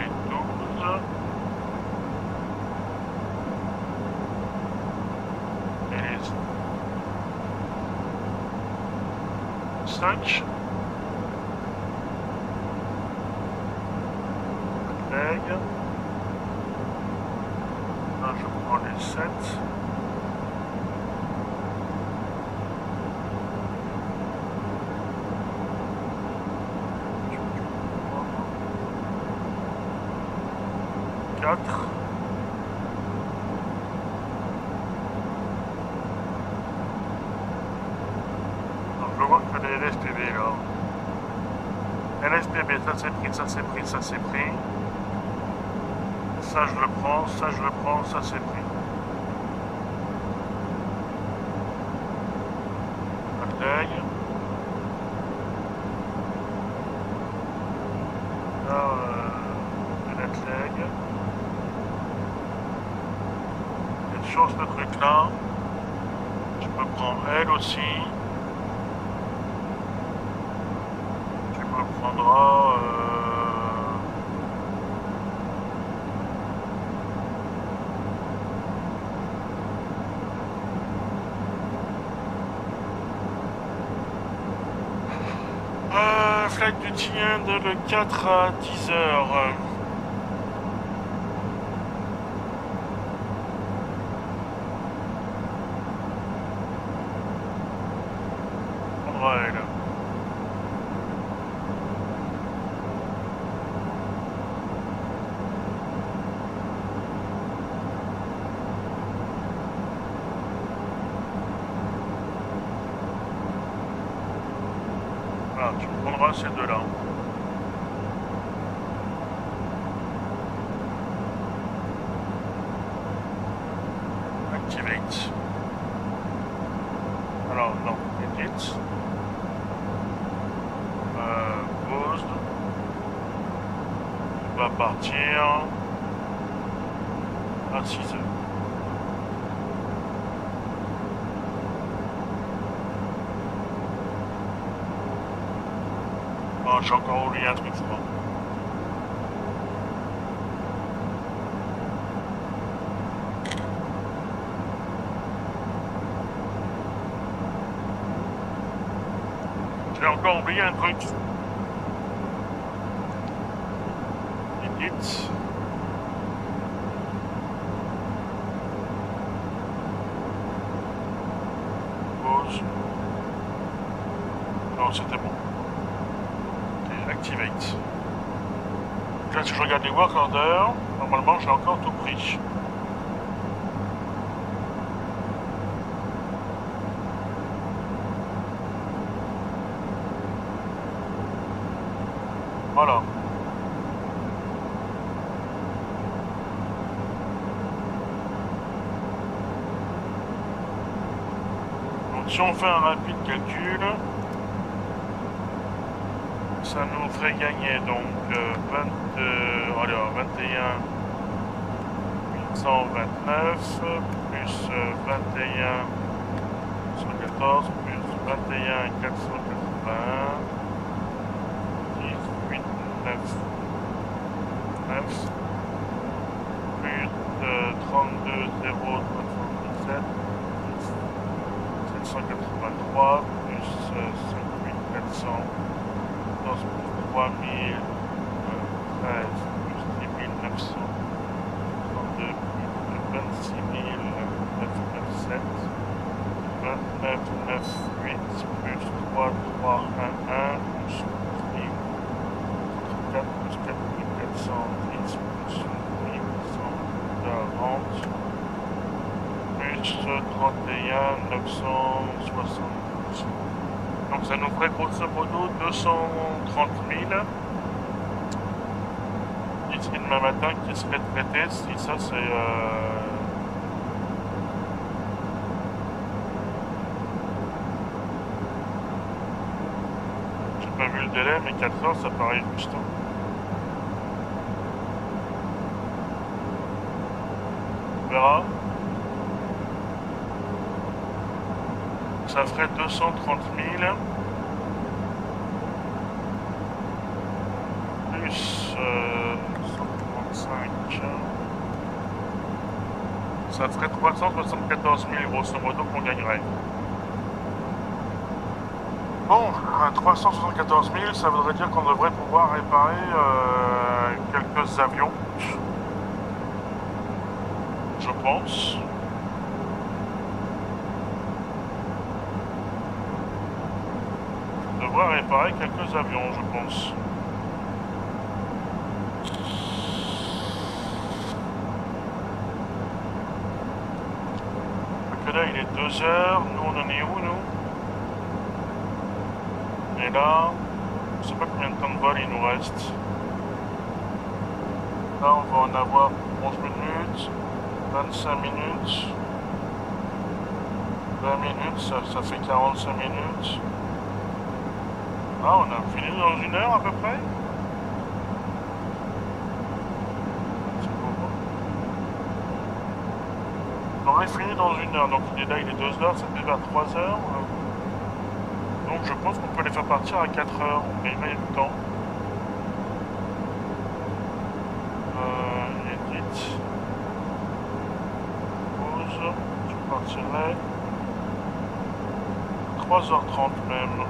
Et les 5. Là, je prends les 7. Ça c'est pris, ça c'est pris. Ça je le prends, ça je le prends, ça c'est pris. Du tien de le 4 à 10h. Voilà. Ces deux-là. Activate. Alors, non, edit. Pause. On va partir à 6 heures. J'ai encore oublié un truc, je crois. J'ai encore oublié un truc. Edit. Pause. Non, c'était bon. Activate. Là, si je regarde les work orders, normalement j'ai encore tout pris. Voilà. Donc, si on fait un rapide calcul, ça nous ferait gagner donc 21 829 plus 21 114 plus 21 480 18 9 9. Donc ça nous ferait grosso modo 230 000 d'ici demain matin qui serait traité, si ça c'est j'ai pas vu le délai, mais 4 heures ça paraît juste. On verra. Ça ferait 230 000 plus 135, ça ferait 374 000 grosso modo qu'on gagnerait. Bon, 374 000, ça voudrait dire qu'on devrait pouvoir réparer quelques avions, je pense. Réparer quelques avions, je pense. Parce que là, il est 2 heures. Nous, on en est où, nous? Et là, je sais pas combien de temps de vol il nous reste. Là, on va en avoir 11 minutes, 25 minutes, 20 minutes, ça fait 45 minutes. Ah, on a fini dans une heure à peu près. C'est beau. On aurait fini dans une heure, donc il est là, il est 2 heures, c'était vers 3 heures. Donc je pense qu'on peut les faire partir à 4 heures, on gagnerait du temps. Edit. Pause. Je partirai 3h30 même.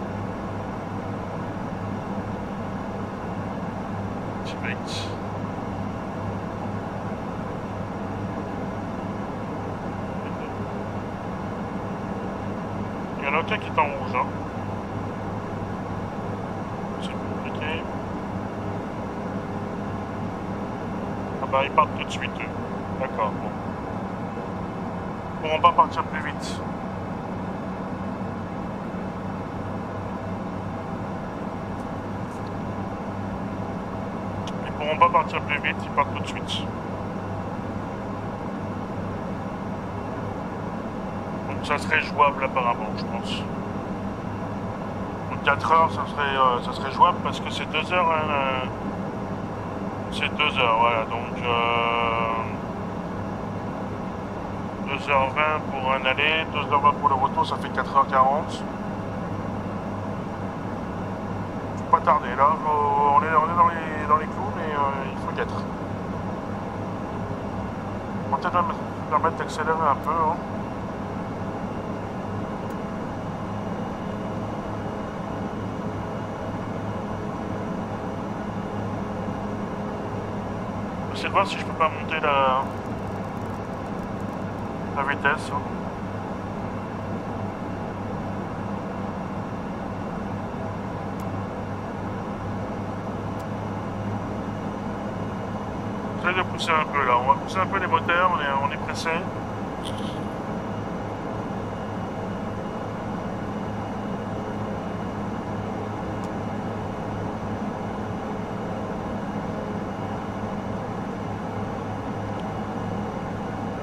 Il y en a aucun qui est en rouge, hein. C'est compliqué. Ah bah ils partent tout de suite eux. D'accord, bon. Ils pourront pas partir plus vite. On va partir plus vite, ils partent tout de suite. Donc ça serait jouable apparemment, je pense. Donc 4 heures, ça serait jouable parce que c'est 2 heures. Hein, c'est 2 heures, voilà. Donc 2h20 pour un aller, 2h20 pour le retour, ça fait 4h40. Pas tarder, là on est dans les clous, mais il faut y être. On va peut-être permettre d'accélérer un peu, hein. Je vais essayer de voir si je peux pas monter la vitesse, hein. De pousser un peu là, on va pousser un peu les moteurs, on est pressé.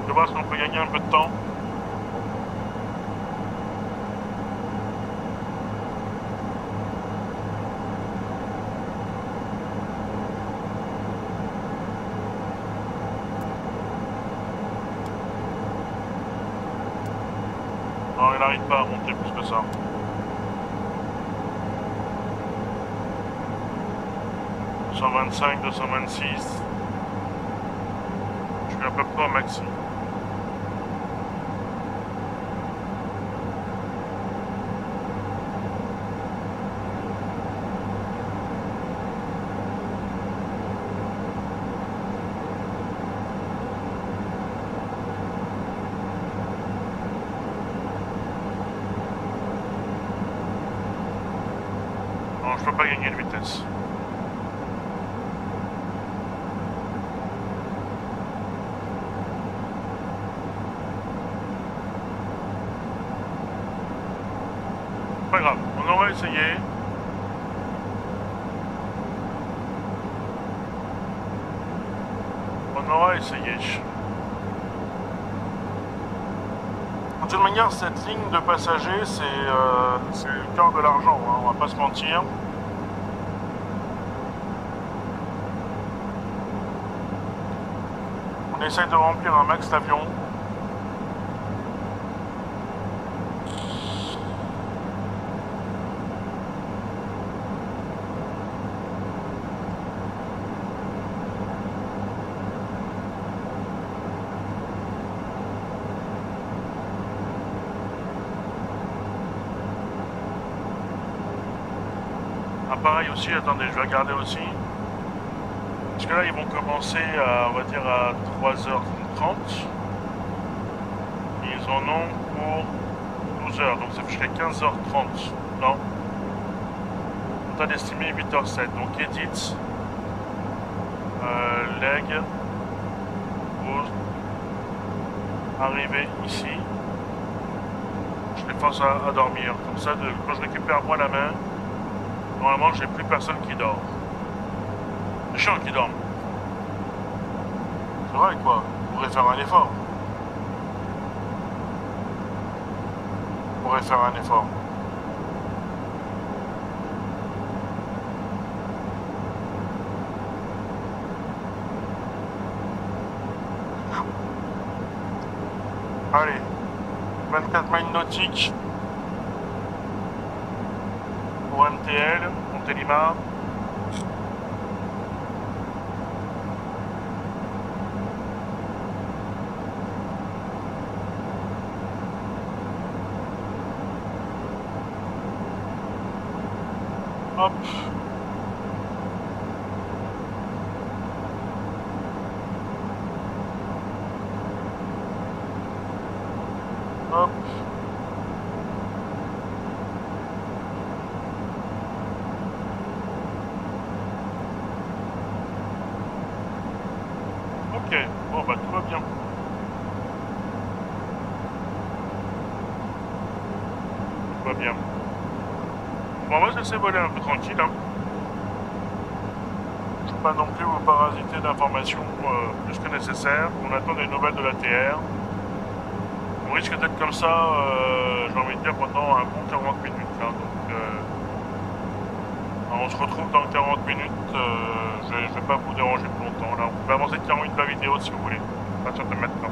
Je vois si on peut gagner un peu de temps. N'arrive pas à monter plus que ça. 225, 226. Je suis à peu près au maxi. On aura essayé. De toute manière, cette ligne de passagers, c'est le cœur de l'argent, hein, on va pas se mentir. On essaye de remplir un max d'avion. Attendez, je vais regarder aussi. Parce que là, ils vont commencer à, on va dire, à 3h30. Ils en ont pour 12h, donc ça ferait 15h30. Non. On t'a estimé 8h07. Donc, edit, leg, pause, arrivé ici. Je les force à dormir. Comme ça, quand je récupère moi la main, normalement, j'ai plus personne qui dort. C'est chiant qui dorment. C'est vrai quoi, on pourrait faire un effort. On pourrait faire un effort. Allez, 24 miles nautiques. MTL, Montélimar. Hop. Hop. Bien. Bon, on va se laisser voler un peu tranquille. Hein. Je ne veux pas non plus vous parasiter d'informations plus que nécessaire. On attend des nouvelles de l'ATR. On risque d'être comme ça, j'ai envie de dire, pendant un bon 40 minutes. Hein. Donc, on se retrouve dans 40 minutes. Je ne vais pas vous déranger plus longtemps. Là, on peut avancer 40 minutes la vidéo si vous voulez, à partir de maintenant.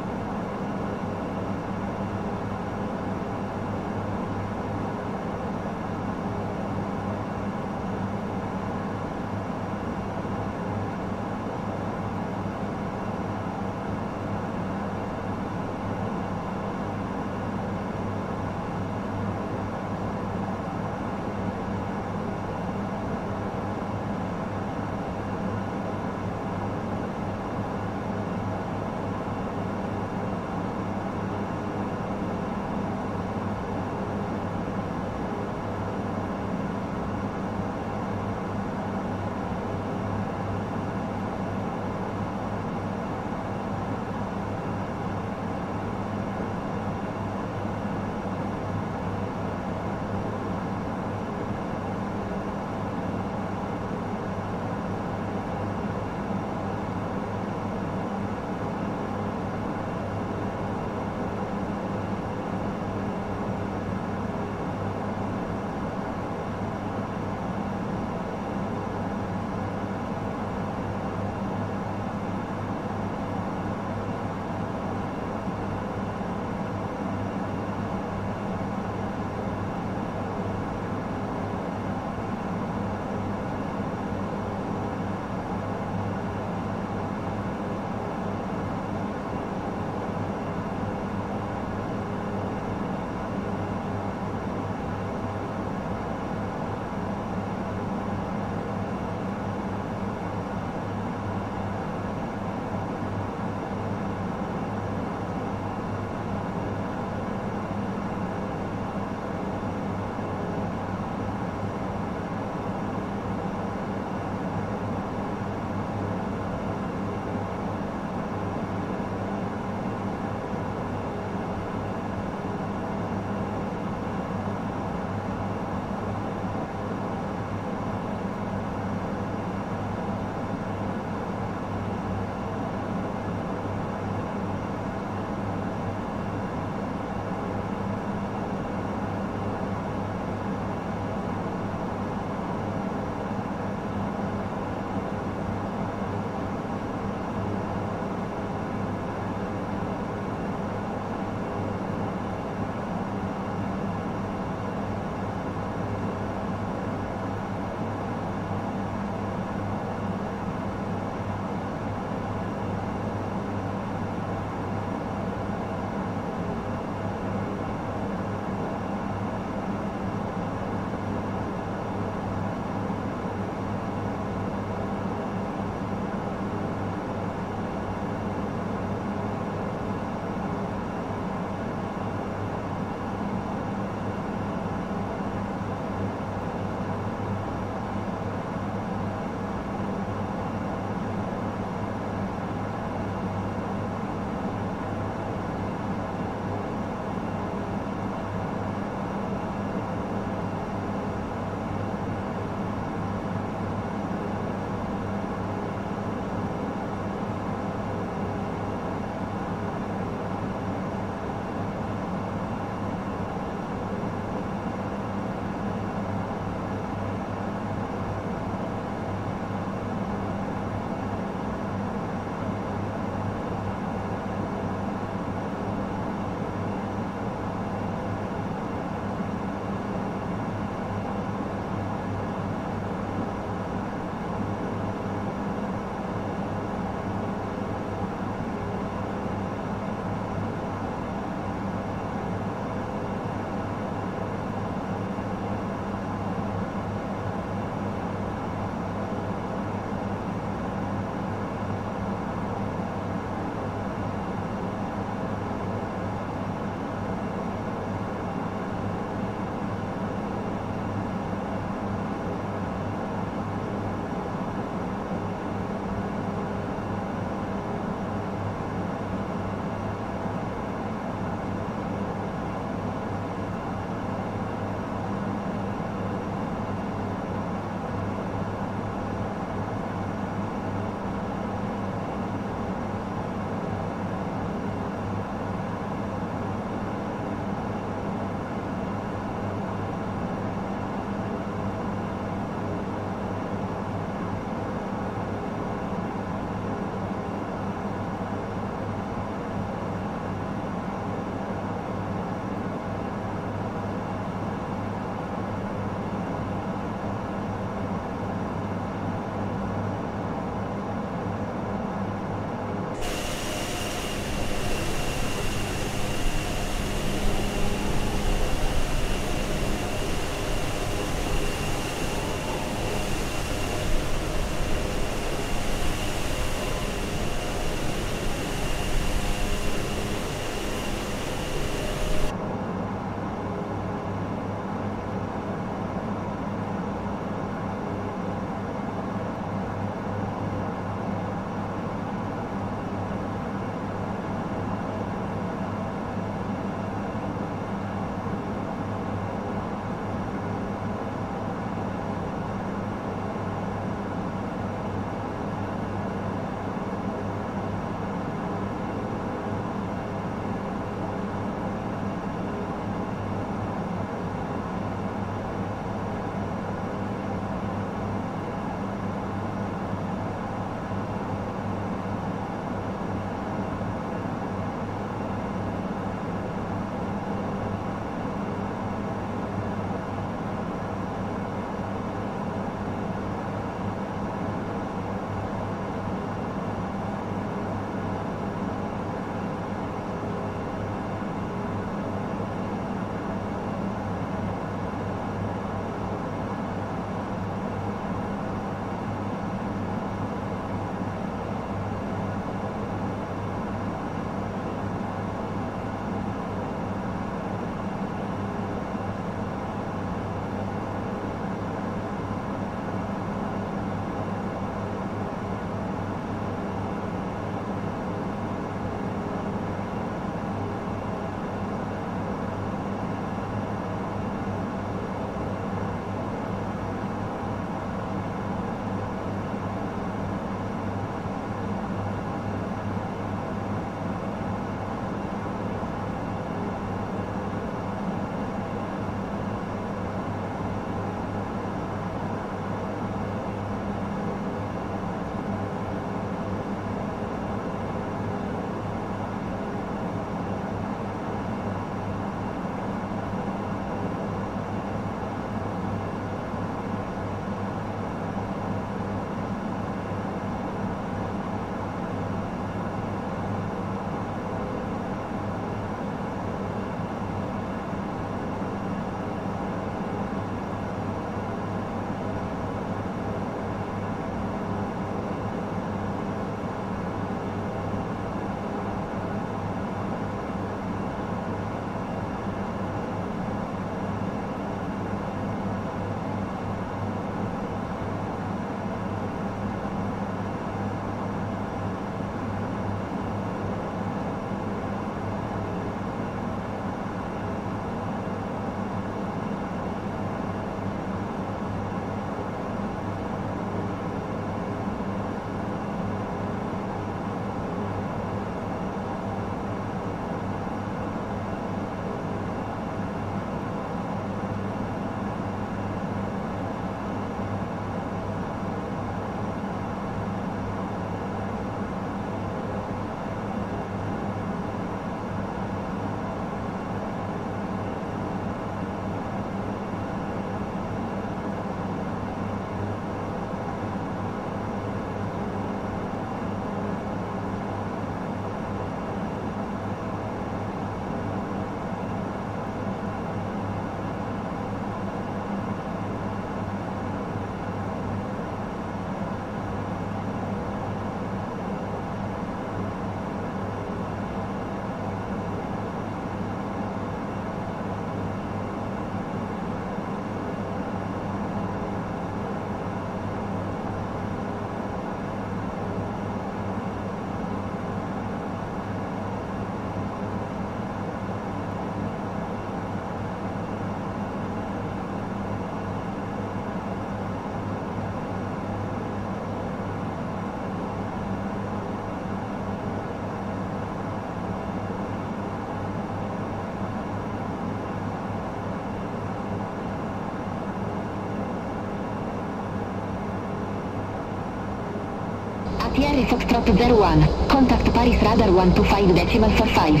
Microsoft Trop 01. Contact Paris Radar 125.45.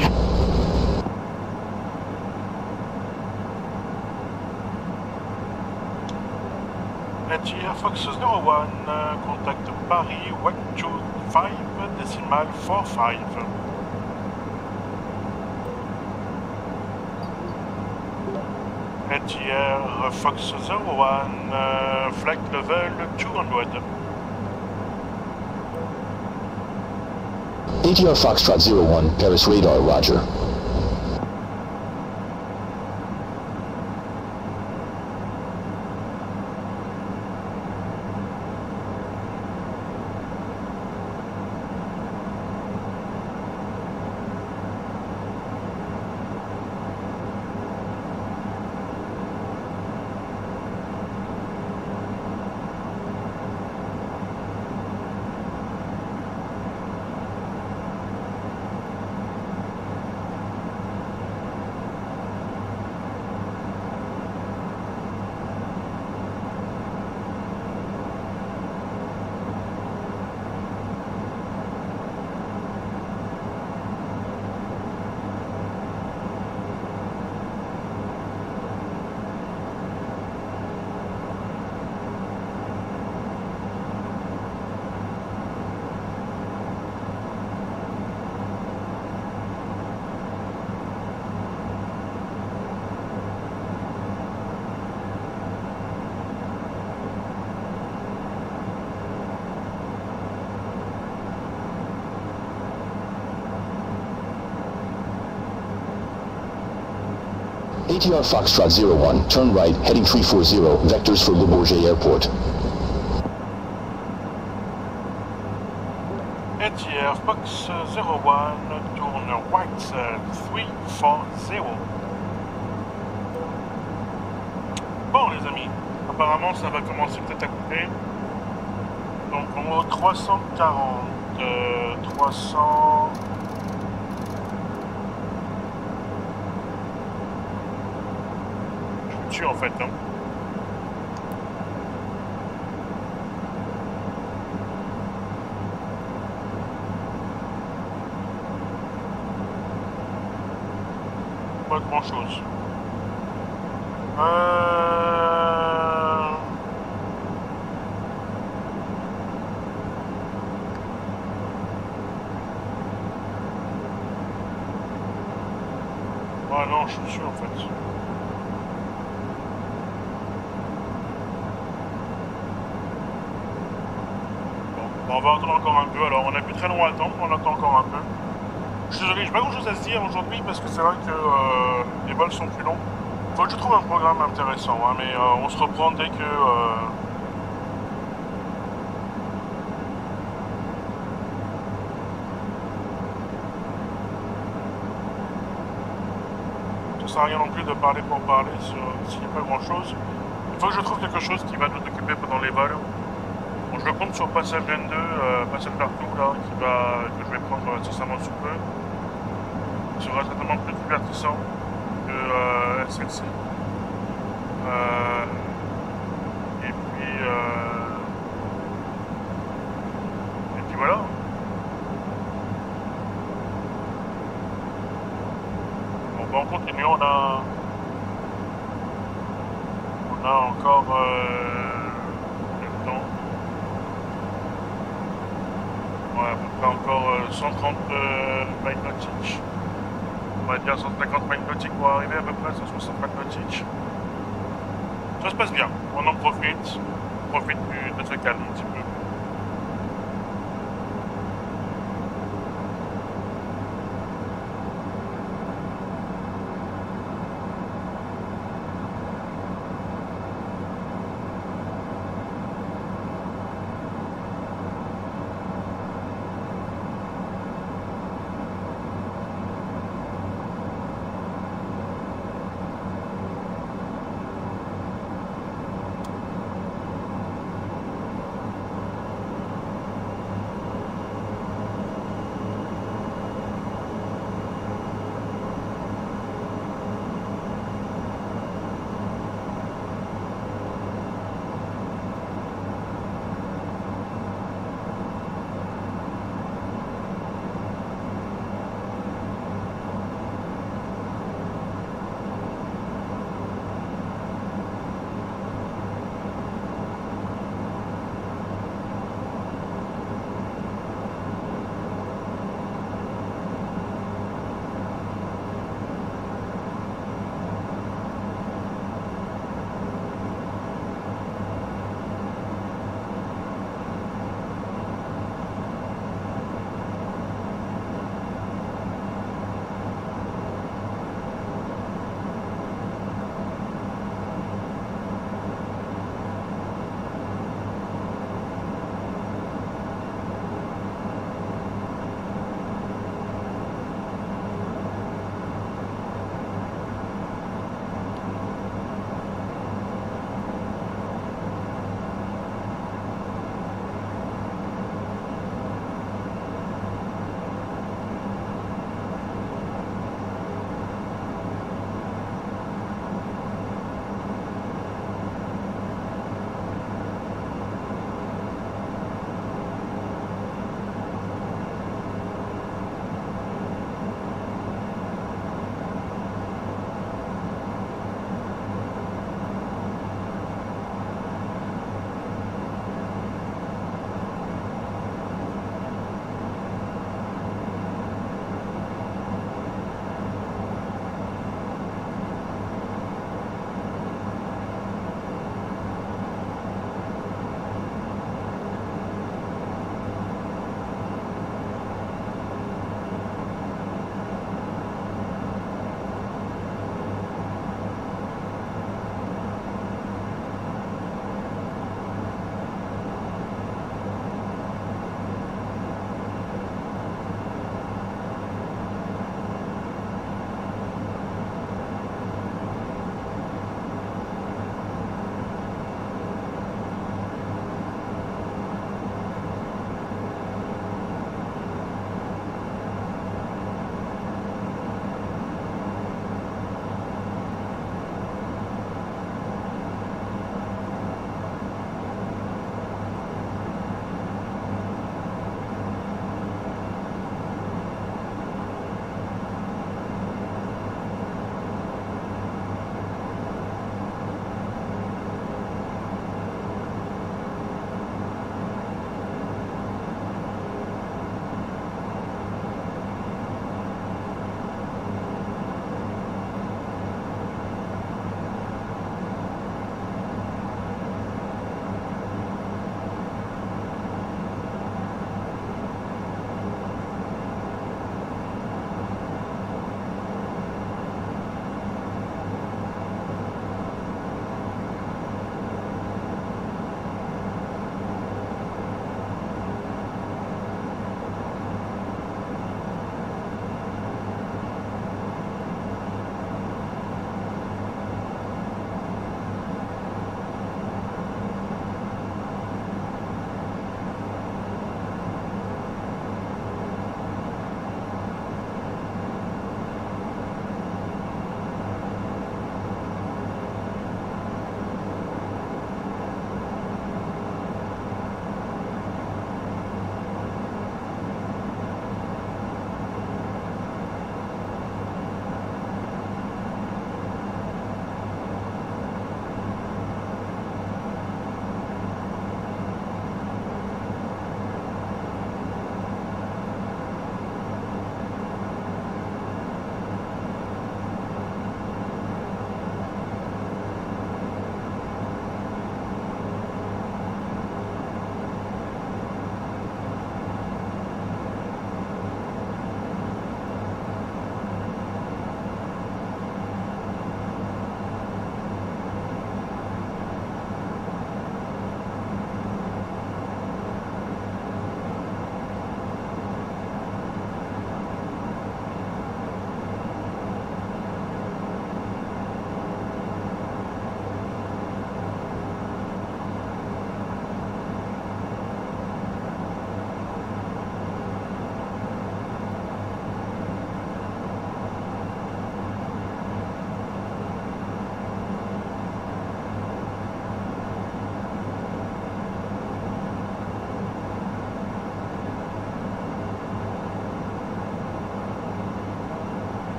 Fox 01, contact Paris 125.45. ATR Fox 01, flight level 200. ATR Foxtrot 01, Paris Radar, roger. ATR Foxtrot 01, turn right, heading 340, vectors for Le Bourget Airport. ATR Fox 01, turn right, 340. Bon les amis, apparemment ça va commencer peut-être à couper. Donc on va au 340, 300... en fait hein. Pas grand chose Ah non, je suis sûr en fait. On va attendre encore un peu, alors on a plus très long à attendre, on attend encore un peu. Je suis désolé, j'ai pas grand chose à se dire aujourd'hui parce que c'est vrai que les vols sont plus longs. Faut que je trouve un programme intéressant, hein, mais on se reprend dès que... Ça sert à rien non plus de parler pour parler s'il n'y a pas grand chose. Il faut que je trouve quelque chose qui va nous occuper pendant les vols. Bon, je compte sur passage N2, passage partout là, que je vais prendre incessamment sous peu. Ce sera certainement plus divertissant que celle-ci. Et puis voilà. Bon, bah, on continue, on a encore. À peu près encore 130 miles nautiques. On va dire 150 miles nautiques pour arriver à peu près à 160 miles nautiques. Ça se passe bien, on en profite. On profite de ce calme un petit peu.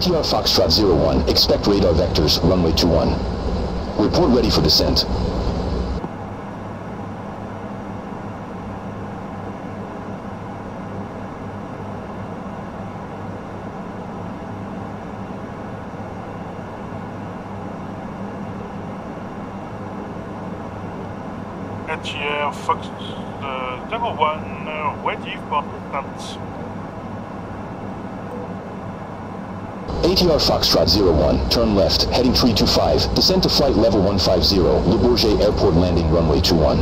ATR Foxtrot 01, expect radar vectors, runway 21. Report ready for descent. ATR Fox 01, ready for descent. ATR Foxtrot 01, turn left, heading 325, descend to flight level 150, Le Bourget Airport landing runway 21.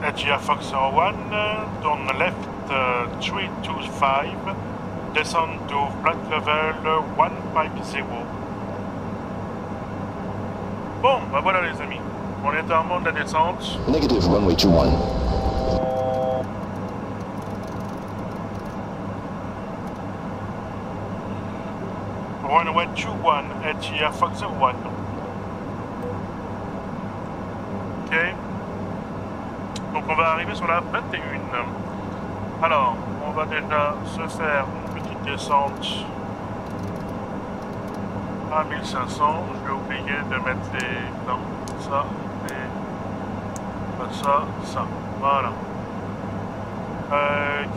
ATR Fox 01, turn left 325, descend to flight level 150. Bon, ben voilà les amis, on est à un moment de la descente. Negative runway 21. Runway 21, ATR Fox 01. Ok. Donc on va arriver sur la 21. Alors, on va déjà se faire une petite descente à 1500. Je vais oublier de mettre les... Non, ça, et... Ça, ça. Voilà.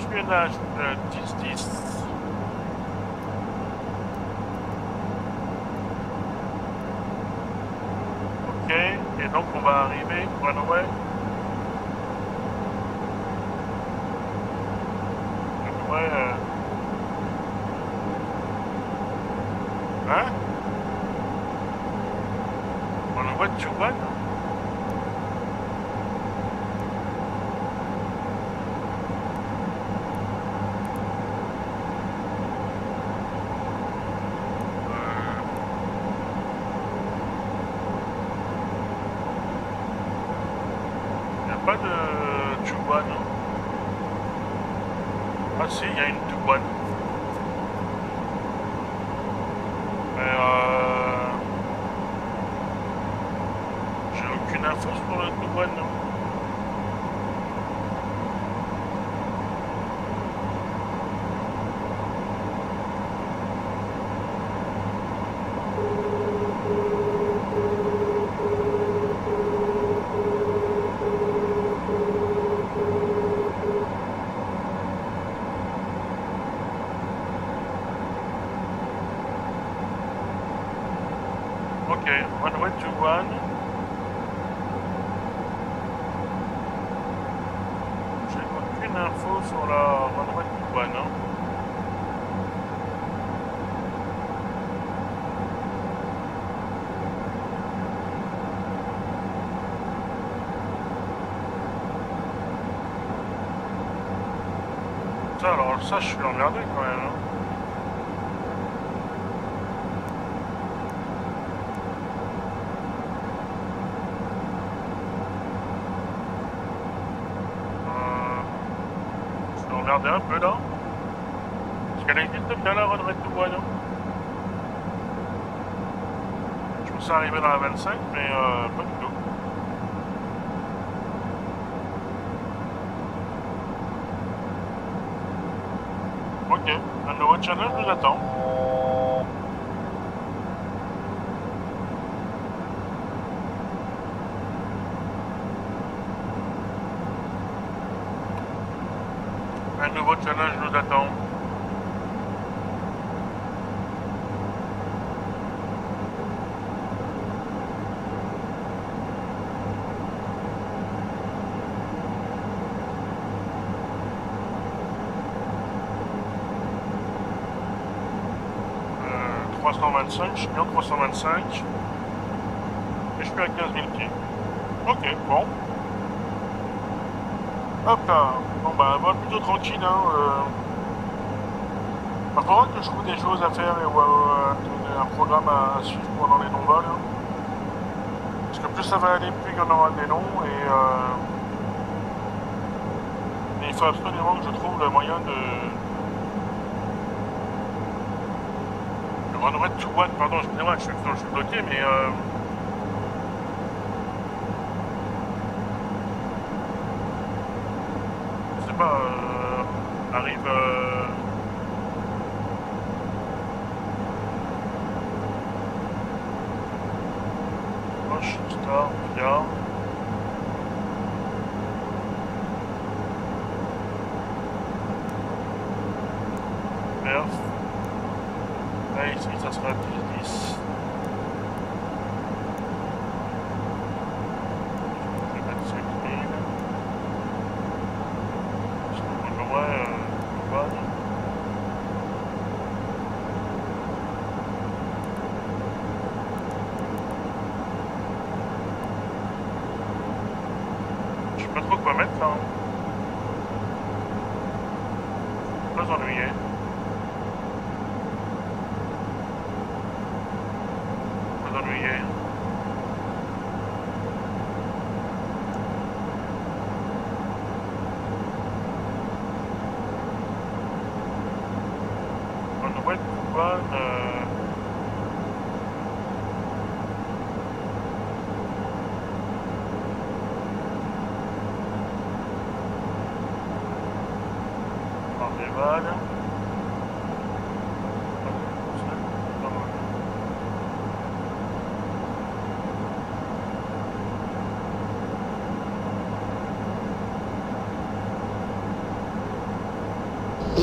QNH 10-10. Et donc on va arriver, runway. Runway. Hein? Runway 21. Alors ça, je suis emmerdé quand même. Hein. Je suis emmerdé un peu là. Parce qu'elle existe bien la Runway 21. Je me suis arrivé dans la 25, mais pas du tout. Un nouveau channel nous attend. Un nouveau challenge nous attend. Je suis en 325 et je suis à 15 000 pieds. Ok, bon. Hop là. Bon bah, un vol plutôt tranquille. Hein, Par contre, que je trouve des choses à faire et un programme à suivre pendant les non-vols. Hein. Parce que plus ça va aller, plus il y en aura des longs. Et il faut absolument que je trouve le moyen de. Runway 21, pardon, excusez-moi, je suis bloqué, mais je sais pas, arrive proche, star, via. Berth. Là ici ça sera plus 10.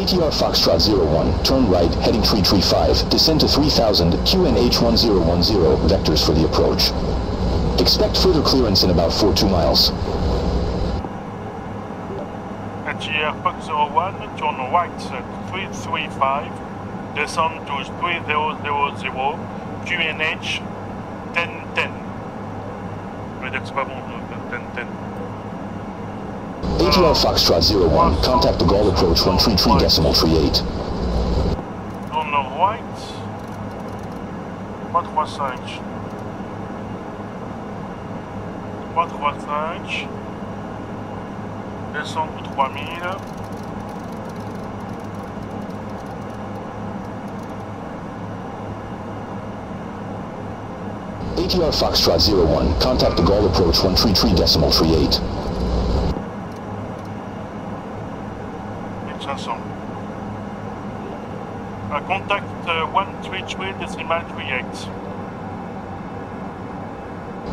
ATR Foxtrot 01, turn right, heading 335, descend to 3000, QNH 1010, vectors for the approach. Expect further clearance in about 42 miles. ATR Fox 01, turn right, 335, descend to 3000, QNH 1010. Je veux dire que c'est pas bon, 1010. ATR Foxtrot 01, contact the Gaulle approach 133.38. On the right, 335. 335. Descend de 3000. ATR Foxtrot 01, contact the Gaulle approach 133.38. 500. Contact 133.38.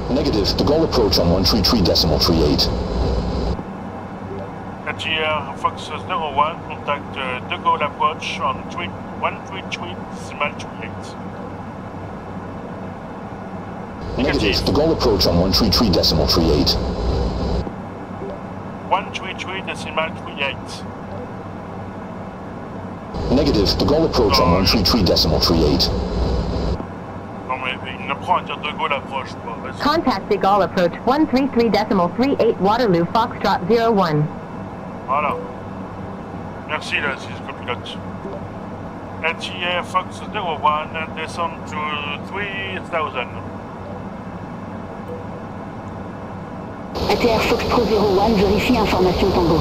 Negative, the goal approach on 133.38. ATR Fox 01, contact the goal approach on 133.38. Negative, the goal approach on 133.38. 133.38. Negative, the goal approach on 133.38. Contact the goal approach 133.38 Waterloo Foxtrot 01. Voilà. Merci le 6 copilote. ATR Fox 01, descend to 3000. ATR Fox 01, vérifie information Tango.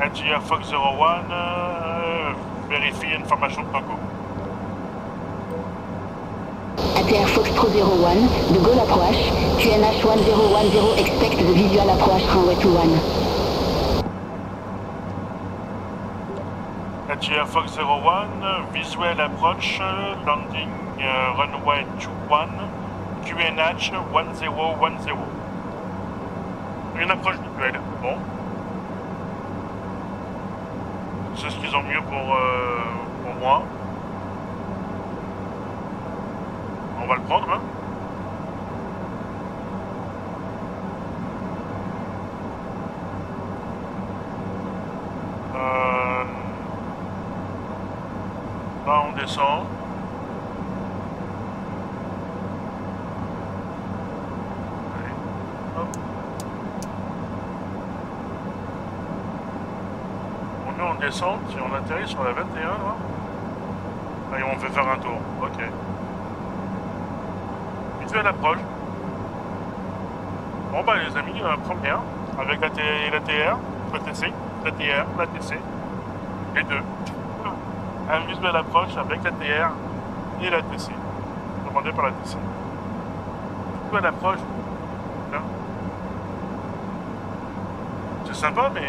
ATR Fox 01, vérifie information de Tango. ATR Fox 01, the goal approach, QNH 1010, expect the visual approach runway 21. ATR Fox 01, visual approach, landing runway 21, QNH 1010. Une approche visuelle, bon. C'est ce qu'ils ont mieux pour moi. On va le prendre, hein. Là, on descend. Descente, si on atterrit sur la 21 là. Allez, on fait faire un tour, ok. Visuel approche. Bon bah les amis, première, avec la l'ATR, les deux. Un visuel approche avec l'ATR et la TC. Demandé par la TC. Visuel approche. C'est sympa, mais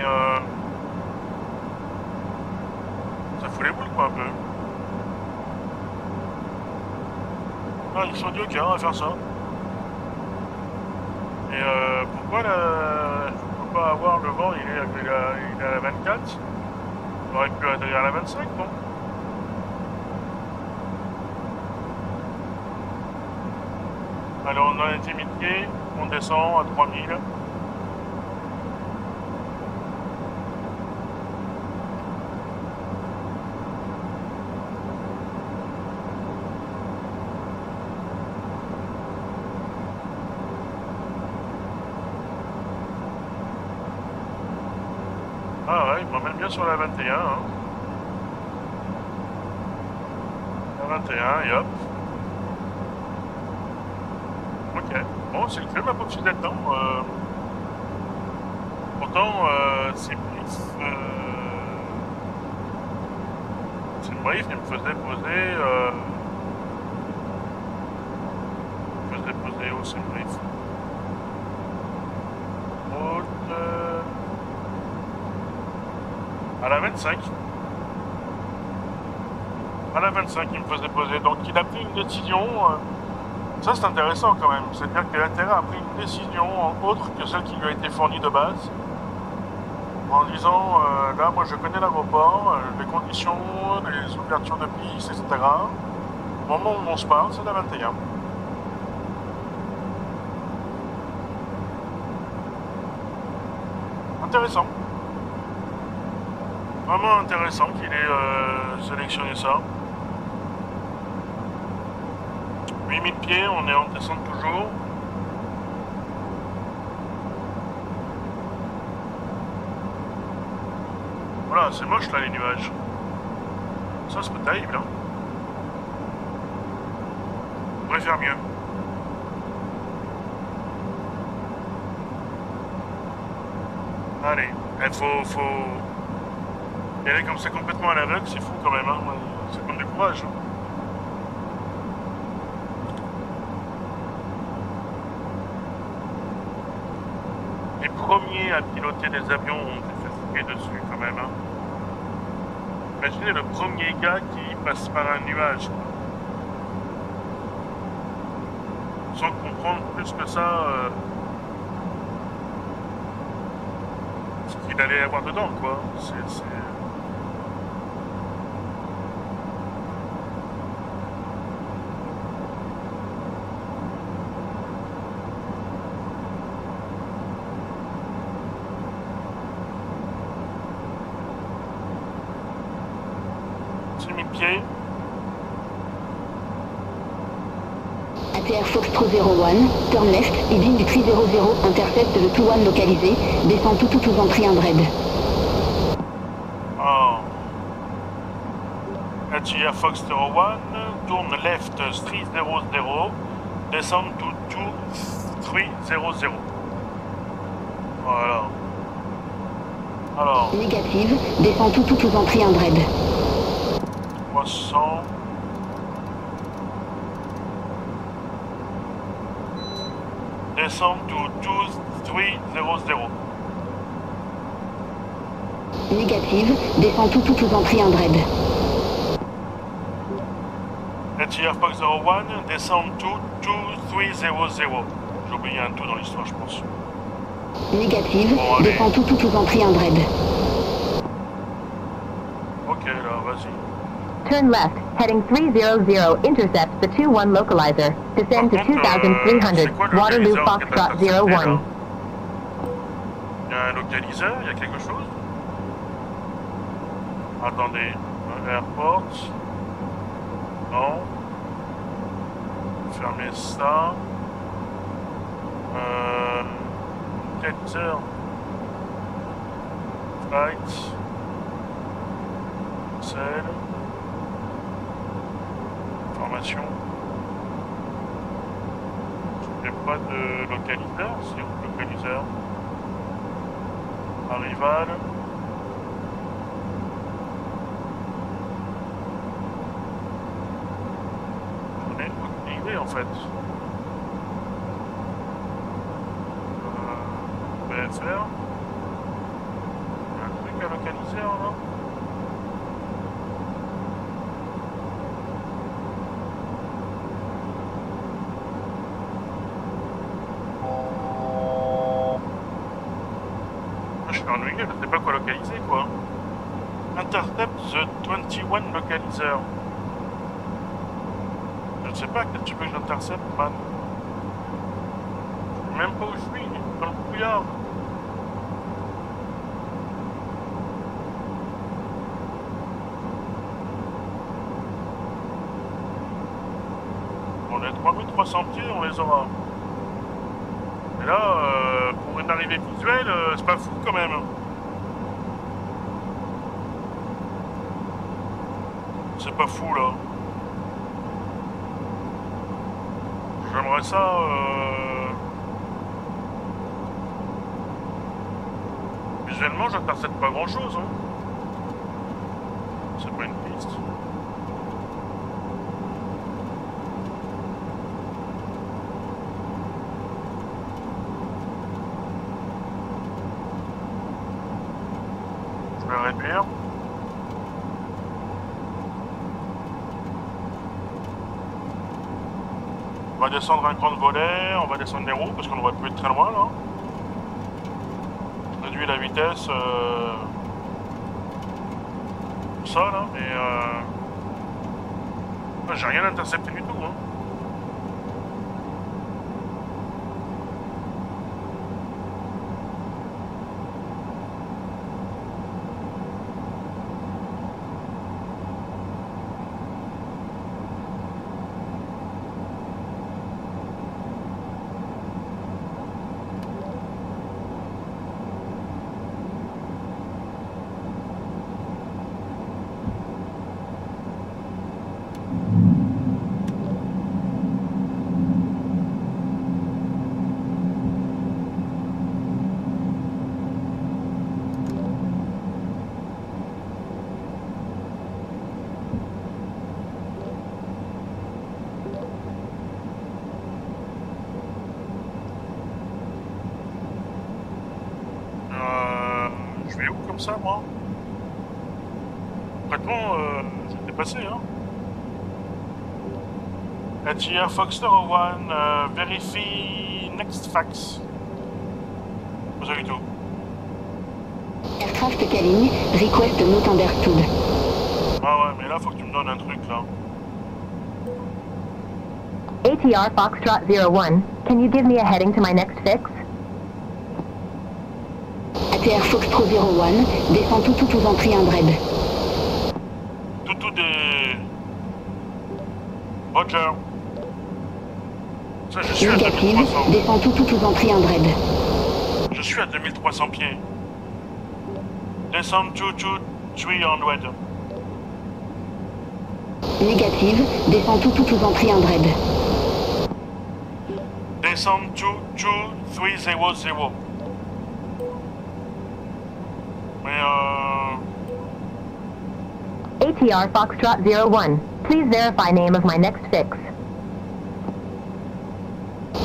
ça fout les boules, quoi, un peu. Ah, ils sont deux cœurs à faire ça. Et pourquoi la... pourquoi avoir le vent, il est à la 24? On aurait pu atterrir à la 25, bon. Alors on a été mitié, on descend à 3000. Ah ouais, il m'emmène bien sur la 21. Hein. La 21 et hop. Ok. Bon, c'est le club à continuer là-dedans. Pourtant, Simbrief qui me faisait poser... Il me faisait poser au Simbrief. À la 25. À la 25, il me faisait poser. Donc, il a pris une décision... Ça c'est intéressant quand même, c'est-à-dire que l'ATR a pris une décision autre que celle qui lui a été fournie de base, en disant là moi je connais l'aéroport, les conditions, les ouvertures de piste, etc. Au moment où on se parle, c'est la 21. Intéressant. Vraiment intéressant qu'il ait sélectionné ça. 8000 pieds, on est en descente toujours. Voilà, c'est moche là les nuages. Ça c'est pas terrible. Hein. On pourrait faire mieux. Allez, il faut y aller comme ça complètement à l'aveugle, c'est fou quand même. Hein. C'est comme du courage. Hein. Premier à piloter des avions, on s'est fait dessus quand même. Hein. Imaginez le premier gars qui passe par un nuage. Sans comprendre plus que ça ce qu'il allait avoir dedans, quoi. C'est... ATR Foxtrot 01, turn left, heading du puits 00, intercepte le 2-1 localisé, descend tout en triangle. Oh. ATR Fox 01, tourne left, street 00, descend tout 300. Voilà. Alors. Négative, descend tout en triangle. 300. Descendre to 2300. Négative, descend tout en triangle. ATR Fox 01, descend to 2300. J'ai oublié un tout dans l'histoire, je pense. Négative, bon, descend tout en triangle. Ok, là, vas-y. Turn left, heading 300, intercepts the 2-1 localizer. Descend to 2300, Waterloo Foxtrot 01. Il y a un localiseur, il y a quelque chose. Attendez, un airport. Non. Fermez ça. Localiseur. Flight. Cell. Je n'ai pas de localiseur, c'est où le localiseur? Arrival. J'en ai aucune idée en fait. BFR. canonnière, non? Je suis ennuyé, je ne sais pas quoi localiser, quoi. Intercept the 21 localizer. Je ne sais pas, qu'est-ce que tu veux que j'intercepte, man? Je ne sais même pas où je suis, dans le brouillard. On a 3300 pieds, on les aura. Et là, pour une arrivée visuelle, c'est pas fou quand même. C'est pas fou là. J'aimerais ça... Visuellement, j'intercepte pas grand chose. Hein. C'est pas une piste. Je vais réduire. On va descendre un cran de volet, on va descendre les roues parce qu'on ne va plus être très loin là. Je réduis la vitesse pour ça là, mais j'ai rien intercepté du tout. Hein. Ça, moi. Concrètement, j'étais passé, hein. ATR Foxter 01, vérifie next fax. Pas du tout. Aircraft Kaline, request not understood. Ah ouais, mais là, faut que tu me donnes un truc, là. ATR Foxtrot 01, can you give me a heading to my next fix? ATR Foxtrot 01, descend tout vous en prie un bread. Toutou des... Roger. Ça, je suis Négative, à 2300. Descend tout vous en prie un bread. Je suis à 2300 pieds. Descend tout 300. Négative, descend tout vous en prie un bread. Descend tout 300. ATR Foxtrot 01, please verify name of my next fix.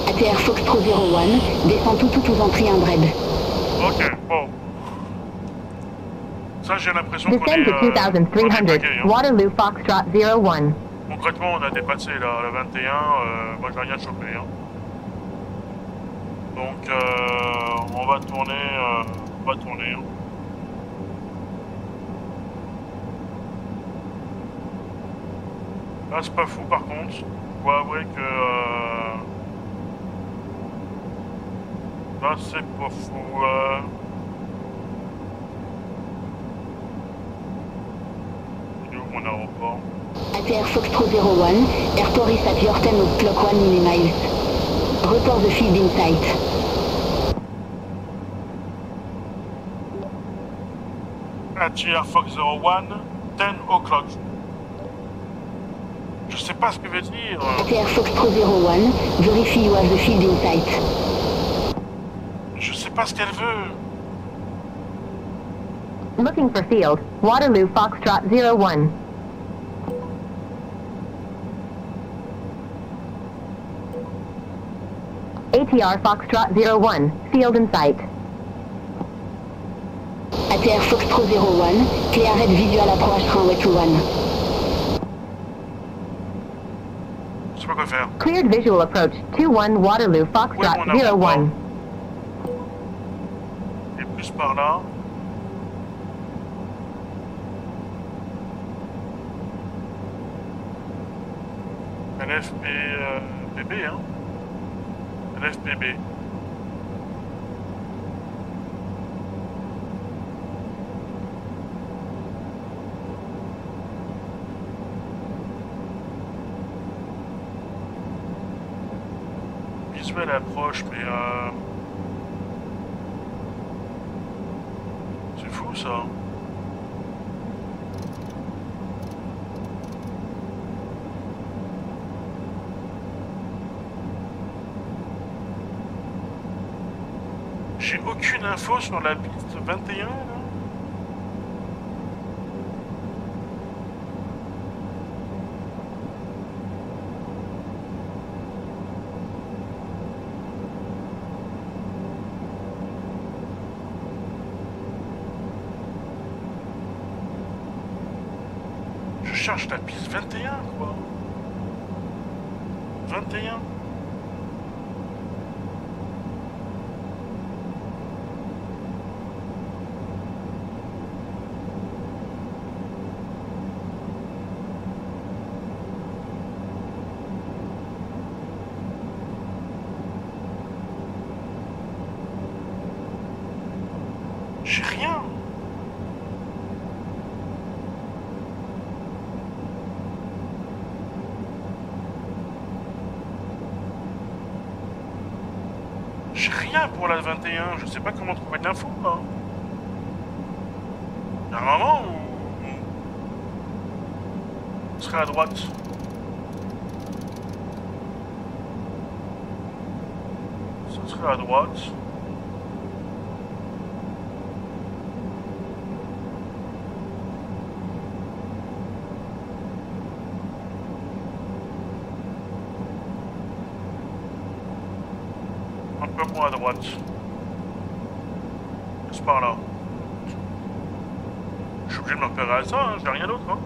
ATR Foxtrot 01, descend tout en triandrade. Ok, bon. Ça, j'ai l'impression qu'on est... Descend to 2300, Waterloo Foxtrot 01. Concrètement, on a dépassé la 21, moi j'ai rien chopé. Hein. Donc, on va tourner... Hein. Ah, c'est pas fou par contre, faut avouer que là c'est pas fou. Il est où mon aéroport? ATR Foxtrot 01, airport is at your 10 of clock 1 mm. Report the field in sight. ATR Fox 01, 10 o'clock. Je sais pas ce que veut dire. ATR Foxtrot 01, vérifie you have the field in sight. Je sais pas ce qu'elle veut. Looking for field, Waterloo Foxtrot 01. ATR Foxtrot 01, field in sight. Clear Foxtrot 01, clear red visual approach runway 21. Je sais pas quoi faire. Cleared visual approach 21 Waterloo Foxtrot 01. Et plus par là. LFPB, hein. LFPB. Visuel approche, mais c'est fou ça. J'ai aucune info sur la piste 21 là. Je cherche la piste 21 quoi. 21. Pour la 21, je sais pas comment trouver de l'info là. Il y a un moment où on serait à droite. Ce serait à droite. À droite. C'est par là. Je suis obligé de me repérer à ça, hein. J'ai rien d'autre. Hein.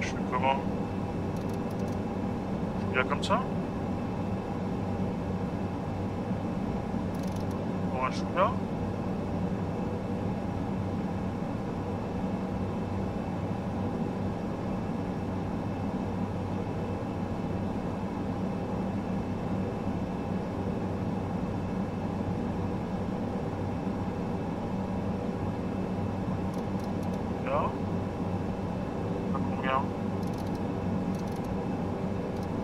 Je fais comment? Je suis là comme ça? Bon, je suis là.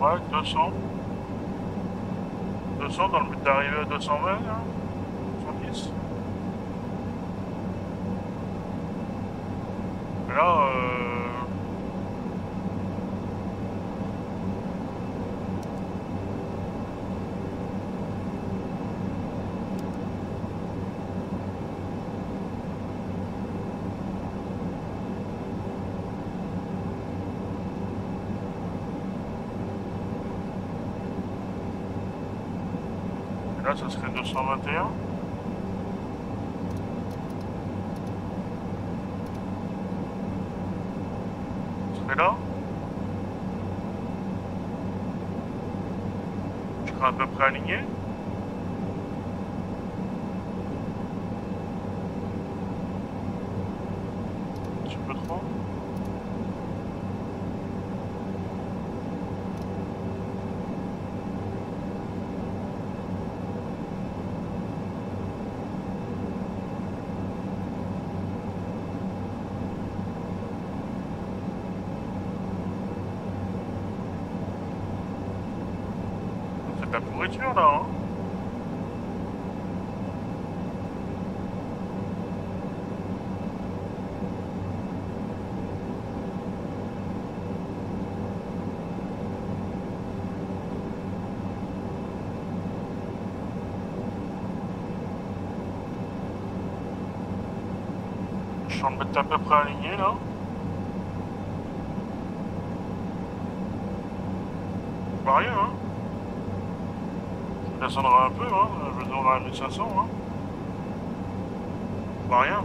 Ouais, 200. 200 dans le but d'arriver à 220, hein, 210. Mais là, ça serait 221. Ça serait là. Je serais à peu près aligné. Un petit peu trop. Pourriture là, hein. Je suis en train de mettre à peu près aligné là. pas rien, hein. Ça descendra un peu, hein. Je descendrai à 1500, hein. C'est pas rien.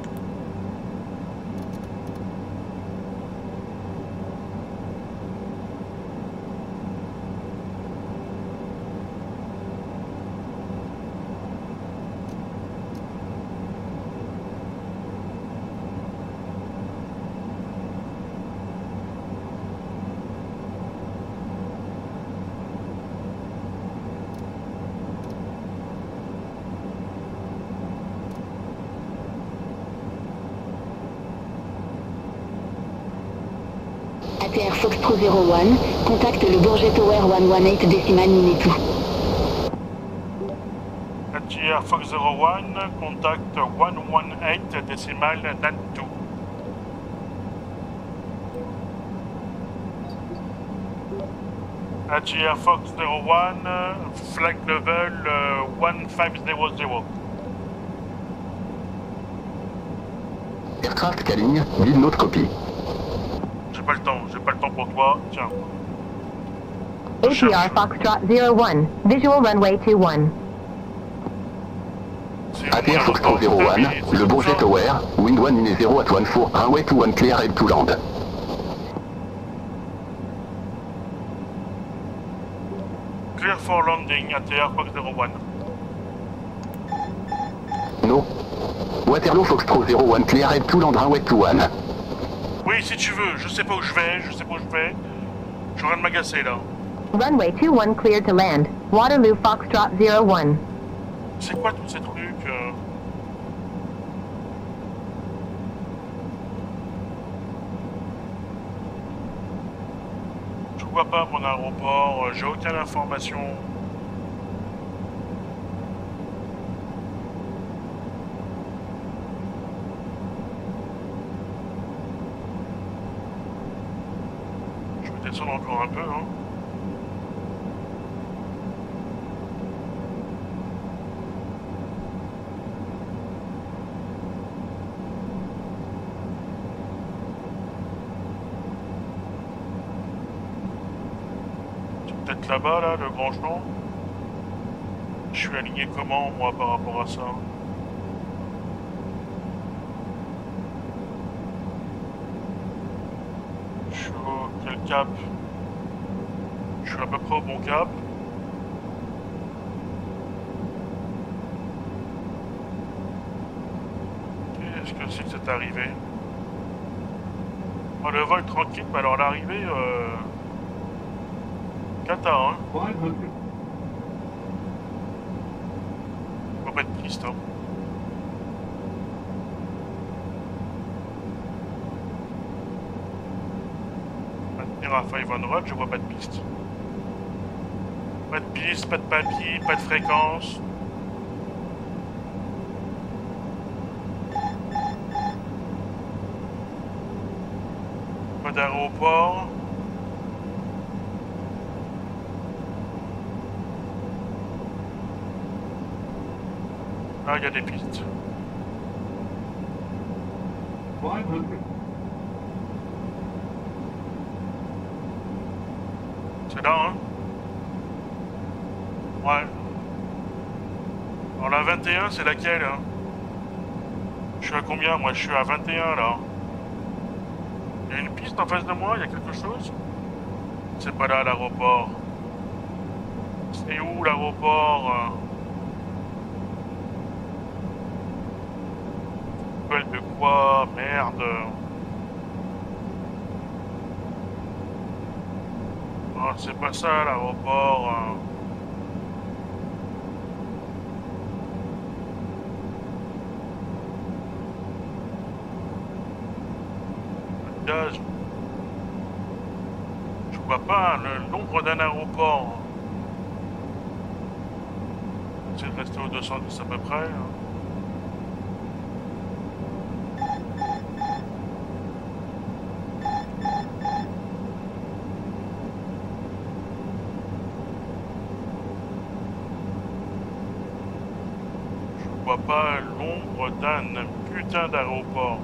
ATR Foxtrot 01, contacte le Bourget Tower 118 décimal Minetou. ATR Fox 01, contact 118 décimal Nantou. ATR Fox 01, flag level 1500. Aircraft Caligne, vide notre copie. J'ai pas le temps pour toi, tiens. ATR Foxtrot 01, visual runway 21. ATR Foxtrot 01, Le Bourget Tower, wind 1 in 0 at 14, runway 21 clear head to land. Clear for landing, ATR Foxtrot 01. No. Waterloo Foxtrot 01, clear head to land, runway 21. Oui, si tu veux, je sais pas où je vais. Je suis en train de m'agacer là. Runway 21 clear to land. Waterloo Foxtrot 01. C'est quoi tous ces trucs Je vois pas mon aéroport, j'ai aucune information. Encore un peu, hein. C'est peut-être là-bas, là, le grand chemin. Je suis aligné comment, moi, par rapport à ça? Je suis au quel cap? Je suis à peu près au bon cap. Qu'est-ce que c'est que cette arrivée? Oh, le vol tranquille, mais alors l'arrivée... Cata, hein. Faut pas être triste, hein. Maintenir à 500, je vois pas de piste. Pas de piste, pas de papier, pas de fréquence. Pas d'aéroport. Ah, il y a des pistes. C'est là, hein? Ouais. Alors la 21, c'est laquelle, hein? Je suis à combien, moi? Je suis à 21, là. Il y a une piste en face de moi? Il y a quelque chose? C'est pas là, l'aéroport. C'est où, l'aéroport? De quoi? Merde. Oh, c'est pas ça, l'aéroport. Je vois pas le nombre d'un aéroport. C'est de rester au 210 à peu près. Je vois pas l'ombre d'un putain d'aéroport.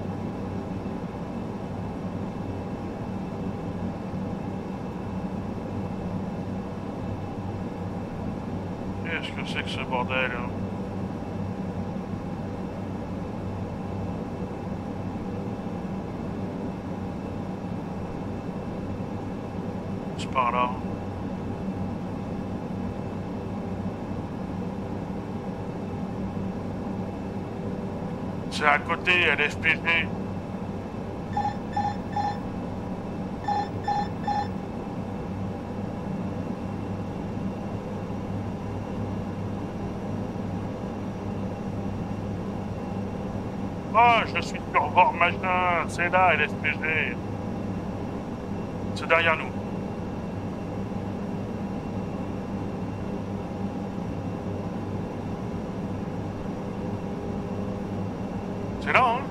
que c'est que ce bordel? C'est par là. C'est à côté, LFPB. Oh, je suis sur bord Magellan, c'est là, LFPG. C'est derrière nous. C'est là, hein?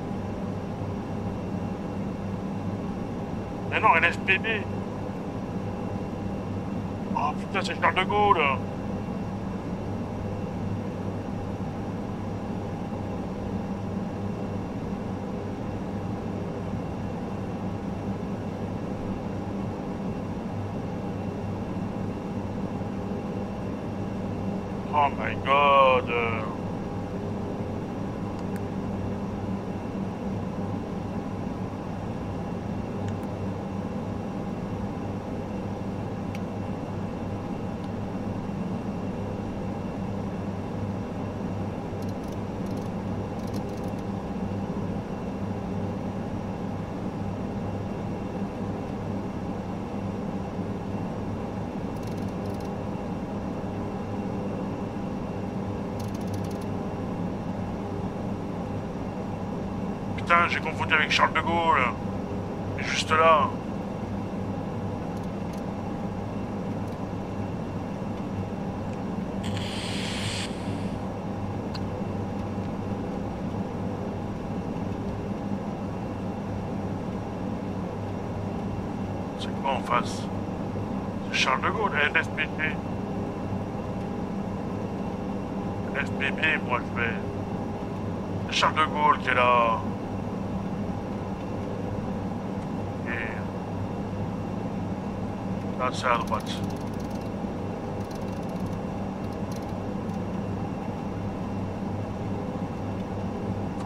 Mais non, LFPB. Oh putain, c'est Charles de Gaulle. Oh my god! Putain, j'ai confondu avec Charles de Gaulle. Il est juste là. C'est quoi en face? C'est Charles de Gaulle, LFPB. LFPB, moi je vais... C'est Charles de Gaulle qui est là. Là, c'est à droite.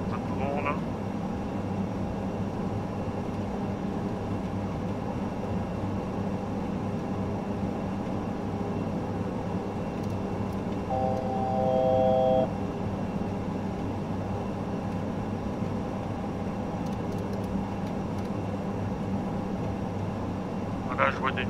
Faut que tout le monde. Voilà, je vois des...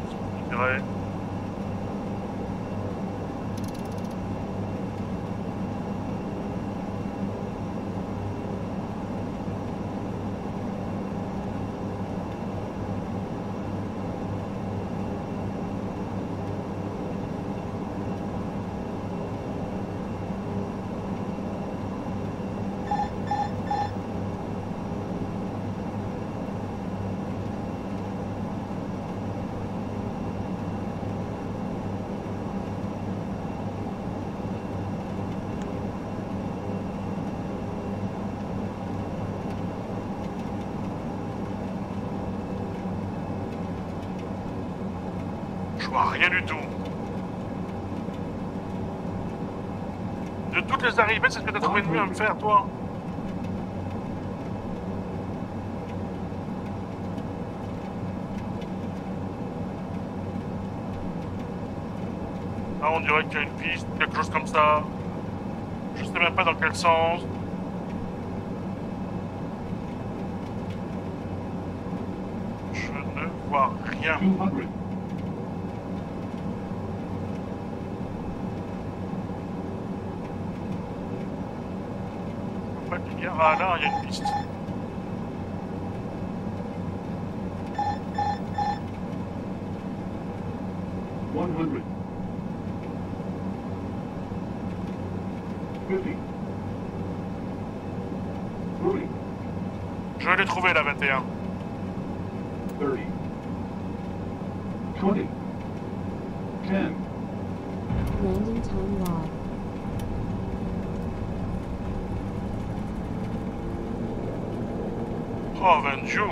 Rien du tout. De toutes les arrivées, c'est ce que t'as trouvé de mieux à me faire, toi. Ah, on dirait qu'il y a une piste, quelque chose comme ça. Je sais même pas dans quel sens. Je ne vois rien. Ah là, il y a une piste. Je l'ai trouvé la 21. 30. 20. 10. Landing time log. Oh, 20 jours.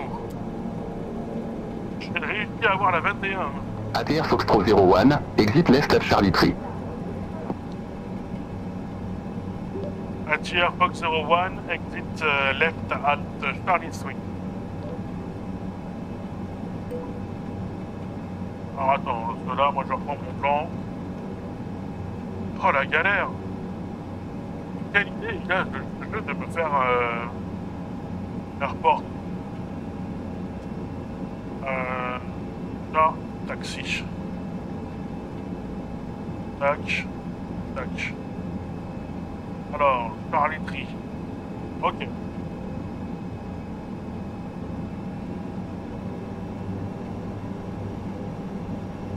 J'ai réussi à avoir la 21. ATR Foxtrot 01, exit l'est à Charlie Tree. ATR Fox 01, exit left at Charlie Street. Alors attends, parce que là, moi je reprends mon plan. Oh la galère! Quelle idée, il a le jeu de me faire airport. Là, taxi. Tac, tac. Alors, Charlie. Ok.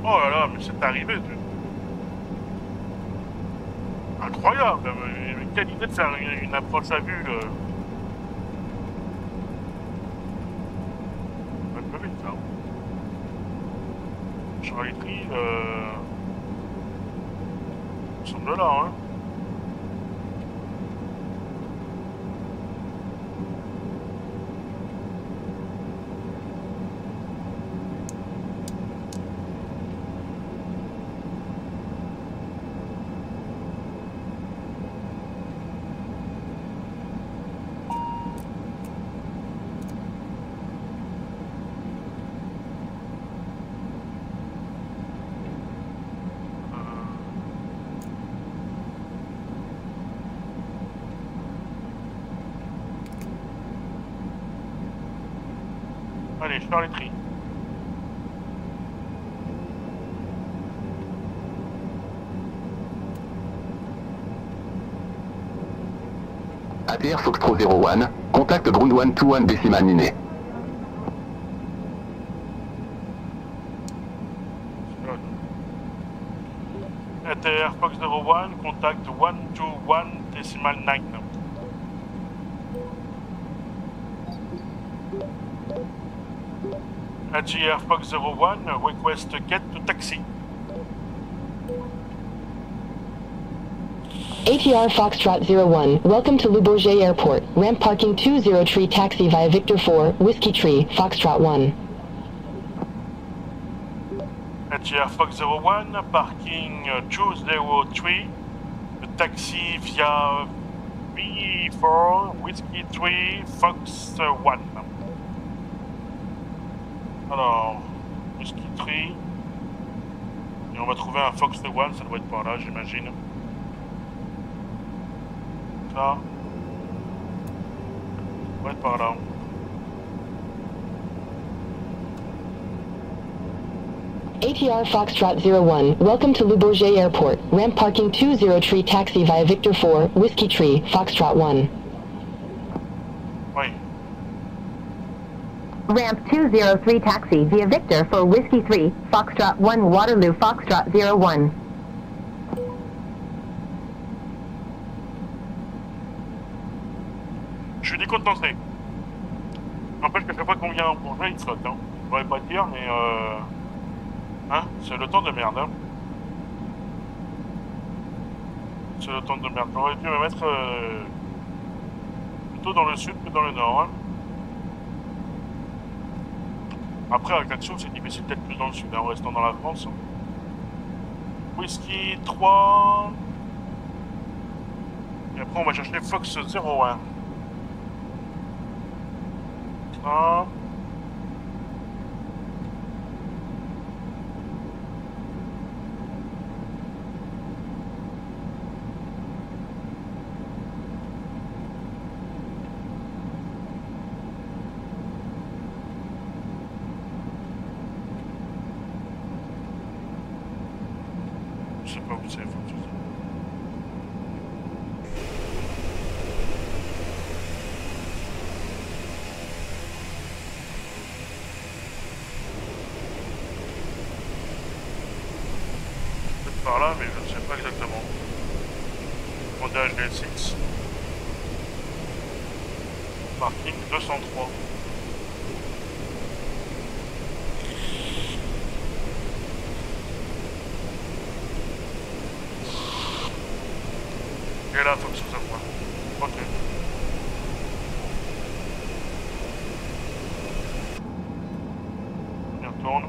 Oh là là, mais c'est arrivé, incroyable, mais quelle idée de faire une approche à vue. Un peu vite, là. Charlie, nous sommes de là, hein. Allez, Charlie Tree. ATR Foxtrot 01, contact Grund 121 décimal miné. ATR Fox 01, contact 121 décimal 9. ATR Fox 01, request get to taxi. ATR Foxtrot 01, welcome to Le Bourget Airport. Ramp parking 203 taxi via Victor 4, Whiskey Tree, Foxtrot 1. ATR Fox 01, parking 203, taxi via V4, Whiskey 3, Fox 1. Alors, Whiskey 3, et on va trouver un Fox 1, ça doit être par là, j'imagine. Ça doit être par là. ATR Foxtrot 01, welcome to Le Bourget Airport. Ramp parking 203 taxi via Victor 4, Whiskey 3, Foxtrot 1. Oui. Ramp 203 taxi via Victor for Whiskey 3, Foxtrot 1, Waterloo, Foxtrot 01. Je suis décontenancé. N'empêche que chaque fois qu'on vient en congé, il saute. Hein. Je pourrais pas dire, mais hein, c'est le temps de merde. Hein. C'est le temps de merde. J'aurais dû me mettre plutôt dans le sud que dans le nord. Hein. Après, avec l'action, c'est difficile d'être plus dans le sud, hein, en restant dans la France. Hein. Whisky 3. Et après, on va chercher Fox 01. Ah. GSX. Parking 203. Et là, faut que ça soit moi. Ok. On y retourne.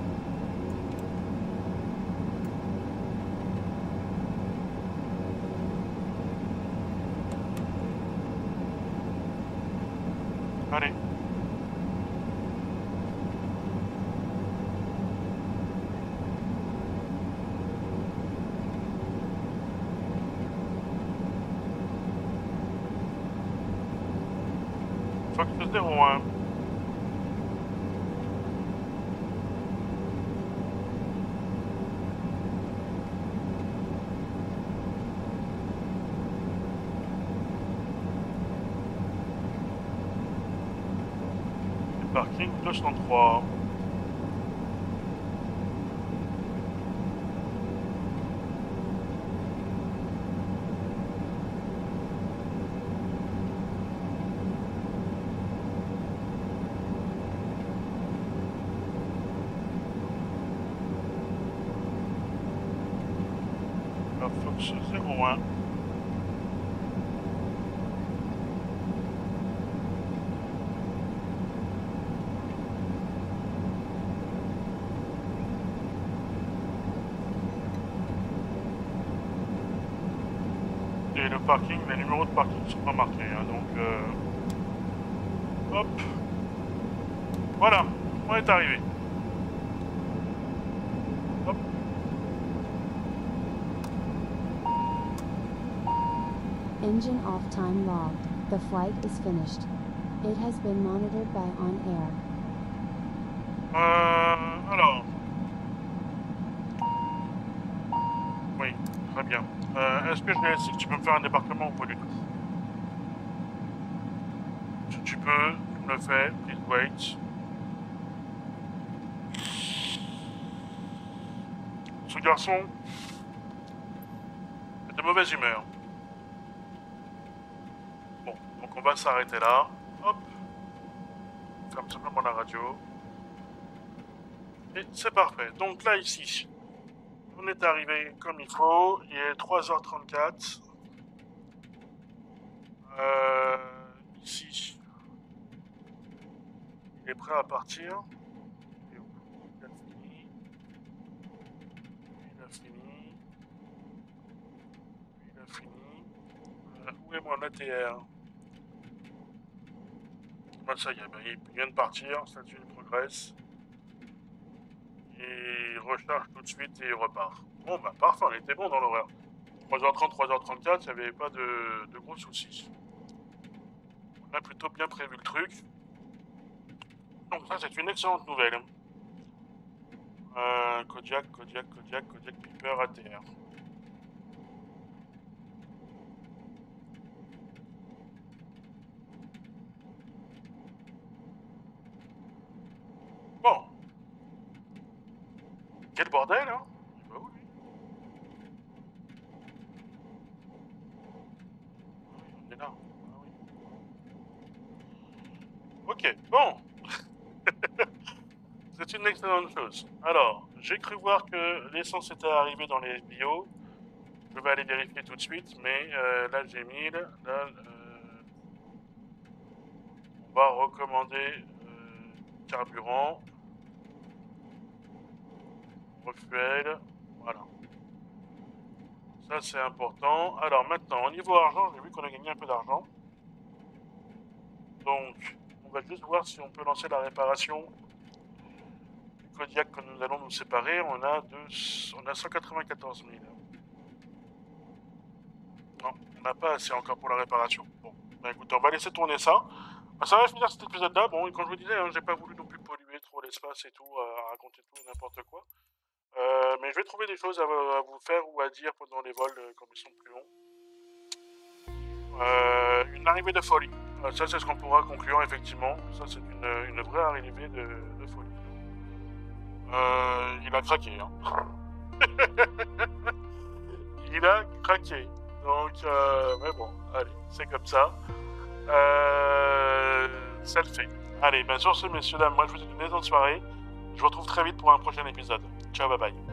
Allez. Fox 01. Parking 203. La Fox 01. Parking, les numéros de parking ne sont pas marqués, hein, donc hop, voilà, on est arrivé. Hop. Engine off time logged. The flight is finished. It has been monitored by on air. Alors. Oui, très bien. Est-ce que GSX, tu peux me faire un débarquement ou pas du tout? Si tu peux, tu me le fais, please wait. Ce garçon est de mauvaise humeur. Bon, donc on va s'arrêter là. Hop. Ferme simplement la radio. Et c'est parfait. Donc là, ici. On est arrivé comme il faut, il est 3h34. Ici, il est prêt à partir. Il a fini. Où est mon ATR? Bah, ça y est, il vient de partir, statut de progresse. Et il recharge tout de suite et il repart. Bon, bah parfait, on était bon dans l'horaire. 3h30, 3h34, il n'y avait pas de gros soucis. On a plutôt bien prévu le truc. Donc ça, c'est une excellente nouvelle. Kodiak, Piper, ATR. Bon. Quel bordel, hein? Il va où, lui? Ah oui, on est là. Ah oui. Ok, bon. C'est une excellente chose. Alors, j'ai cru voir que l'essence était arrivée dans les FBO. Je vais aller vérifier tout de suite, mais là, j'ai 1000. Là, on va recommander carburant. Refuel, voilà. Ça c'est important. Alors maintenant, au niveau argent, j'ai vu qu'on a gagné un peu d'argent. Donc, on va juste voir si on peut lancer la réparation du Kodiak quand nous allons nous séparer. On a 194 000. Non, on n'a pas assez encore pour la réparation. Bon, ben, écoutez, on va laisser tourner ça. Ben, ça va finir cet épisode-là. Bon, et comme je vous disais, hein, j'ai pas voulu non plus polluer trop l'espace et tout, raconter tout et n'importe quoi. Mais je vais trouver des choses à vous faire ou à dire pendant les vols comme ils sont plus longs. Une arrivée de folie. Ça, c'est ce qu'on pourra conclure, effectivement. Ça, c'est une vraie arrivée de folie. Il a craqué, hein. Il a craqué. Donc, mais bon, allez, c'est comme ça. Ça le fait. Allez, ben sur ce, messieurs, dames, moi, je vous souhaite une excellente soirée. Je vous retrouve très vite pour un prochain épisode. Ciao, bye bye.